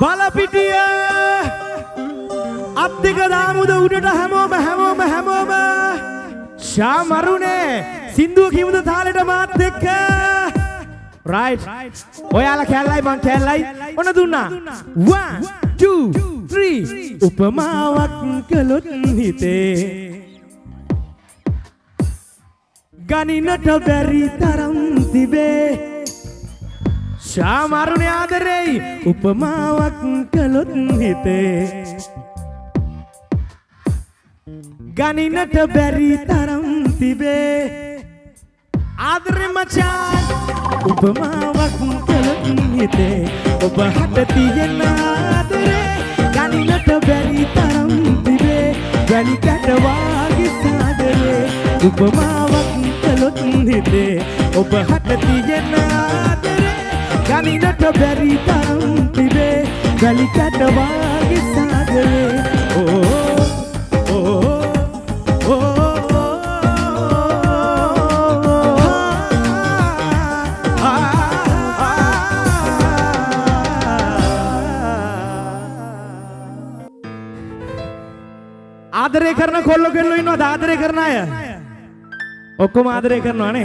බලපිටිය අත්තික දාමුද උඩට හැමෝම ශාමරුනේ සින්දුව කිව්ද තාලෙට මාත් එක්ක right ඔයාලා කැල්ලයි මං කැල්ලයි ඔන්න දුන්නා 1 2 3 උපමාවක් කළොත් හිතේ ගණිනට බැරි තරම් තිබේ ශාමරුනේ ආදරේ උපමාවක් කළොත් හිතේ ගණිනට බැරි තරම් තිබේ ආදරේ මචං උපමාවක් කළොත් හිතේ ඔබ හට තියෙන ආදරේ ගණිනට බැරි තරම් තිබේ වැලි කඩ වාගේ සාගරේ උපමාවක් කළොත් හිතේ ඔබ හට තියෙන ආදරේ ගණිනට බැරි තරම් තිබේ වැලි කඩ වාගේ සාගරේ ඕ ඕ ඕ आदरे करना खोलो के लोई ना आदरे करना है ओको मादरे करना ने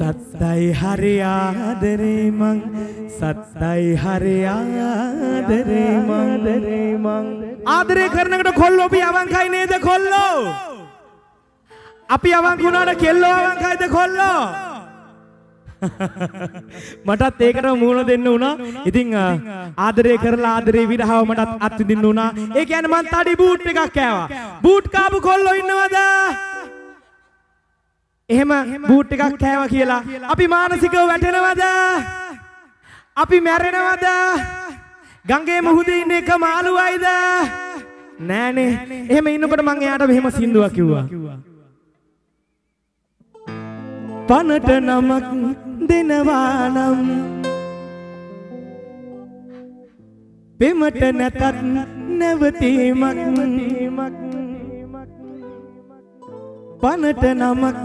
सत्ताई हरे आदरे मंग सत्ताई हरे आदरे मंग आदरे करने को खोलो भी आवांखाई नहीं दे खोलो अपी आवांखुना ने खेलो आवांखाई दे खोलो මටත් ඒකට මූණ දෙන්න උනා. ඉතින් ආදරය කරලා ආදරේ විරහව මටත් අත් විඳින්න උනා. ඒ කියන්නේ මං තඩි බූට් එකක් කෑවා. බූට් කාපු කොල්ලෝ ඉන්නවද? එහෙම බූට් එකක් කෑවා කියලා අපි මානසිකව වැටෙනවද? අපි මැරෙනවද? ගංගේ මුහුදේ ඉන්න එක මාළුවයිද? නෑනේ. එහෙම ඉන්නකොට මං එයාට මෙහෙම සින්දුවක් කිව්වා. පනට නමක් දෙනවා නම් බෙමට නැතත් නැවතීමක් පනට නමක්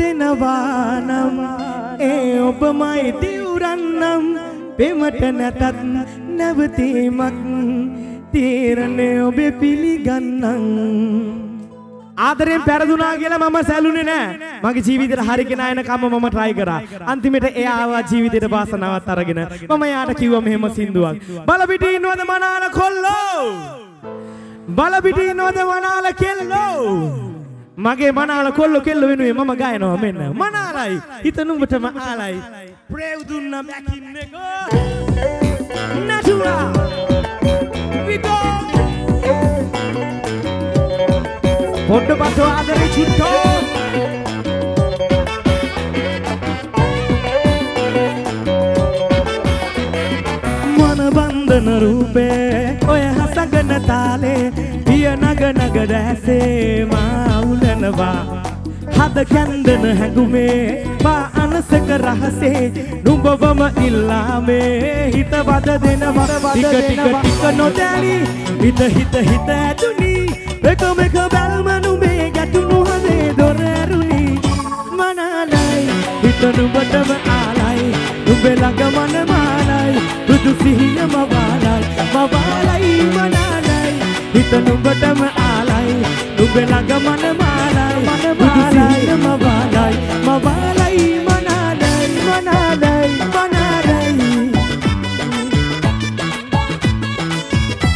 දෙනවා නම් ඒ ඔබමයි දිවුරන්නම් බෙමට නැතත් නැවතීමක් තීරණය ඔබ පිළිගන්නම් आदरे पैरदुना केला मामा सैलूने ना माँगी जीवित रहारी के नायन काम मामा ट्राई करा अंतिम इटे ए आवा जीवित इटे बास नवाता रगेना मामा यार क्यों हम हेमा सिंधुआ बालापिटी इन्होंने मना आला खोल लो बालापिटी इन्होंने मना आला खेल लो माँगे मना आला खोल लो खेल लो इन्होंने मामा गायन हो हमें ना मना आलाई इतनु बच्चा माँ आलाई प्रेवदुना Bodoh batu ada di cinta. Mana bandhan rupe, oya hasagan tale, dia naga naga dehse maulan ba. Hada kandhan hagume, ba ansak rahse, numbam illame, hita bada dena bada dena. Tika tika tika no dali, hita hita hita duni. Beko beko bel manume gatunu hade doraruni manalai itanu batam alai ube laga man manalai budu sihiya mawalai mawalai manalai itanu batam alai ube laga man manalai budu sihiya mawalai mawalai manalai manalai manalai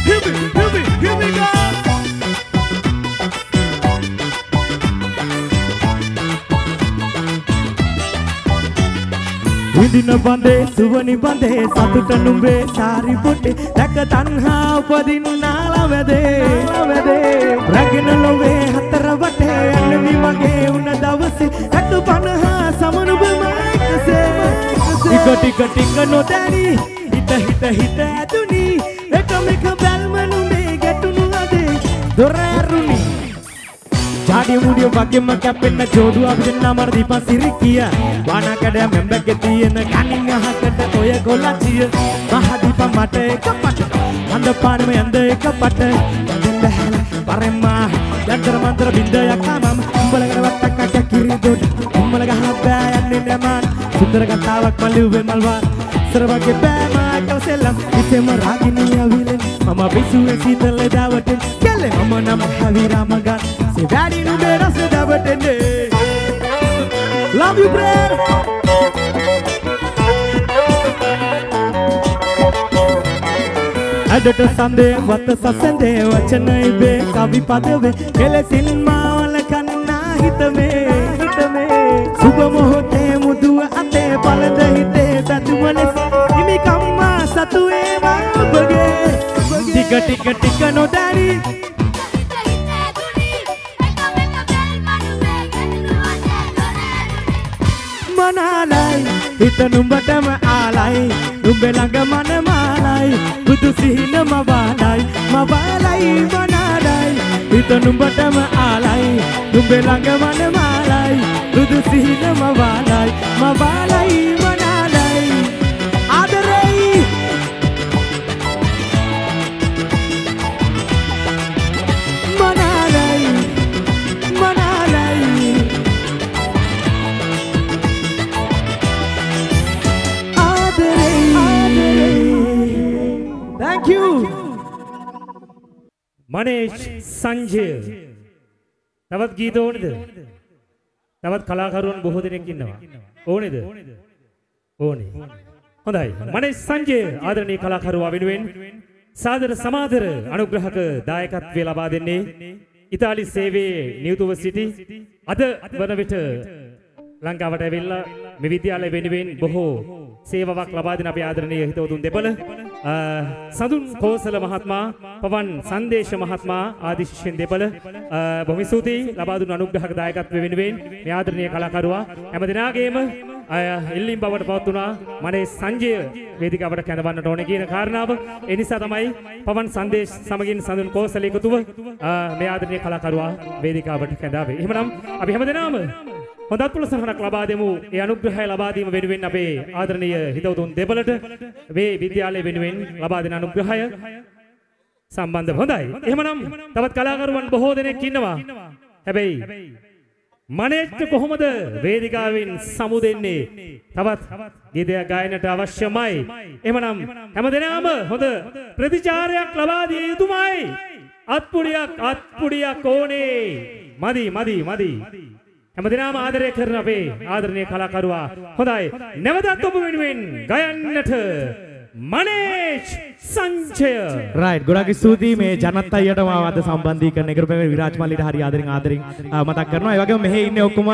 here we go विदिन बंदे सुवनी बंदे सातुट नुबे सारी बोटे तक तन्हा उपदिन नाला वेदे रगन लोवे हतर बटे अन्वी मगे उन दवसे तक पन्हा समनुब माइक से इकटी कटी कनो तेरी हित हित हित दुनी एक मेक बेल मनु में गटुनु आदे दोरे रुनी झाड़ी मुड़ियों बाकी में क्या पिन्ना जोड़ू अब जिन्ना मर दीपा सिरी किया वाना कड़े मेंबे के दिए न कानिंग यहाँ कड़े तो ये गोला चिया महादीपा माटे कपट अंदर पान में अंदर कपट अंदर लहर बारे माँ यंत्र मंत्र बिंदे या कामम उम्मलगा वक्त का क्या किरी दोड़ उम्मलगा हाँ बैया निन्ने मान सुंदर का तावक मलुवे मलवा सर्वा के बैमा कल सेलम इसे मरागी नहीं अभिले ममा बिसुए सीतले दावटे केले ममा नम हवीरा मगा से वैरी नुबेरा से दावटे ने love you prayer अड़ट संदे वत ससंदे वचन इबे कावी पाते वे केले सिन्मा वाले कन्ना हित में सुबह मोहते मुदुआ अते पल Dahite Imi kamma satu ema bage Tika tika tika no dari Hita hita duni Eka meka bel manu meka Nuwa te doraruni Manalai Hita numbatam alai Numbe laga man malai Budu sihina mawalai Mawalai manalai malai ito numbata ma alai numbe langa mane malai rudu sihina ma balai manalai adarai manalai manalai adarai thank you Manesh Sanjaya තවත් ගීත ඕනේද තවත් කලාකරුවන් බොහෝ දෙනෙක් ඉන්නවා ඕනේද ඕනේ හොඳයි මනේෂ් සංජය ආදරණීය කලාකරුවා වෙනුවෙන් සාදර සමාදර අනුග්‍රහක දායකත්වය ලබා දෙන්නේ ඉතාලි සේවයේ නියුතුව සිටි අද වන විට ලංකාවට ඇවිල්ලා මේ විද්‍යාලය වෙනුවෙන් බොහෝ සේවාවක් ලබා දෙන අපේ ආදරණීය හිතවතුන් දෙපළ සඳුන් කෝසල මහත්මයා පවන් සංදේශ මහත්මයා ආදී ශිෂ්‍යයන් දෙපළ බොහොම ස්තුතියි ලබා දුන් අනුග්‍රහක දායකත්වය වෙනුවෙන් මේ ආදරණීය කලාකරුවා හැමදෙනාගේම ඉල්ලීම් බවට පත් වුණා මනේෂ් සංජය වේදිකාවට කැඳවන්නට ඕනේ කියන කාරණාව ඒ නිසා තමයි පවන් සංදේශ සමගින් සඳුන් කෝසල එකතුව මේ ආදරණීය කලාකරුවා වේදිකාවට කැඳාවේ එහෙමනම් අපි හැමදෙනාම හොඳත් පුළුසහනක් ලබා දෙමු ඒ අනුග්‍රහය ලබා දීම වෙනුවෙන් අපේ ආදරණීය හිතවතුන් දෙපළට මේ විද්‍යාලය වෙනුවෙන් ලබා දෙන අනුග්‍රහය සම්බන්ධව හොඳයි එහෙමනම් තවත් කලාකරුවන් බොහෝ දෙනෙක් ඉන්නවා හැබැයි මනේෂ්ට කොහොමද වේදිකාවෙන් සමු දෙන්නේ තවත් ගීතයක් ගායනට අවශ්‍යමයි එහෙමනම් හැමදෙනාම හොඳ ප්‍රතිචාරයක් ලබා දිය යුතුමයි අත්පුඩියක් ඕනේ මදි හැමදෙනාම ආදරය කරන අපේ ආදරණීය කලාකරුවා හොඳයි නැවතත් ඔබ වෙනුවෙන් ගයන්නට මනේෂ් සංජය රයිට් ගොඩාක් ස්තුතියි මේ ජනත් අයියට මාව අද සම්බන්ධීකරණය කරපු මේ විරාජ් මල්ලීට හරි ආදරෙන් මතක් කරනවා ඒ වගේම මෙහි ඉන්නේ ඔක්කොම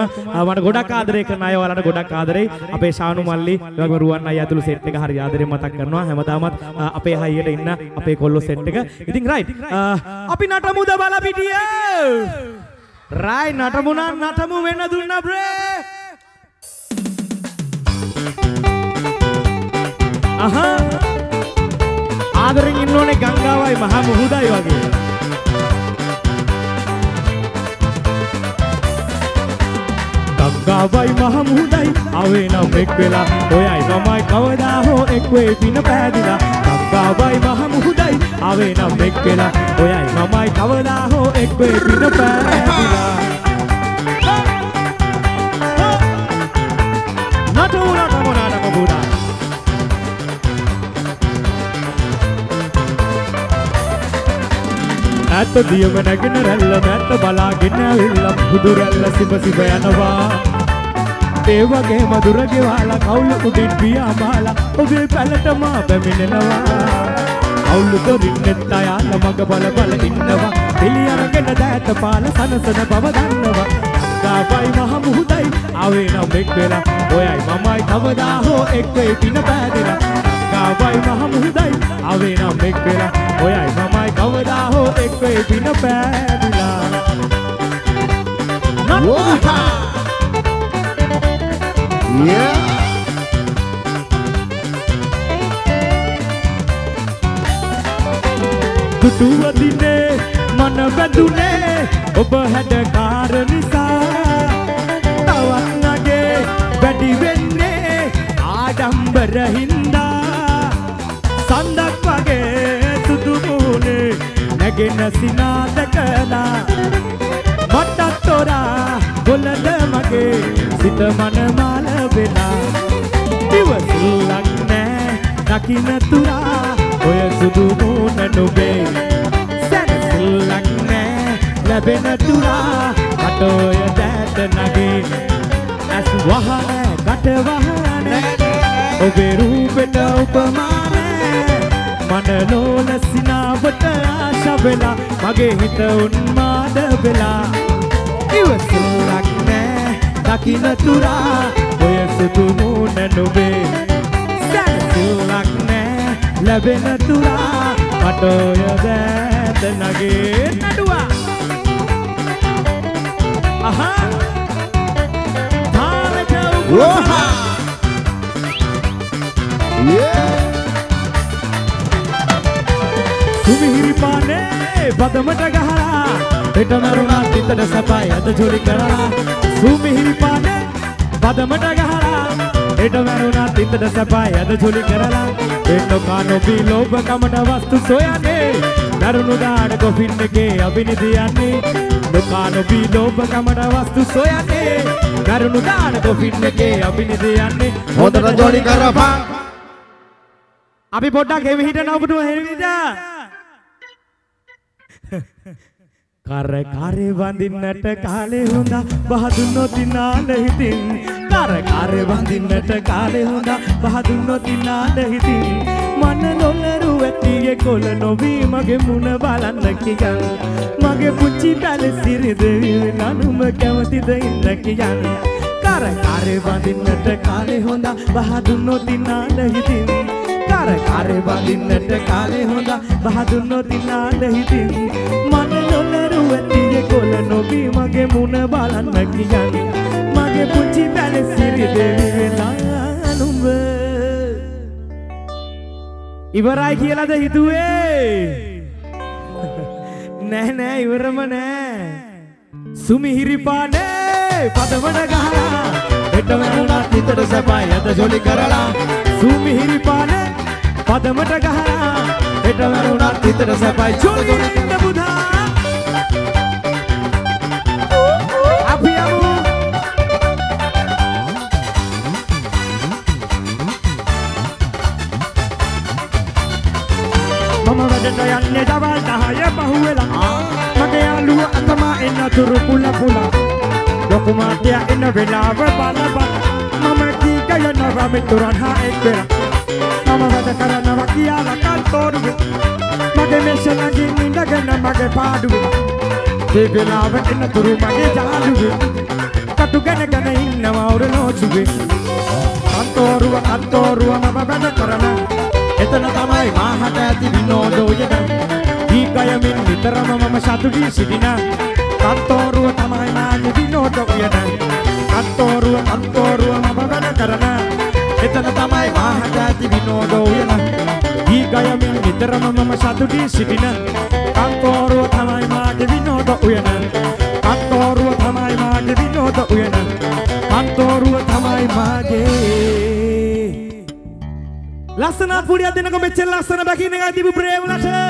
මට ගොඩාක් ආදරය කරන අය ඔයාලට ගොඩාක් ආදරෙයි අපේ ශානු මල්ලී ඒ වගේම රුවන් අයියා ඇතුළු සෙට් එක හරි ආදරෙන් මතක් කරනවා හැමදාමත් අපේ හයියට ඉන්න අපේ කොල්ලෝ සෙට් එක ඉතින් රයිට් අපි නටමුද Balapitiya Rai natamunan natamu wenna dunna bre Aha Aadarin innone Gangawai maha muhudai wage Gangawai maha muhudai awena mekwela oyai namai kawada ho ekwe pina padila Gangawai maha muhudai awena mekwela oyai namai kawada ho ekwe pina padila Natura kamonana kabuna Atta diyama nagina ralla matta balagina illa huduralla sibasiba yanawa Ewage madurage wala kawulu udin piya mala oge palatama beminnawa Kawulu dorin netta yana maga bala bala innawa Diliyara gena daata pala sanasana bawa dannawa Gangawai maha muhudai awena mekwela oyai mamai kawada ho ekwe pina badena Gangawai maha muhudai awena mekwela oyai mamai kawada ho ekwe pina badela Nata Yeah Duduwa dine mana badune oba hada karanisa tawak nage badi wenne aadambara hinda sandak wage sudu mune nagena sina dakala matta tora bolada mage sita mana mala vela diwasulak ne dakina tura oya sudu mune nobe Labena tura atoya dat nage as wahane gat wahane obe roopeta upamane manalona sinawata ashabela mage hita unmada vela iwasulak ne dakina tura oya sudu mona nobe sasulak ne labena tura atoya dat nage naduwa Aha Tharaka Roha Yeah Sumihiri Pane बदमट गहरा टिटनरुना तितन सपाय अधजोरी करा सुम हिरी पाने बदमट गहरा टिटनरुना तितन सपाय अधजोरी करा Tito कानो below बकमट वस्तु सोया ने नरुनु दाड़ को फिरने के अभिनिधिया ने दुकानो बिलो बकमट वस्तु सोया ने नरुनु दाड़ को फिरने के अभिनिधिया ने होदरा जोरी करा भा अभी बोटा के भी हिटन अब तो हेरी जा Kare kare bandinnet kale hunda bahadunno tinale hitin Kare kare bandinnet kale hunda bahadunno tinale hitin Manna nolaru ettiye kola novi mage muna balanna kiyan Mage puchi dale siridevi nanuma kavathida inna kiyan Kare kare bandinnet kale hunda bahadunno tinale hitin Kare kare bandinnet kale hunda bahadunno tinale hitin Manna Wettiye kola nobi mage muna balanna kiyane mage puchi bale siridevi nanumba Ivarai kiyala da hituwe Naha naha iwarama naha Sumihiri paane padavana gahana Hetavana titada sapaya da joli karala Sumihiri paane padavana gahana Hetavana titada sapaya joli karala Buddha Janne dawal dahaye bahuela magyalu atama inna turpula pula dokumatya inna velava balaba mama ki gayana ramituran ha ekera mama wada karana wakiyala kantoruwe mage meshana ginni dagana mage paaduwe de velava inna turu mage jaaluwe katu gana gana inna aur nochuwe kantoruwa kantoruwa mama wada karana එතන තමයි මාහට ඇති විනෝදෝයන දීකයමින් විතරම මම සතු වී සිටින අත්තෝරුව තමයි මාගේ විනෝදෝයන අත්තෝරුව අත්තෝරුව මම ගන කරන එතන තමයි මාහට ඇති විනෝදෝයන දීකයමින් විතරම මම සතු වී සිටින අත්තෝරුව තමයි මාගේ විනෝදෝයන අත්තෝරුව තමයි මාගේ විනෝදෝයන අත්තෝරුව තමයි මාගේ Lasana puriya denako meche lasana baki nega dibu premulata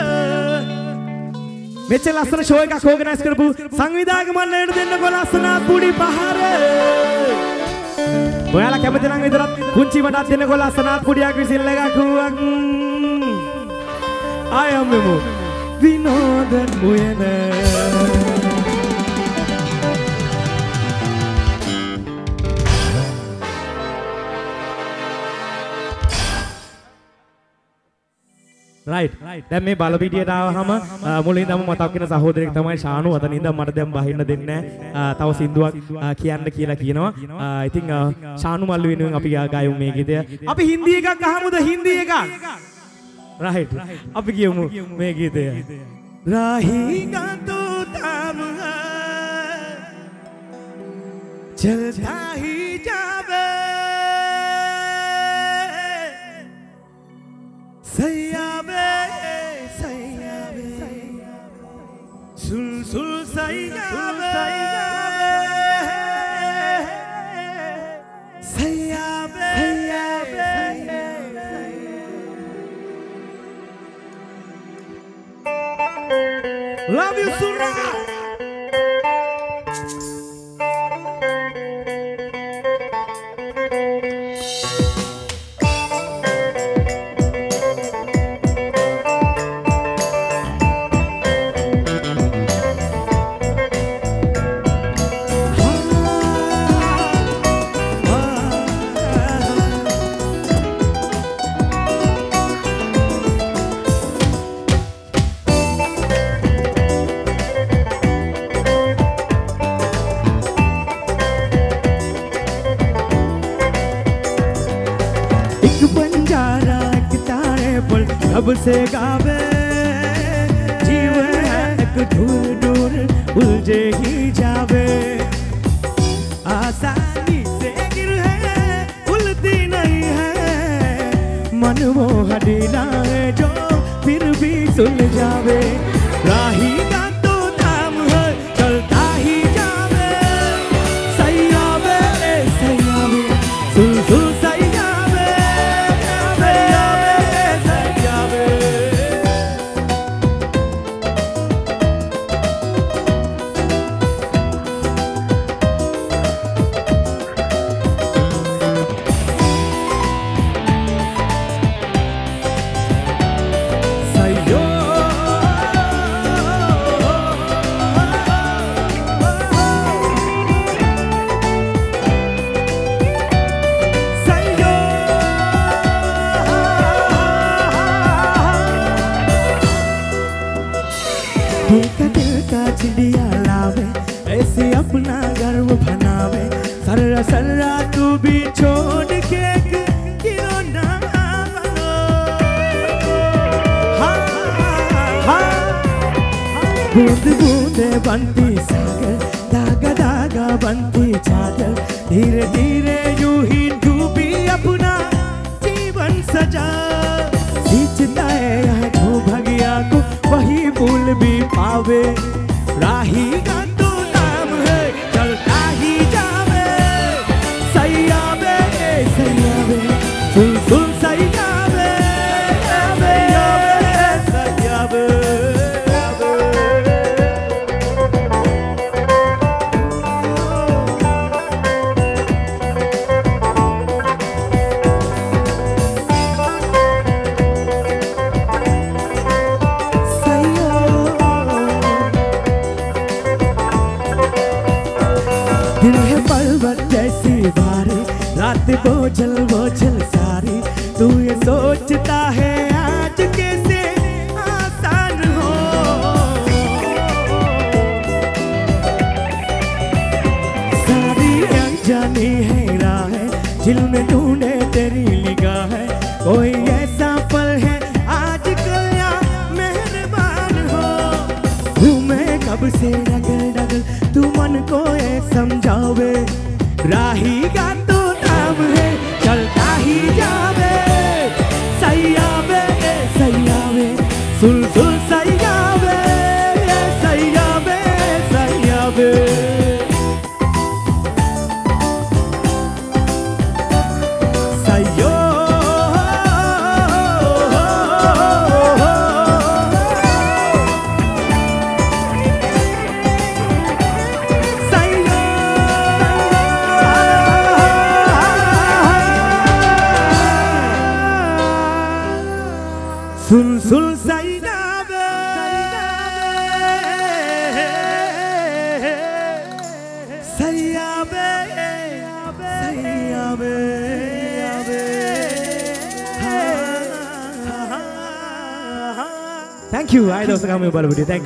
meche lasana show ekak organize karapu sangvidhayaka mannayata dennako lasana puri pahara oyala kemathi nan vidarat kunchi wadak dennako lasana puriyak visinla ekak huwak ayamemu vinodan muyena right දැන් මේ බලපිටියට ආවහම මුලින්ම මතක් වෙන සහෝදරයෙක් තමයි ශානු අතන ඉඳන් මට දැන් බහින්න දෙන්නේ නැහැ තව සින්දුවක් කියන්න කියලා කියනවා ඉතින් ශානු මල්ලු වෙනුවෙන් අපි ගායමු මේ ගීතය අපි හින්දි එකක් අහමුද හින්දි එකක් right අපි කියමු මේ ගීතය රාහි ගන්තු තම ජල්තා හි ජාවේ sayabe sayabe sul sul sayabe sayabe sayabe love you surra से गावे जीवन है एक ढूंढ ढूंढ उलझे ही जावे आसानी से गिर है खुलती नहीं है मन वो हडीना है जो फिर भी सुलझावे Thank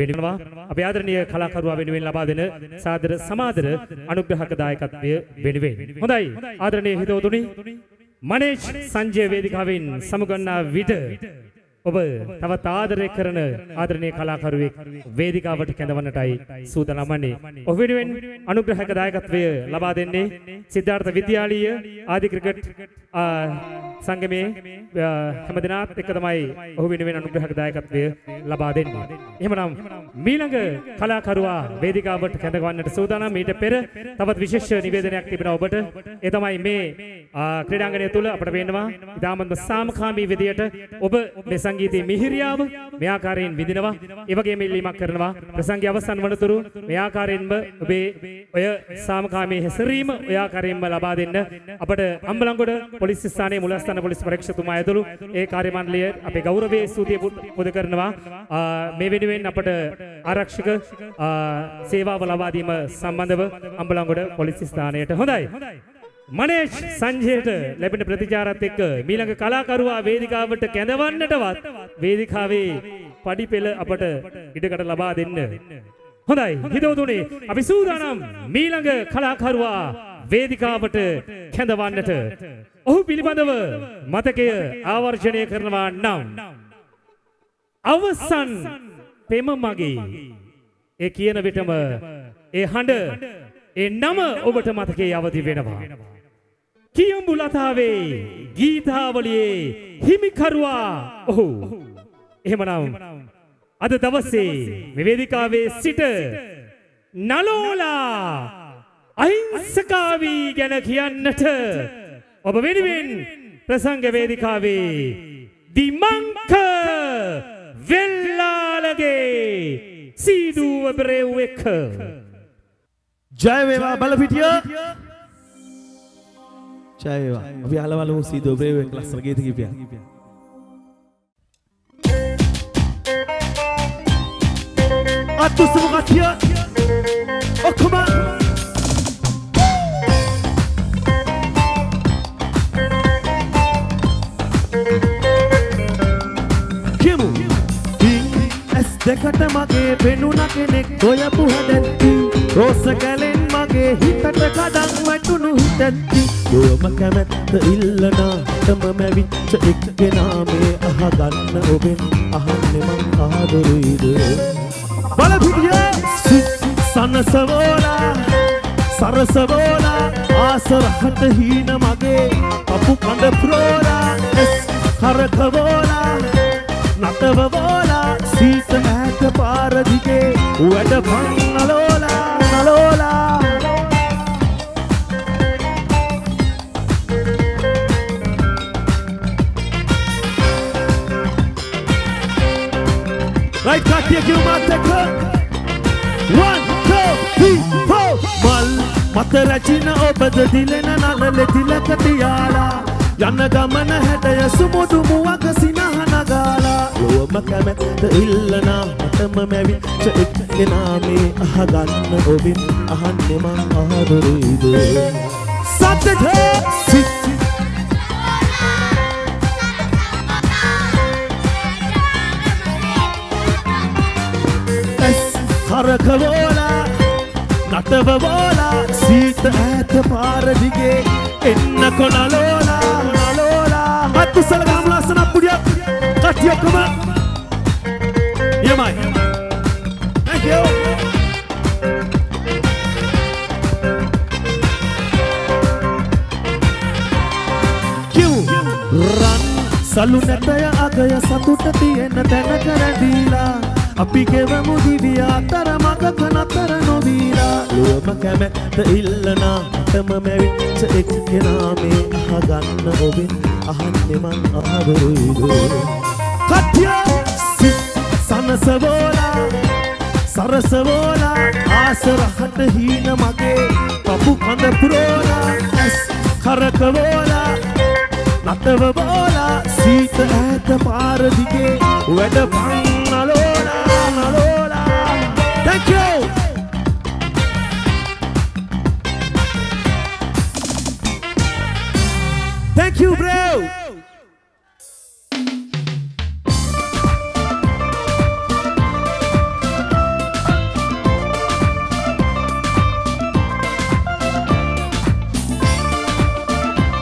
wenwenawa abhyadraniya kalakaruwa wenwen laba dena saadara samadara anugrahakadayakathwaya wenwen hondai adaraniya hidawathuni Manej Sanjay Vedikavin samuganna vida ඔබ තවත් ආදරය කරන ආදරණීය කලාකරුවෙක් වේදිකාවට කැඳවන්නටයි සූදානම් වන්නේ. ඔබ වෙනුවෙන් අනුග්‍රහක දායකත්වය ලබා දෙන්නේ සිද්ධාර්ථ විද්‍යාලීය ආදී ක්‍රිකට් සංගමයේ හැමදිනාත් එක තමයි ඔබ වෙනුවෙන් අනුග්‍රහක දායකත්වය ලබා දෙන්නේ. එහෙමනම් මීළඟ කලාකරුවා වේදිකාවට කැඳවන්නට සූදානම්. ඊට පෙර තවත් විශේෂ නිවේදනයක් තිබෙනවා ඔබට. ඒ තමයි මේ ක්‍රීඩාංගණය තුල අපට වෙන්නවා ඉතාමත් සාමකාමී විදියට ඔබ මේ සංගීතයේ මිහිරියාව මේ ආකාරයෙන් විඳිනවා. ඒ වගේම ඉල්ලීමක් කරනවා ප්‍රසංගය අවසන් වනතුරු මේ ආකාරයෙන්ම ඔබේ ඔය සාමකාමී හැසිරීම ඔය ආකාරයෙන්ම ලබා දෙන්න අපට අම්බලන්ගොඩ පොලිස් ස්ථානයේ මුලස්ථාන පොලිස් පරීක්ෂකතුමා ඇතුළු ඒ කාර්ය මණ්ඩලය අපේ ගෞරවයේ ස්තුතිය පොද කරනවා. මේ වෙනුවෙන් අපට ආරක්ෂක සේවාව ලබා දීම සම්බන්ධව අම්බලන්ගොඩ පොලිස් ස්ථානයට. හොඳයි. Manej Sanjayට ලැබෙන ප්‍රතිචාරات එක්ක මීළඟ කලාකරුවා වේදිකාවට කැඳවන්නටවත් වේදිකාවේ පඩිපෙළ අපට ඉඩකට ලබා දෙන්න. හොඳයි හිතවතුනි අපි සූදානම් මීළඟ කලාකරුවා වේදිකාවට කැඳවන්නට ඔහු පිළිබඳව මතකය ආවර්ජණය කරනවා නම් අවසන් පෙම මගේ ඒ කියන විටම ඒ හඬ ඒ නම ඔබට මතකයේ අවදි වෙනවා කියඹු ලතාවේ ගීතාවලියේ හිමිකරුවා ඔහු එහෙමනම් අද දවසේ මේ වේදිකාවේ සිට නලෝලා අහිංසකාවී ගැන කියන්නට ඔබ වෙනුවෙන් ප්‍රසංග වේදිකාවේ දිමංක වෙල්ලාලගේ සීදුව බ්‍රේව් එක ජය වේවා බලපිටිය ජය වේවා අපි අහලවලු සීදුව බ්‍රේව් එක ක්ලස්ටර් ගීත කිපියා අතුසු මොකක්ද ඔක්කොම දෙකට මගේ වෙනුණා කෙනෙක් හොයපු හැදැත්ති රෝස කැලෙන් මගේ හිතට කඩන් වැටුණු හිතැත්ති ඔයම කැමැත්ත ඉල්ලනා තම මැවිච්ච එක්කෙනා මේ අහගන්න ඔබෙන් අහන්නේ මං ආදරෙයිද බලපිටිය සනසවෝලා සරසවෝලා ආසරහට හීන මගේ කපු කඳ ප්‍රෝලා කරකවෝලා නටවවෝලා සීත ඈත පාර දිගේ වැඩ පන් නලෝලා නලෝලා රයිට් කට්ටිය කිව්වත් එක්ක 1 2 3 4 මල් මත රැචින ඔබද දිලෙන නලලෙ තිලක තියාලා යන්න ගමන හැටය සුමුදු මුවක සිනහන ගාලා ඔවම කැමැත්ත ඉල්ලනා මටම මැවිච්ච එක්කෙනා මේ අහගන්න ඔබෙන් අහන්නේ මං ආදරෙයිද සද්දට සිත් කරකවෝලා නටවවෝලා සීත ඈත පාර දිගේ එන්න කොනලෝලා أنتو سلام لا سناب بديا كاتيا كما يماي thank you كيو ران سالونا تيا أجايا ساتوتا تيا نتنا كراديلا අපි කෙවමු දිවිය අතර මගක නතර නොදීලා ඔබ කැමැත්ත ඉල්ලනා මටම මැවිච්ච එක්කෙනා මේ අහගන්න ඔබෙන් අහන්නේ මං ආදරෙයිද කට්ටිය සනසවෝලා සරසවෝලා ආසරහට හීන මගේ පපු කඳ පුරෝලා කරකවෝලා නටවවෝලා සීත ඈත පාර දිගේ වැඩ පන් Thank you. Thank you, bro.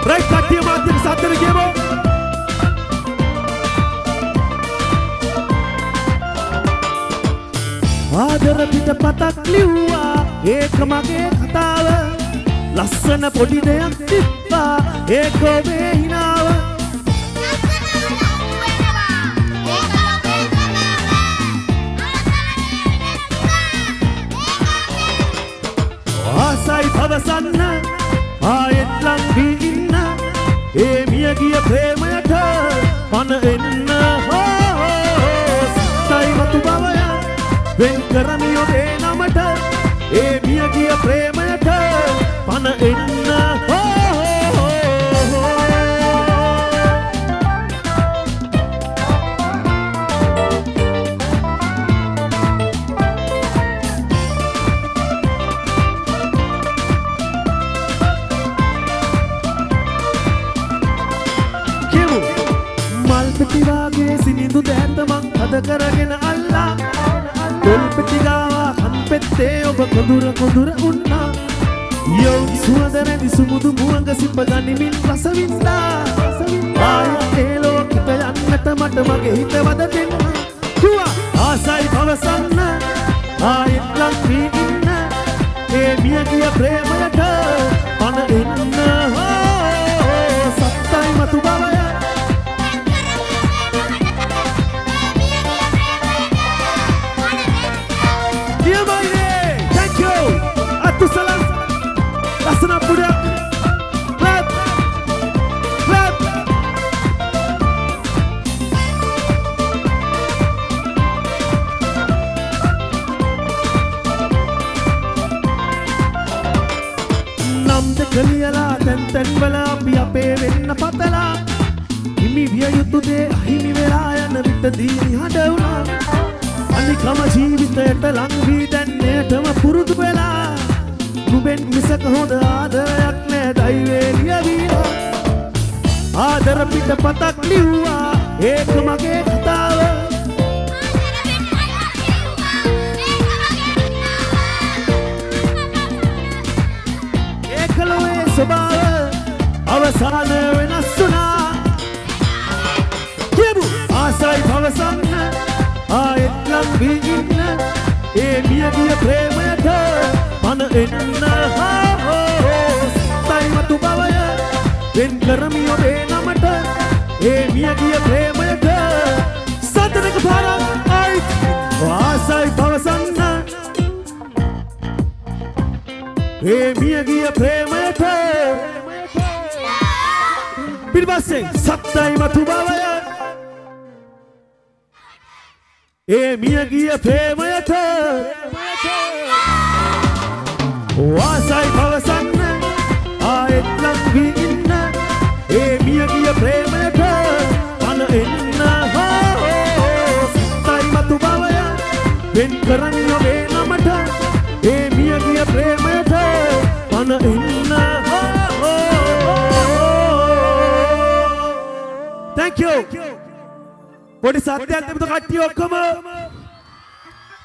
Right, Katya, Martin, Saturday, game. ආදර පිටපතක් ලිව්වා ඒක මගේ කතාව ලස්සන පොඩි දෙයක් තිබ්බා ඒක ඔබේ හිනාව ආසයි පවසන්න ආයෙත් ලං වී ඉන්න ඒ මිය ගිය ප්‍රේමයට පණ එන්න කරමිය ඔබේ නමට ඒ මිය ගිය ප්‍රේමයට පණ එන්න කිව් මල් පිටි වාගේ සිනිඳු දැත මං අද කරගෙන අල්ලා කොල් පෙති ගාවා කන් පෙත්තේ ඔබ කොඳුර කොඳුර උන්නා Yo, suasana di sumudu buang kesimpagani min rasa minta. Ayat elo kita yang mata-mata mage hita wada denna. Dua, asai bhavasanna, ayat lang minna. Mia kia premayata, mana inna. Sattai matu bhavaya. Dia baire, thank you. Atu salam. Asana budak. Clap. Clap. Nam de kaliyala tantan bala api ape venna patala. Himi viya yutude himi velaya navita dini hadauna. Anikama jeevithayata lang vi dannetama purudu vela. नुबेन मिसक हों दा आधरक ने दाईवेरिया दिया आधर पिट पतक लिहुआ एक मगे खताव आधर पिट पतक लिहुआ एक मगे खताव एकलोए सुबाव अवसान विनसुना क्यों आसाई भवसन आयत लंबी इन ये मिया दिया प्रेम था Mana enna ho sattai matu bhavaya ven karamiyo dena mata e miya giya premayata satanaka bhara ai vaasai bhavasanna e miya giya premayata pirvasse sattai matu bhavaya e miya giya premayata Wasai bhavasanna, ayat lang vinna, e miya giya premayata, mana enna ho sattai matu bhavaya, ven karamiyo vena mata, e miya giya premayata, mana enna ho. Thank you. Podi sathyath me to katti okkoma.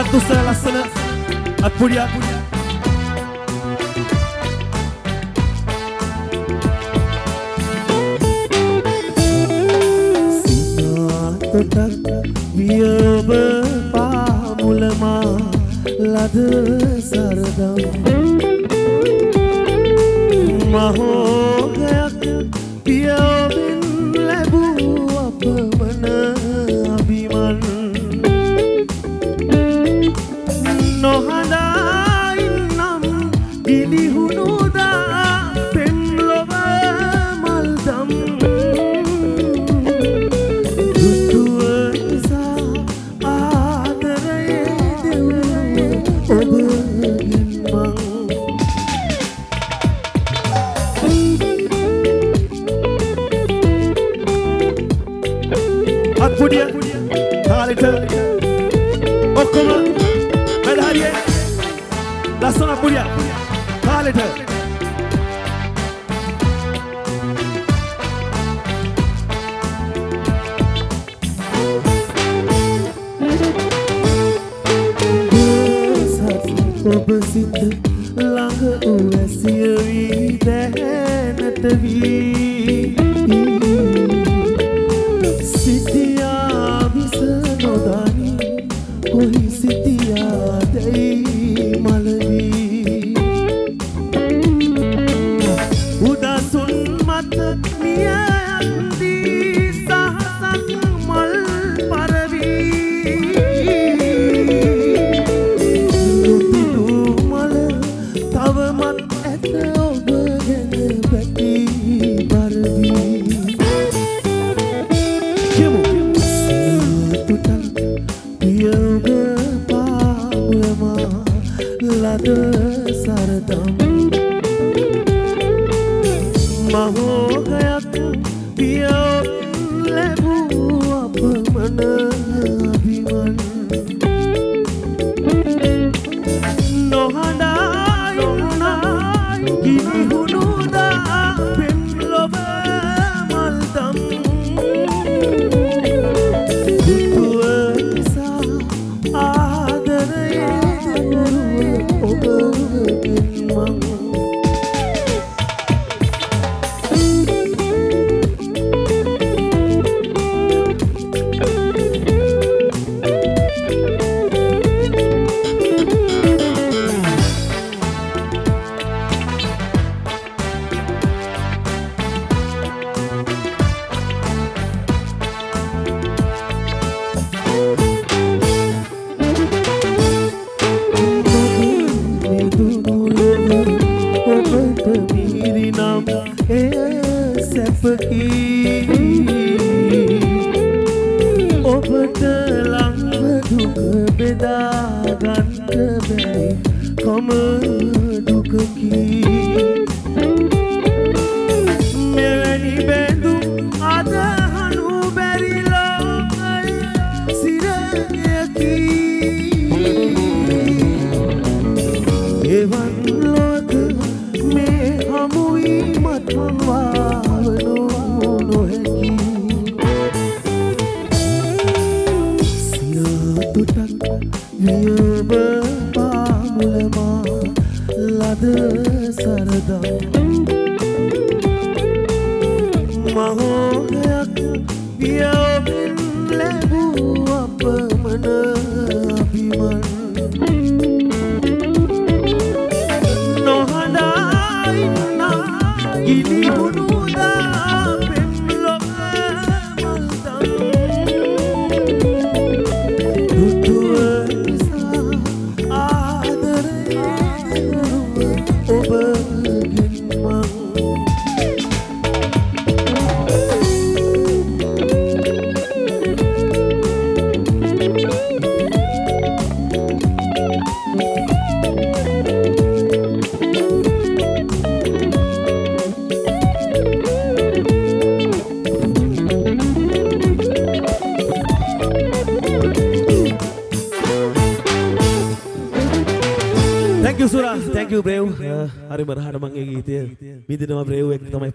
Atusala lasana atpuriya Sinatotak viyaba paamulama lad saradam Mahogayak piyabin labu apamana abhiman Thank you.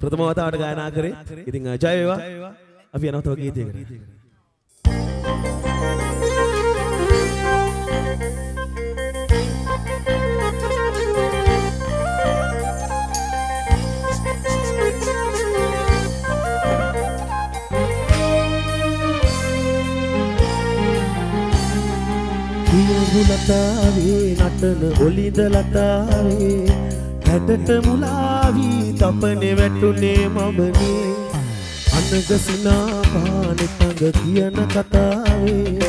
ප්‍රථම වතාවට ගායනා කරේ. ඉතින් ජය වේවා. අපි යනවා තව ගීතයකට. මුලතාවේ නටන ඔලිද ලතාවේ හැඩට මුලාවි තපනේ වැටුනේ මමනේ අනගසිනා පානේ පඟ කියන කතාවේ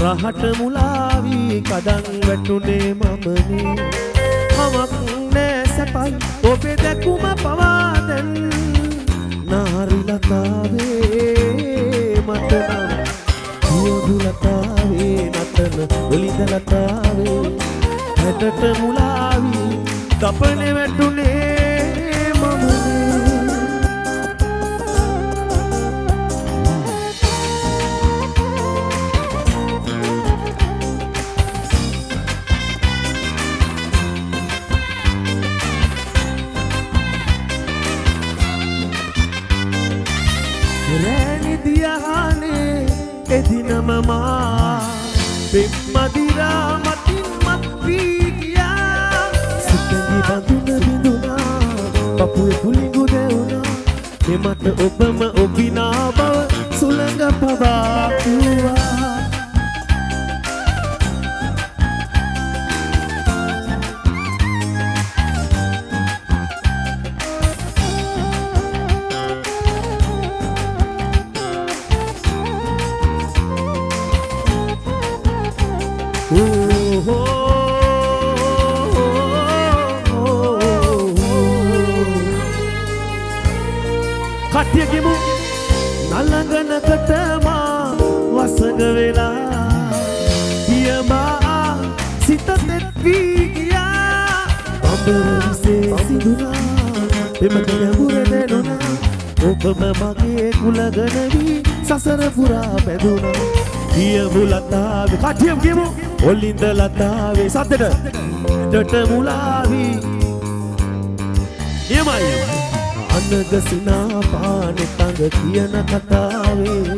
රහට මුලාවි කඩන් වැටුනේ මමනේ මමක් නෑ සපයි ඔබේ දැකුම පවා දැන් නාරි ලතාවේ මට නම් යොදු ලතාවේ නතන ඔලිද ලතාවේ හැඩට මුලාවි තපනේ වැටුනේ මමනේ රැනි දියානේ එදිනම මා පෙම්මදිරා මතින් මත් වීගියා Oh, කට්ටියගෙමු නලඟනකටම වසඟ වෙලා යමා සිත දෙත් වී ගියා අඹරසේ සිඳුනා එමකල මුරදෙනුනා ඔබම මගේ කුලගෙන වී සසර පුරා බැඳුනා කියමු ලතාවේ කට්ටියගෙමු ඔලින්ද ලතාවේ සද්දට ඩට මුලාවි එමයි අනගසිනා පානේ තඟ කියන කතාවේ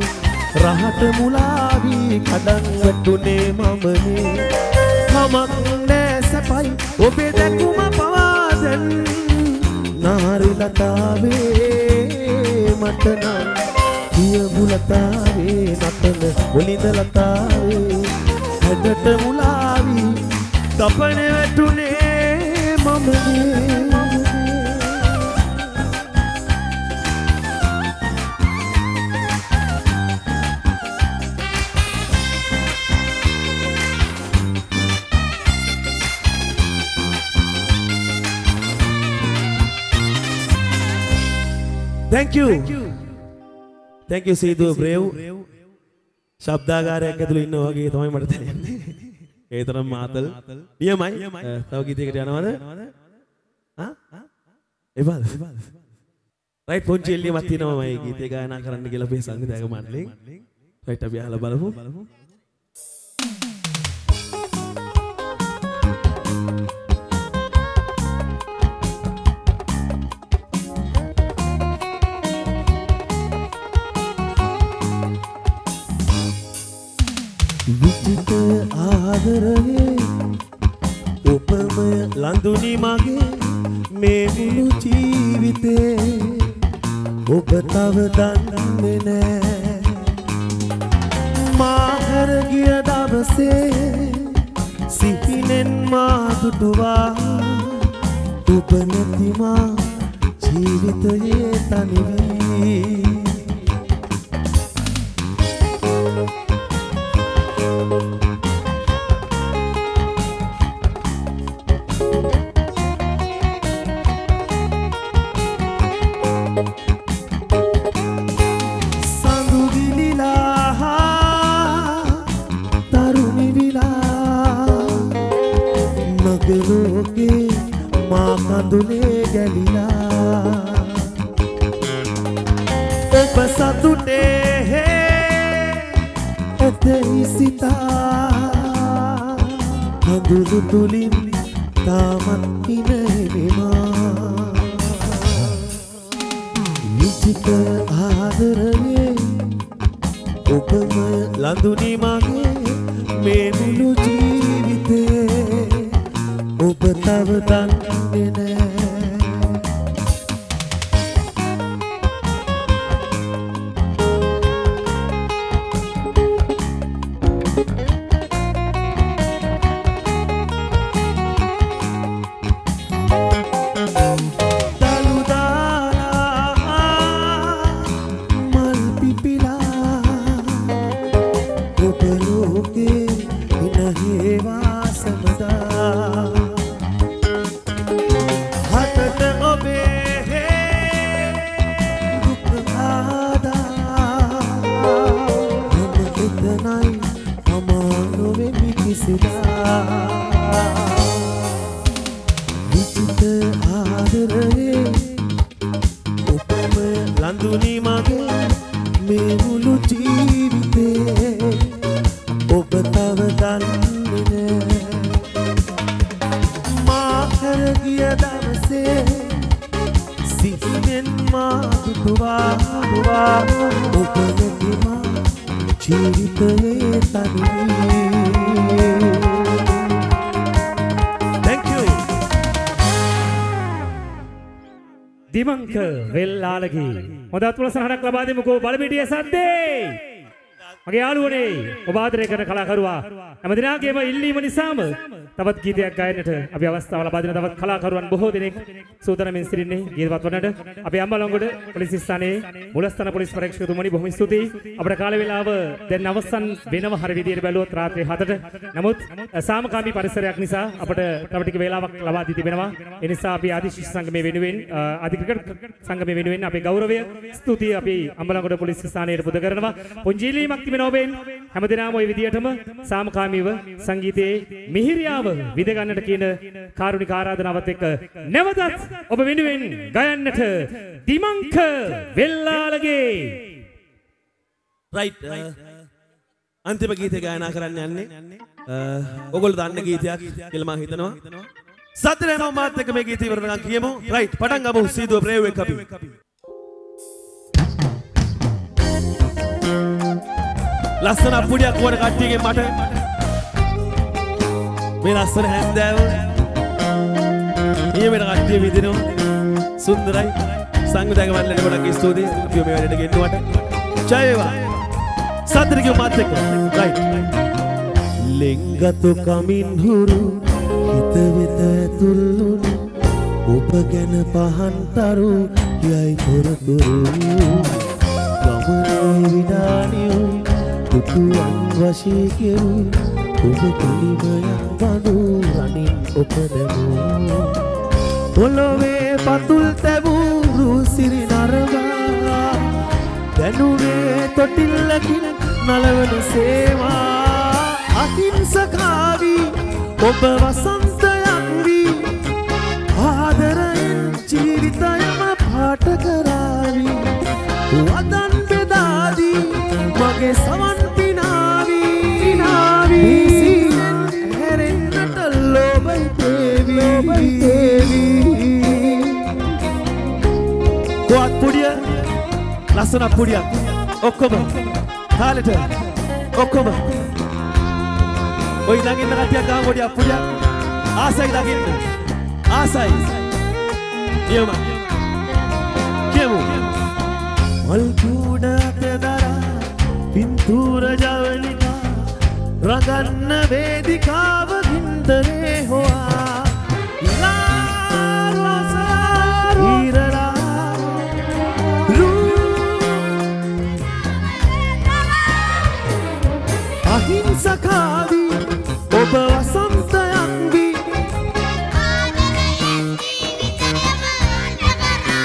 රහට මුලාවි කඩන් වැටුනේ මමනේ මමක් නෑ සපයි ඔබේ දැකුම පවා දැන් නාරි ලතාවේ මට නම් කියමු ලතාවේ නටන ඔලිද ලතාවේ හැඩට මුලාවි තපනේ වැටුනේ මමනේ Thank you Seeduwa Brave. Shabdagarayaka athulu inna wage thamai mata theriyenne. ඒතරම් මාතල් නියමයි. තව ගීතයකට යනවද? ආ එපාද? රයිට් පොන්චි එල්ලියක් තියෙනවා මේ ගීතේ ගායනා කරන්න කියලා අපි සංගීතයක මණ්ඩලෙන්. රයිට් අපි අහලා බලමු. විචිත ආදරයේ උපම ලඳුනි මගේ මේ මුළු ජීවිතේ ඔබ තව දන්නේ නෑ මා හැර ගිය දවසේ සිහිනෙන් මා දුටුවා ඔබ නැති මා ජීවිතයේ තනි වී මුදත්වල සහනක් ලබා දෙමුකෝ බලපිටිය සද්දේ මගේ යාළුවනේ ඔබ ආදරය කරන කලාකරුවා හැම දිනාගේම ඉල්ලීම නිසාම තවත් ගීතයක් ගයන්නට අපි අවස්ථාව ලබා දෙන තවත් කලාකරුවන් බොහෝ දෙනෙක් සූදානම්ෙන් සිටින්නේ ගීතවත් වන්නට අපේ අම්බලංගොඩ පොලිස් ස්ථානයේ මුලස්ථාන පොලිස් පරීක්ෂකතුමනි බොහොම ස්තුතියි අපේ කාල වේලාව දැන් අවසන් වෙනව හරිය විදියට බැලුවොත් රාත්‍රී 7ට නමුත් සාමකාමී පරිසරයක් නිසා අපට තව ටික වේලාවක් ලබා දී තිබෙනවා ඒ නිසා අපි ආදි ශිෂ්‍ය සංගමයේ වෙනුවෙන් ආදි ක්‍රිකට් සංගමයේ වෙනුවෙන් අපේ ගෞරවය ස්තුතිය අපි අම්බලංගොඩ පොලිස් ස්ථානයට පුද කරනවා පොන්ජීලීමක් තිබෙනවා ඔබෙන් හැමදෙනාම ওই විදියටම සාමකාමීව සංගීතයේ මිහිරියාව විඳ ගන්නට කියන කාරුණික ආරාධනාවත් එක්ක නැවතත් ඔබ වෙනුවෙන් ගයන්නට දිමංක වෙල්ලාලගේ රයිට් අන්තිම ගීතය ගායනා කරන්න යන්නේ ඔයගොල්ලෝ දන්න ගීතයක් කියලා මම හිතනවා සද්දේනෝ මාත් එක්ක මේ ගීතය ඉවර වෙනකන් කියමු රයිට් පටන් ගමු සීදුව ප්‍රේව් එක අපි ලස්සන අපුඩියක් වුණ කට්ටියගේ මට මේ ලස්සන හැන්දෑව ඊයේ වෙන කට්ටිය විදිනවා සුන්දරයි සංගීතයක මල්ලට ගොඩක් ස්තුතියි අපි මේ වැඩේට ගෙන්නුවට ජය වේවා සද්දරිය මාත් එක්ක රයිට් ලෙන්ගතු කමින් හුරු හිත වෙත ඇතුළුණු ඔබ ගැන පහන්තරු යයි පොරතුරු ගමනේ විඩානියු පුතුවන් වශී කෙරු ඔබ පිළිමයක් වඩු රණින් ඔබ දැමූ පොළොවේ පතුල් තැබූ රුසිරි නරවා දැනුවේ තොටිල්ලකින් නලවන සේවා أتمسك عادي وبوسنت يعري هادرين جيرتا يما باتكراري ودن بدادي مجي سمن بناري سيرن هرن نتلو بيتيبي قوات بوديا لسنا بوديا أكبر ثالثا أكبر ويدعين نعاتيا كام وديا بوديا آساي دعين آساي يوما كيمو ملكودا تدارا بنتورا جاوليكا رغنا بيديكا وغندري هوا سكابي أبغى سمتا ينبي أنا ينبي بتكمل غرابي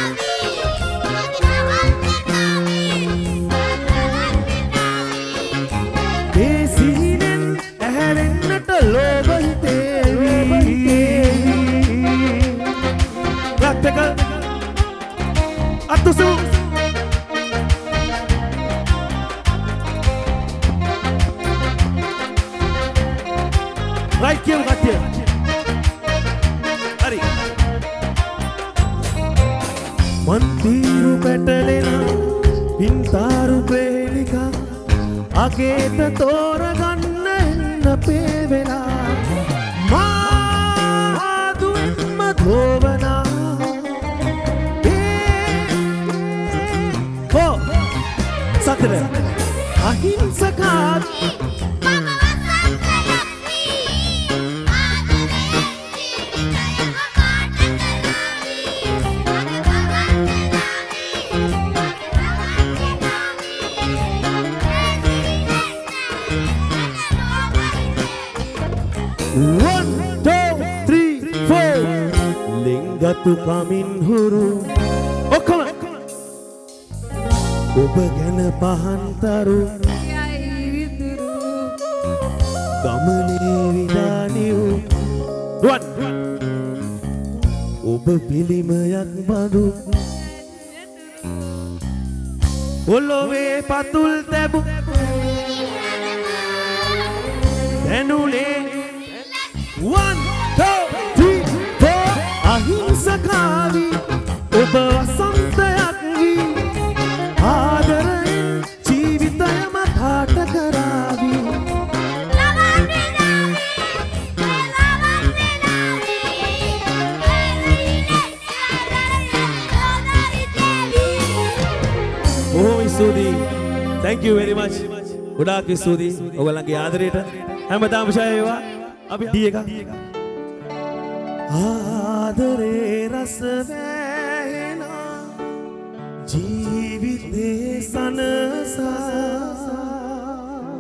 بتكمل غرابي بسينن أهلن نتلوبل تبي راتك أتوسو كيف غاتير أري منديرو بتلنا بنتارو بيلكا أكيد تورا غنّن نبينا ما أدوم مدوبنا هو ساترة أهين سكات Tukamin huru, oh come on, ubagan pahantaru, kamani vidaniu, one, ubapili mayak madu, ulove patul tebu, denule, one. سكابي وبوسنت يعري هادرين جيبتا يما تاتكرابي لمن بناري لمن بناري هادرين هادرين تيبي اوه سودي thank you very much وداك سودي ඔයගලගේ ආදරයට හැමදාම ශය වේවා අපි ඩී එක ආදරේ රස වැහෙන ජීවිතේ සනසා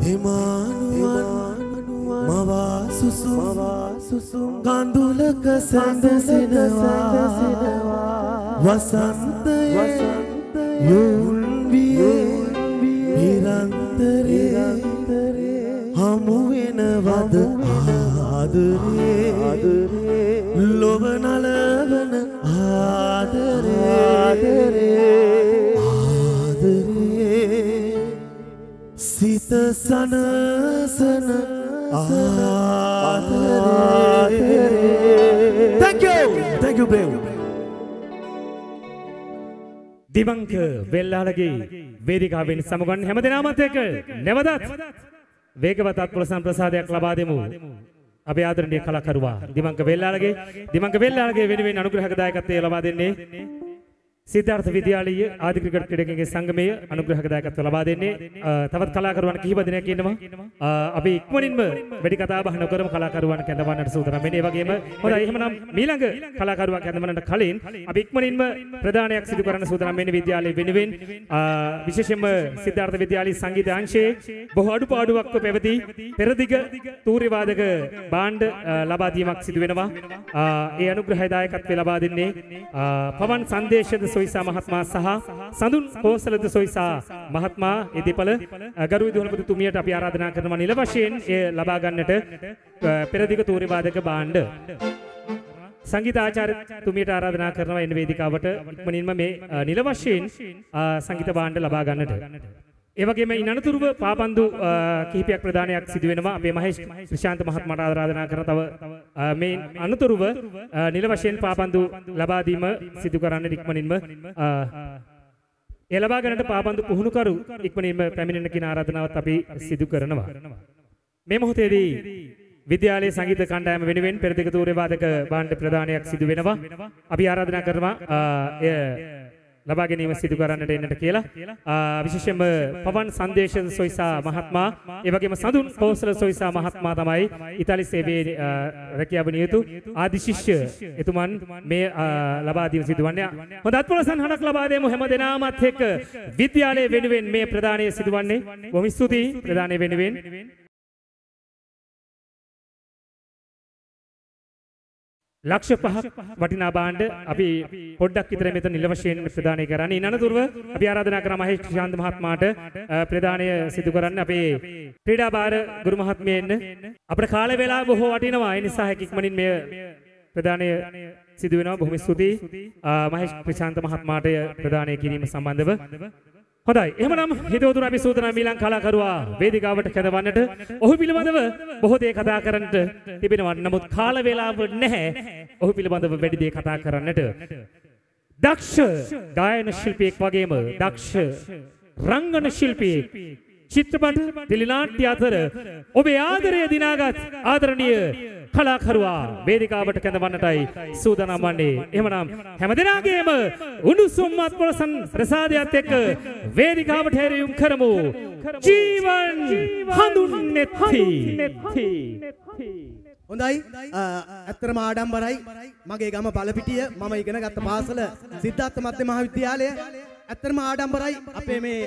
දෙමානුවන් මවා සුසුම් කඳුලක සඳසෙනවා වසන්තයේ යොවුන් වියේ නිරන්තරේ හමු වෙනවද ආදරේ لوبنا لبنا آدري آدري آدري سيتا سنا سنا آدري thank you bro දිවංක වෙල්ලාලගේ වේදිකාවෙන් සමුගන්න හැම දිනමත් එක නැවතත් වේගවත් අත්පුරසම් ප්‍රසාදයක් ලබා දෙමු أبي آدر نية خلا كروا دماغ بيلا لگے وين وين أنوكره هكذا كتير لبا ديني سيدارث فيديالي آدي كريكت كريكينج سانغمي أنوكره هكذا كتير لبا ديني ثابت خلا كروان كيبا ديني كينما أبي إكمانين ما بدي كتاب هنوكرم خلا كروان كندمان نرسودنا مني واقعي ما هذا إيه منام ميلانغ خلا كروان كندمان نخالين أبي إكمانين ما بردان يكسيد كرنا سودنا مني فيديالي وين وين විශේෂයෙන්ම සිද්ධාර්ථ විද්‍යාලයේ සංගීත අංශයේ බොහෝ අඩුපාඩුවක් පැවති පෙරදිග තූර්ය වාදක බාණ්ඩ ලබා දීමක් සිදු වෙනවා. ඒ අනුග්‍රහය දායකත්වය ලබා දෙන්නේ පවන් සංදේශද සොයිසා මහත්මයා සහ සඳුන් කෝසලද සොයිසා මහත්මයා ඉදිපල ගරු විදුහල්පති තුමියට අපි ආරාධනා කරනවා නිල වශයෙන් ලබා ගන්නට පෙරදිග තූර්ය වාදක භාණ්ඩ संगीत आचार्य तुम्हें आराधना करना इन वेदिकावट मनिन्म में नीलवशीन संगीत बांड लबा गानट एवगे में इनान तुर्व पापंदु किहिपयक प्रदाने अक सिद्ध वेनवा अपे महेश प्रशांत महात्मा आराधना करना तव में अनुतुर्व नीलवशीन पापंदु लबा दीम सिद्ध कराने इक्मनिन्म ए लबा गानट पापंदु पुहुनु करु इक्मनिन्म पेमिनिन किन आराधनावत अपे सिद्ध करनवा මේ මොහොතේදී विद्यालय संगीत කණ්ඩායම වෙනුවෙන් පෙරදිග තූර්ය වාදක භාණ්ඩ ප්‍රදානයක් සිදු වෙනවා. අපි ආරාධනා කරනවා එය ලබා ගැනීම සිදු කරන්නට එන්නට කියලා. විශේෂයෙන්ම පවන් සංදේශ සොයිසා මහත්මයා, ඒ වගේම සඳුන් කෝසල සොයිසා මහත්මයා තමයි ඉතාලි සේවයේ රැකියාව නියුතු ආදි ශිෂ්‍ය එතුමන් මේ ලබා දීම සිදු වන්නේ. හොඳ අත්පොළ සන්හනක් ලබා දෙමු හැම දිනාමත් එක්ක විද්‍යාලය වෙනුවෙන් මේ ප්‍රදානය සිදු වන්නේ. බොහොම ස්තුතියි ප්‍රදානය වෙනුවෙන්. लक्ष्य पहक वटिना बांड अभी पोड्डा कितने में तो निलवशेन प्रदाने कराने इन्हने दूरव अभी आराधना करा महेश शांत महात्मा आटे प्रदाने सिद्ध कराने अभी प्रीडा बार गुरु महात्मे ने अपने खाले वेला वो हो वटिना वाइन साहे किकमनिन में प्रदाने सिद्ध विना भूमिसुदी महेश शांत महात्मा आटे प्रदाने की निम संबंध ब හොඳයි එහෙමනම් හිතවතුන් අපි සූදානම් ඊළඟ කලාකරුවා වේදිකාවට කැඳවන්නට ඔහු පිළිබඳව බොහෝ දේ කතා කරන්නට තිබෙනවා නමුත් කාල වේලාව නැහැ ඔහු පිළිබඳව වැඩි දේ කතා කරන්නට දක්ෂ ගායන ශිල්පියෙක් වගේම දක්ෂ රංගන ශිල්පියෙක් චිත්‍රපට දිලිනාට්‍ය අතර ඔබේ ආදරය දිනාගත් ආදරණීය කලාකරුවා වේදිකාවට කැඳවන්නටයි සූදානම් වන්නේ එහෙමනම් හැමදෙනාගේම උණුසුම් මත්පොළසන් ප්‍රසාදයත් එක්ක වේදිකාවට හැරියුම් කරමු ජීවන් හඳුන්නෙත්ති හොඳයි අත්‍තරම ආඩම්බරයි මගේ ගම බලපිටිය මම ඉගෙන ගත්ත පාසල සිද්ධාර්ථ මධ්‍ය මහාවිද්‍යාලය අත්‍තරම ආඩම්බරයි අපේ මේ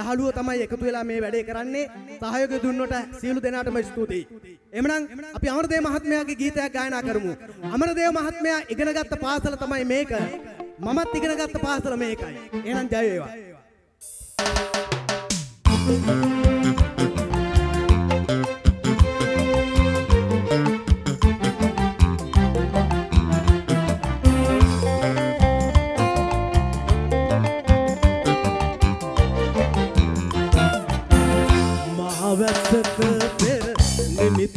යහළුව තමයි එකතු වෙලා මේ වැඩේ කරන්නේ සහයෝගය දුන්නට සීලු දෙනාටම ස්තුතියි එමනම් අපි අමරදේව මහත්මයාගේ ගීතයක් ගායනා කරමු අමරදේව මහත්මයා ඉගෙනගත් පාසල තමයි මේක මමත් ඉගෙනගත් පාසල මේකයි එහෙනම් ජය වේවා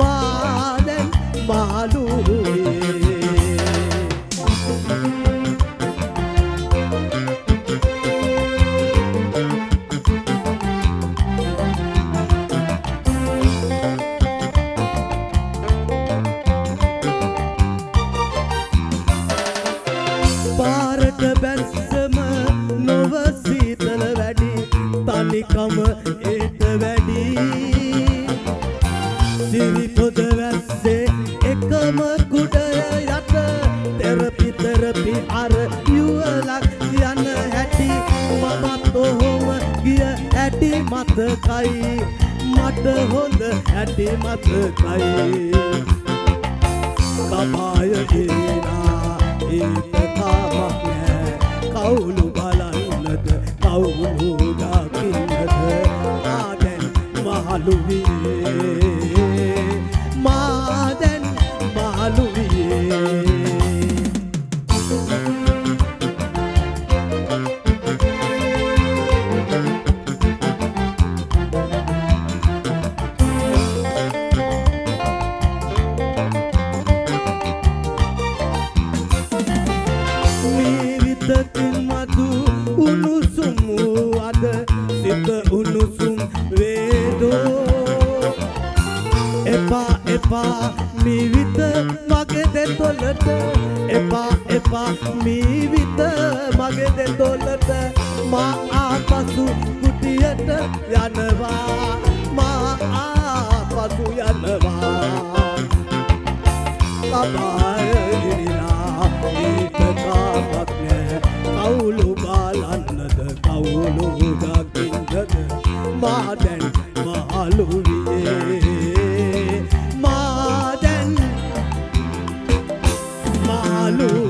මාදෙන් Malu Bharat bansama novasital vadi tanikam et vadi siri pod vasse එකම කුඩ යට තෙරපි තෙරපි අර යුවලක් යන හැටි මමත් ඔහොම ගිය හැටි මතකයි මට හොඳ හැටි මතකයි කබාය ගිනා ඒක තාමක් නෑ කවුළු බලන්නද කවුරු දකින්නද ආදෙන් මහලු වියේ මාදෙන් Hallelujah Epa, epa, mi vida, ma que de tolete, epa, epa. එපා මීවිත මගේ දෙතොලට මා ආපසු කුටියට යනවා මා ආපසු යනවා බබාය ගිනිලා ඊට තාමත් නෑ කවුළු බලන්නද කවුළු දකින්නද මා දැන් මහලු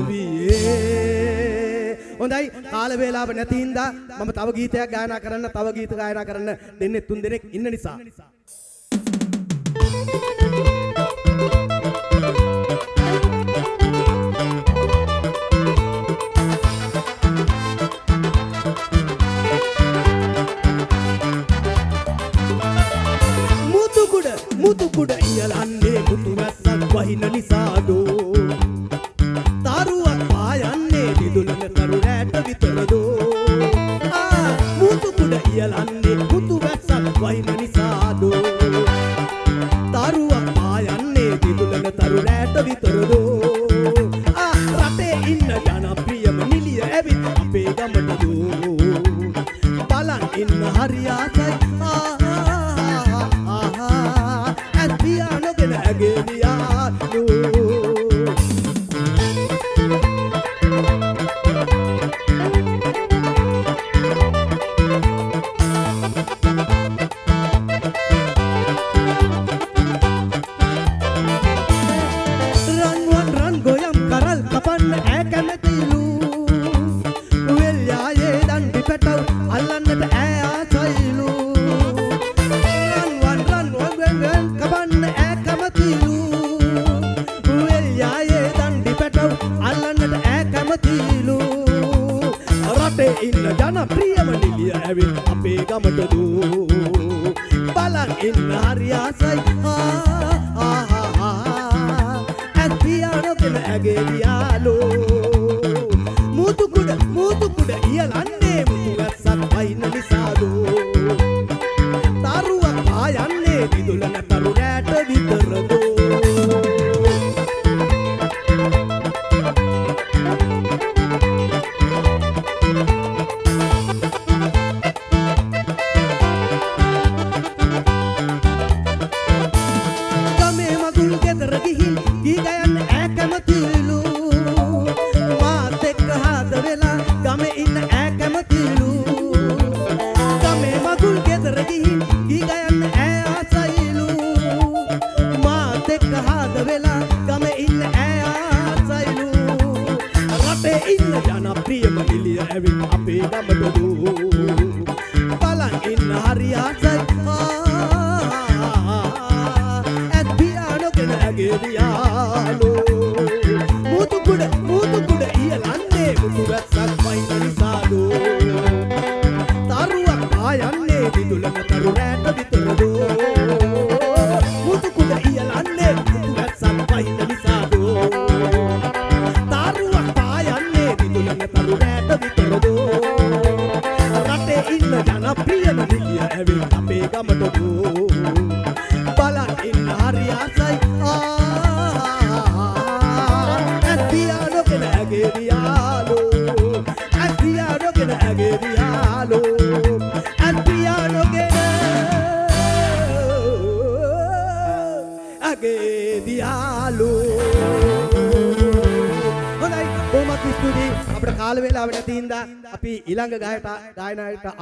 වියේ හොඳයි කාල වේලාව නැති හින්දා මම තව ගීතයක් ගායනා කරන්න තව ගීත ගායනා කරන්න දෙන්නේ තුන් දෙනෙක් ඉන්න නිසා මුතුකුඩ මුතුකුඩ ඉයලන්නේ මුතු වැස්සක් වහින නිසාදෝ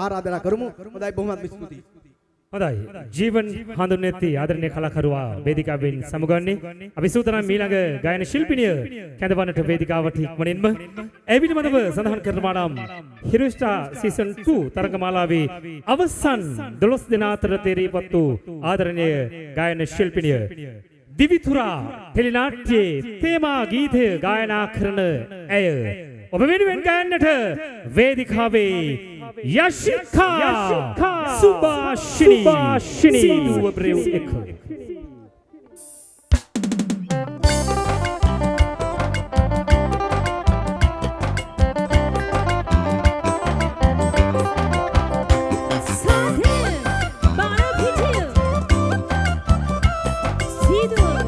ආරාධනා කරමු හොඳයි බොහොමත්ම ස්තුතියි හොඳයි ජීවන් හඳුනේති ආදරණීය කලාකරුවා වේදිකාවෙන් සමුගන්නේ අපි සූදානම් ඊළඟ ගායන ශිල්පිනිය කැඳවන්නට වේදිකාවට ඉක්මනින්ම එවිට මම සඳහන් කරනවා නම් හිරුෂ්ඨා සීසන් 2 තරගමාලාවේ අවසන් 12 දින අතර තීරීපත්තු ආදරණීය ගායන ශිල්පිනිය දිවිතුරා ටෙලිනාට්‍යයේ තේමා ගීතය ගායනා කරන ඇය ඔබ වෙනුවෙන් ගයන්නට වේදිකාවේ යශිකා සුභාෂිනී සීදුව බ්‍රෙව් එක සීදුව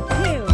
බ්‍රෙව්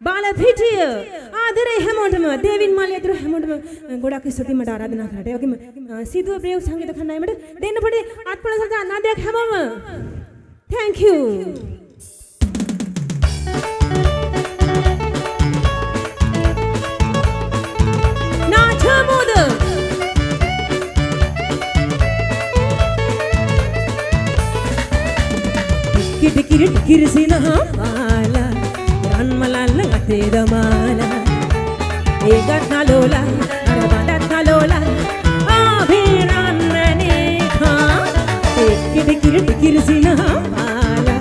Balapitiya بالابيتيا آدري همونتما ديفين مالي أدرو همونتما غودا كيسوتي مدارا دينا خلاطة أوكي سيدوا بريو سانجي دخلنا يمد دينا بدي أتبرا سردا ناديك همما thank you ناتمودا كيرت كيرسينها مالا ران مالا غتيدا مالا إيغاتنا لولا أرباداتنا لولا أبيرانني خا كيرت كيرسينها مالا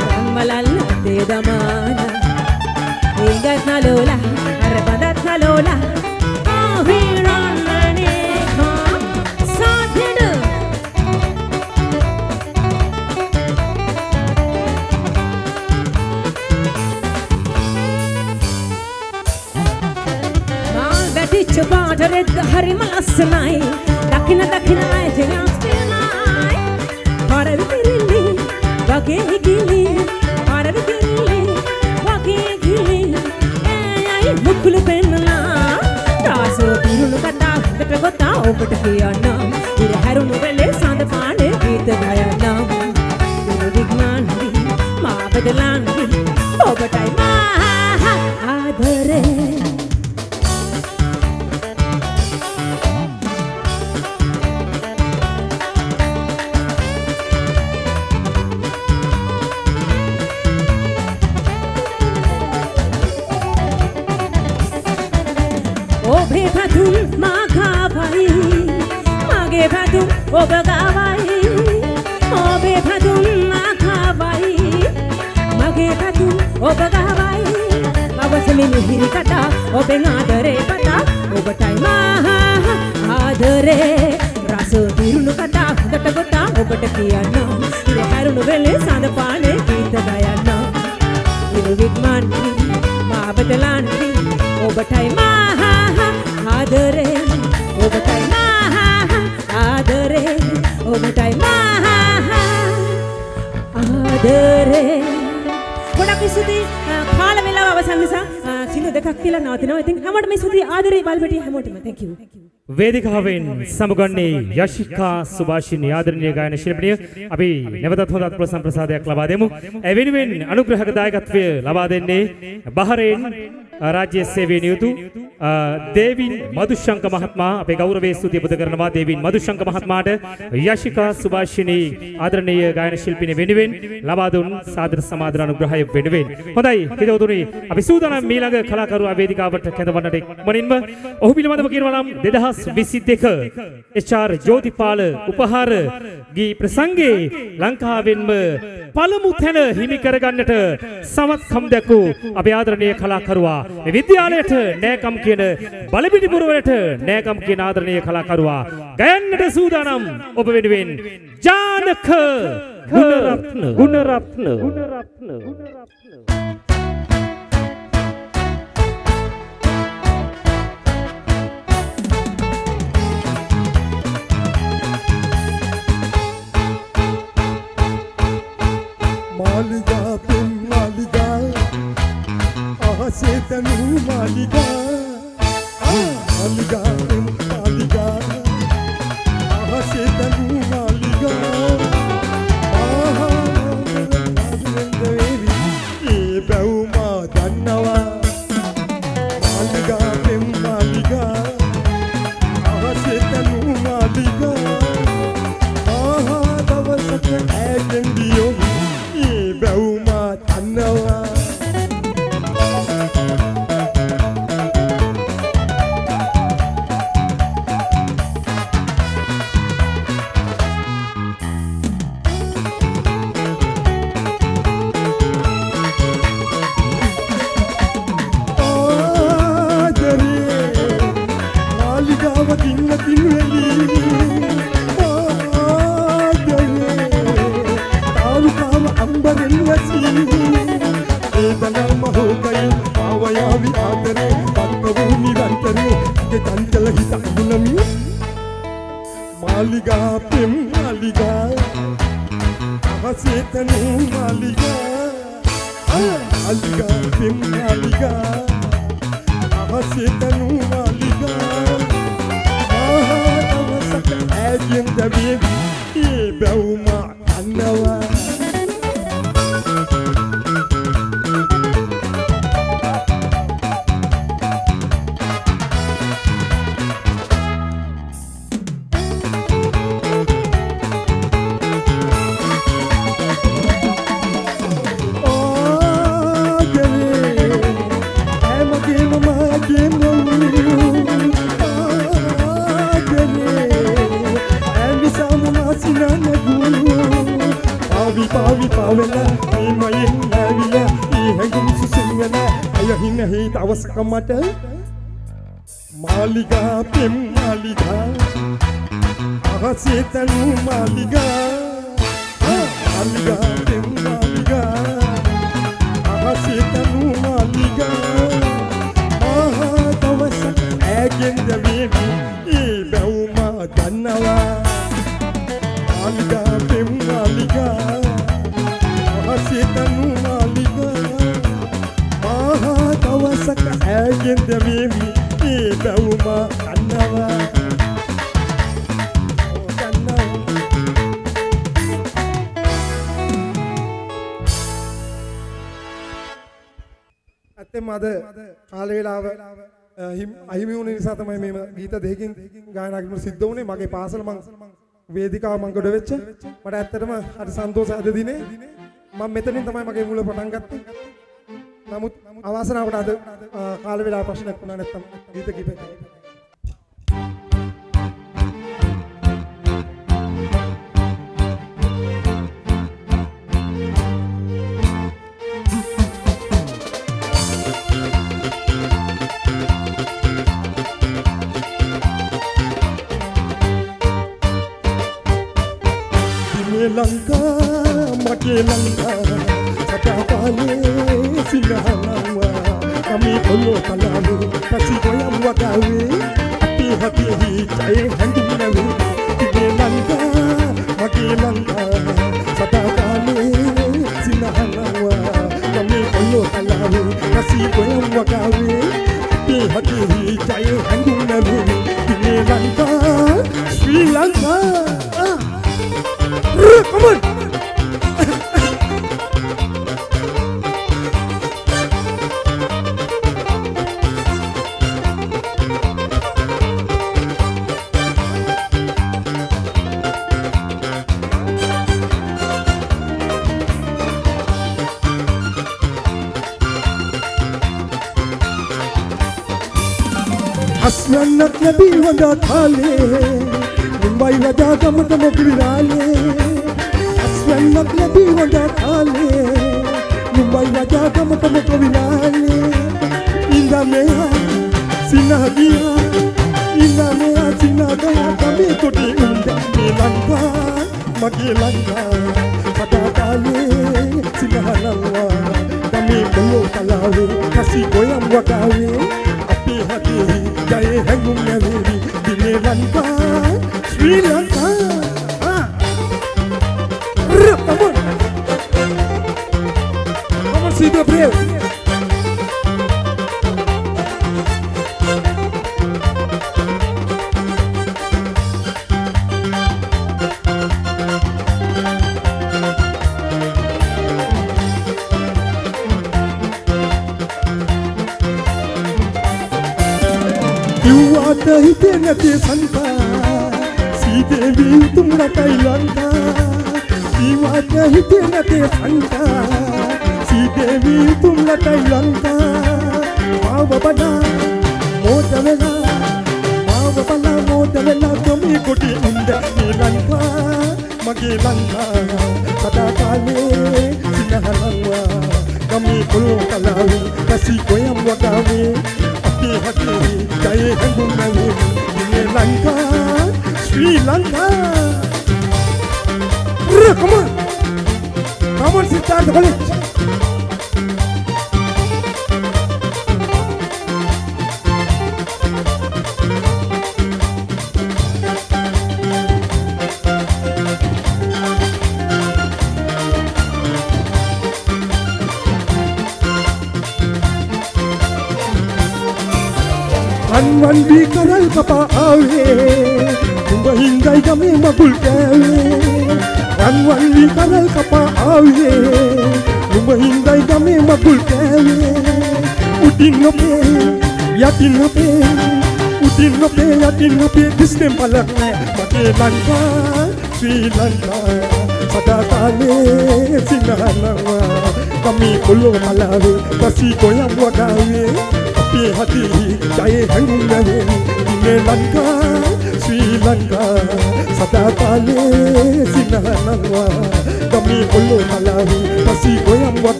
ران مالا غتيدا مالا إيغاتنا لولا أرباداتنا لولا أبيرانني خا ساتيد شباب رد هريم الأسماء دكنا دكنا عيننا سماء بارد كيلي باقي كيلي بارد كيلي باقي كيلي أي مكلو بيننا تاسو بيرونو كتا بتربطا وبتحيا نام يرهرون وبلي ساند فاني بيتغايا نام بيروديكمان بي ما بدلان بي وبتاي ما آدره أو بنادري بتا أو بتاي ما ආදරේ රසෝ දිරුණු කතා හොඳට ගොතා ඔබට කියන්නම් ඉර හැරුණු වෙලේ සඳ පානේ ගීත ගයන්නම් ඉරු වික්මන් මා බදලන්නේ ඔබටයි මා ආදරේ ඔබටයි මා ආදරේ ඔබටයි මා ආදරේ ගොඩක් ස්තුතියි කාල වේලාව අවසන් නිසා वेदिकावेन समगण्य यशिका सुभाषिनी आदरणीय गायन शिल्पनीय अभी नवदत्त होदात प्रसन्न प्रसाद अक्लावादेमु एवेनवेन अनुग्रह दायकत्व लवादेने बहरेन राज्य सेवे नियुतु देवीन मधुशंक महात्मा अपे गौरवे स्तुति बुद्ध करनवा देवीन मधुशंक महात्मा यशिका सुभाषिनी आदरणीय गायन शिल्पिनी वेनवेन लवादुन सादर समादर अनुग्रहय वेनवेन හොඳයි හිතවතුනි අපි සූදානම් ඊළඟ කලාකරුවා වේදිකාවට කැඳවන්නට මනින්ම ඔහු පිළිබඳව කියනවා නම් 2022 එච්.ආර්. ජෝතිපාල උපහාර ගී ප්‍රසංගයේ ලංකාවෙන්ම පළමු තැන හිමි කරගන්නට සමත්කම් දැක්වූ අපේ ආදරණීය කලාකරුවා මේ විද්‍යාලයට නෑකම් කියන බලපිටි පුරවරට නෑකම් කියන ආදරණීය කලාකරුවා ගයන්නට සූදානම් ඔබ වෙනුවෙන් ජානක ගුණරත්න مالدا بن مالدا أحسيت نو مالدا مالدا بن مالدا أحسيت نو مالدا මගේ පාසල මං වේදිකාව මං ගොඩ වෙච්ච මට ඇත්තටම හරි සන්තෝෂයි අද දිනේ මම මෙතනින් තමයි මගේ මුල පටන් ගත්තේ නමුත් අවසනාවට අද කාල වේලාව ප්‍රශ්නයක් වුණා නැත්තම් ගීත කිපේ අපට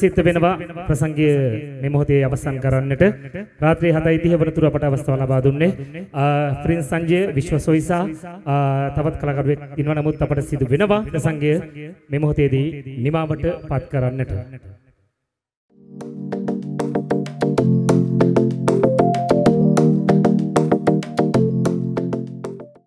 සිත් වෙනවා ප්‍රසංගය මේ මොහොතේ අවසන් කරන්නට රාත්‍රී 7:30 වනතුර අපට අවස්ථාව ලබා දුන්නේ ප්‍රින්ස් සංජය විශ්වසෝයිසා තවත් කලාකරුවෙක් ඉන්නවා. නමුත් අපට සිදු වෙනවා ප්‍රසංගය මේ මොහොතේදී නිමාවට පත් කරන්නට.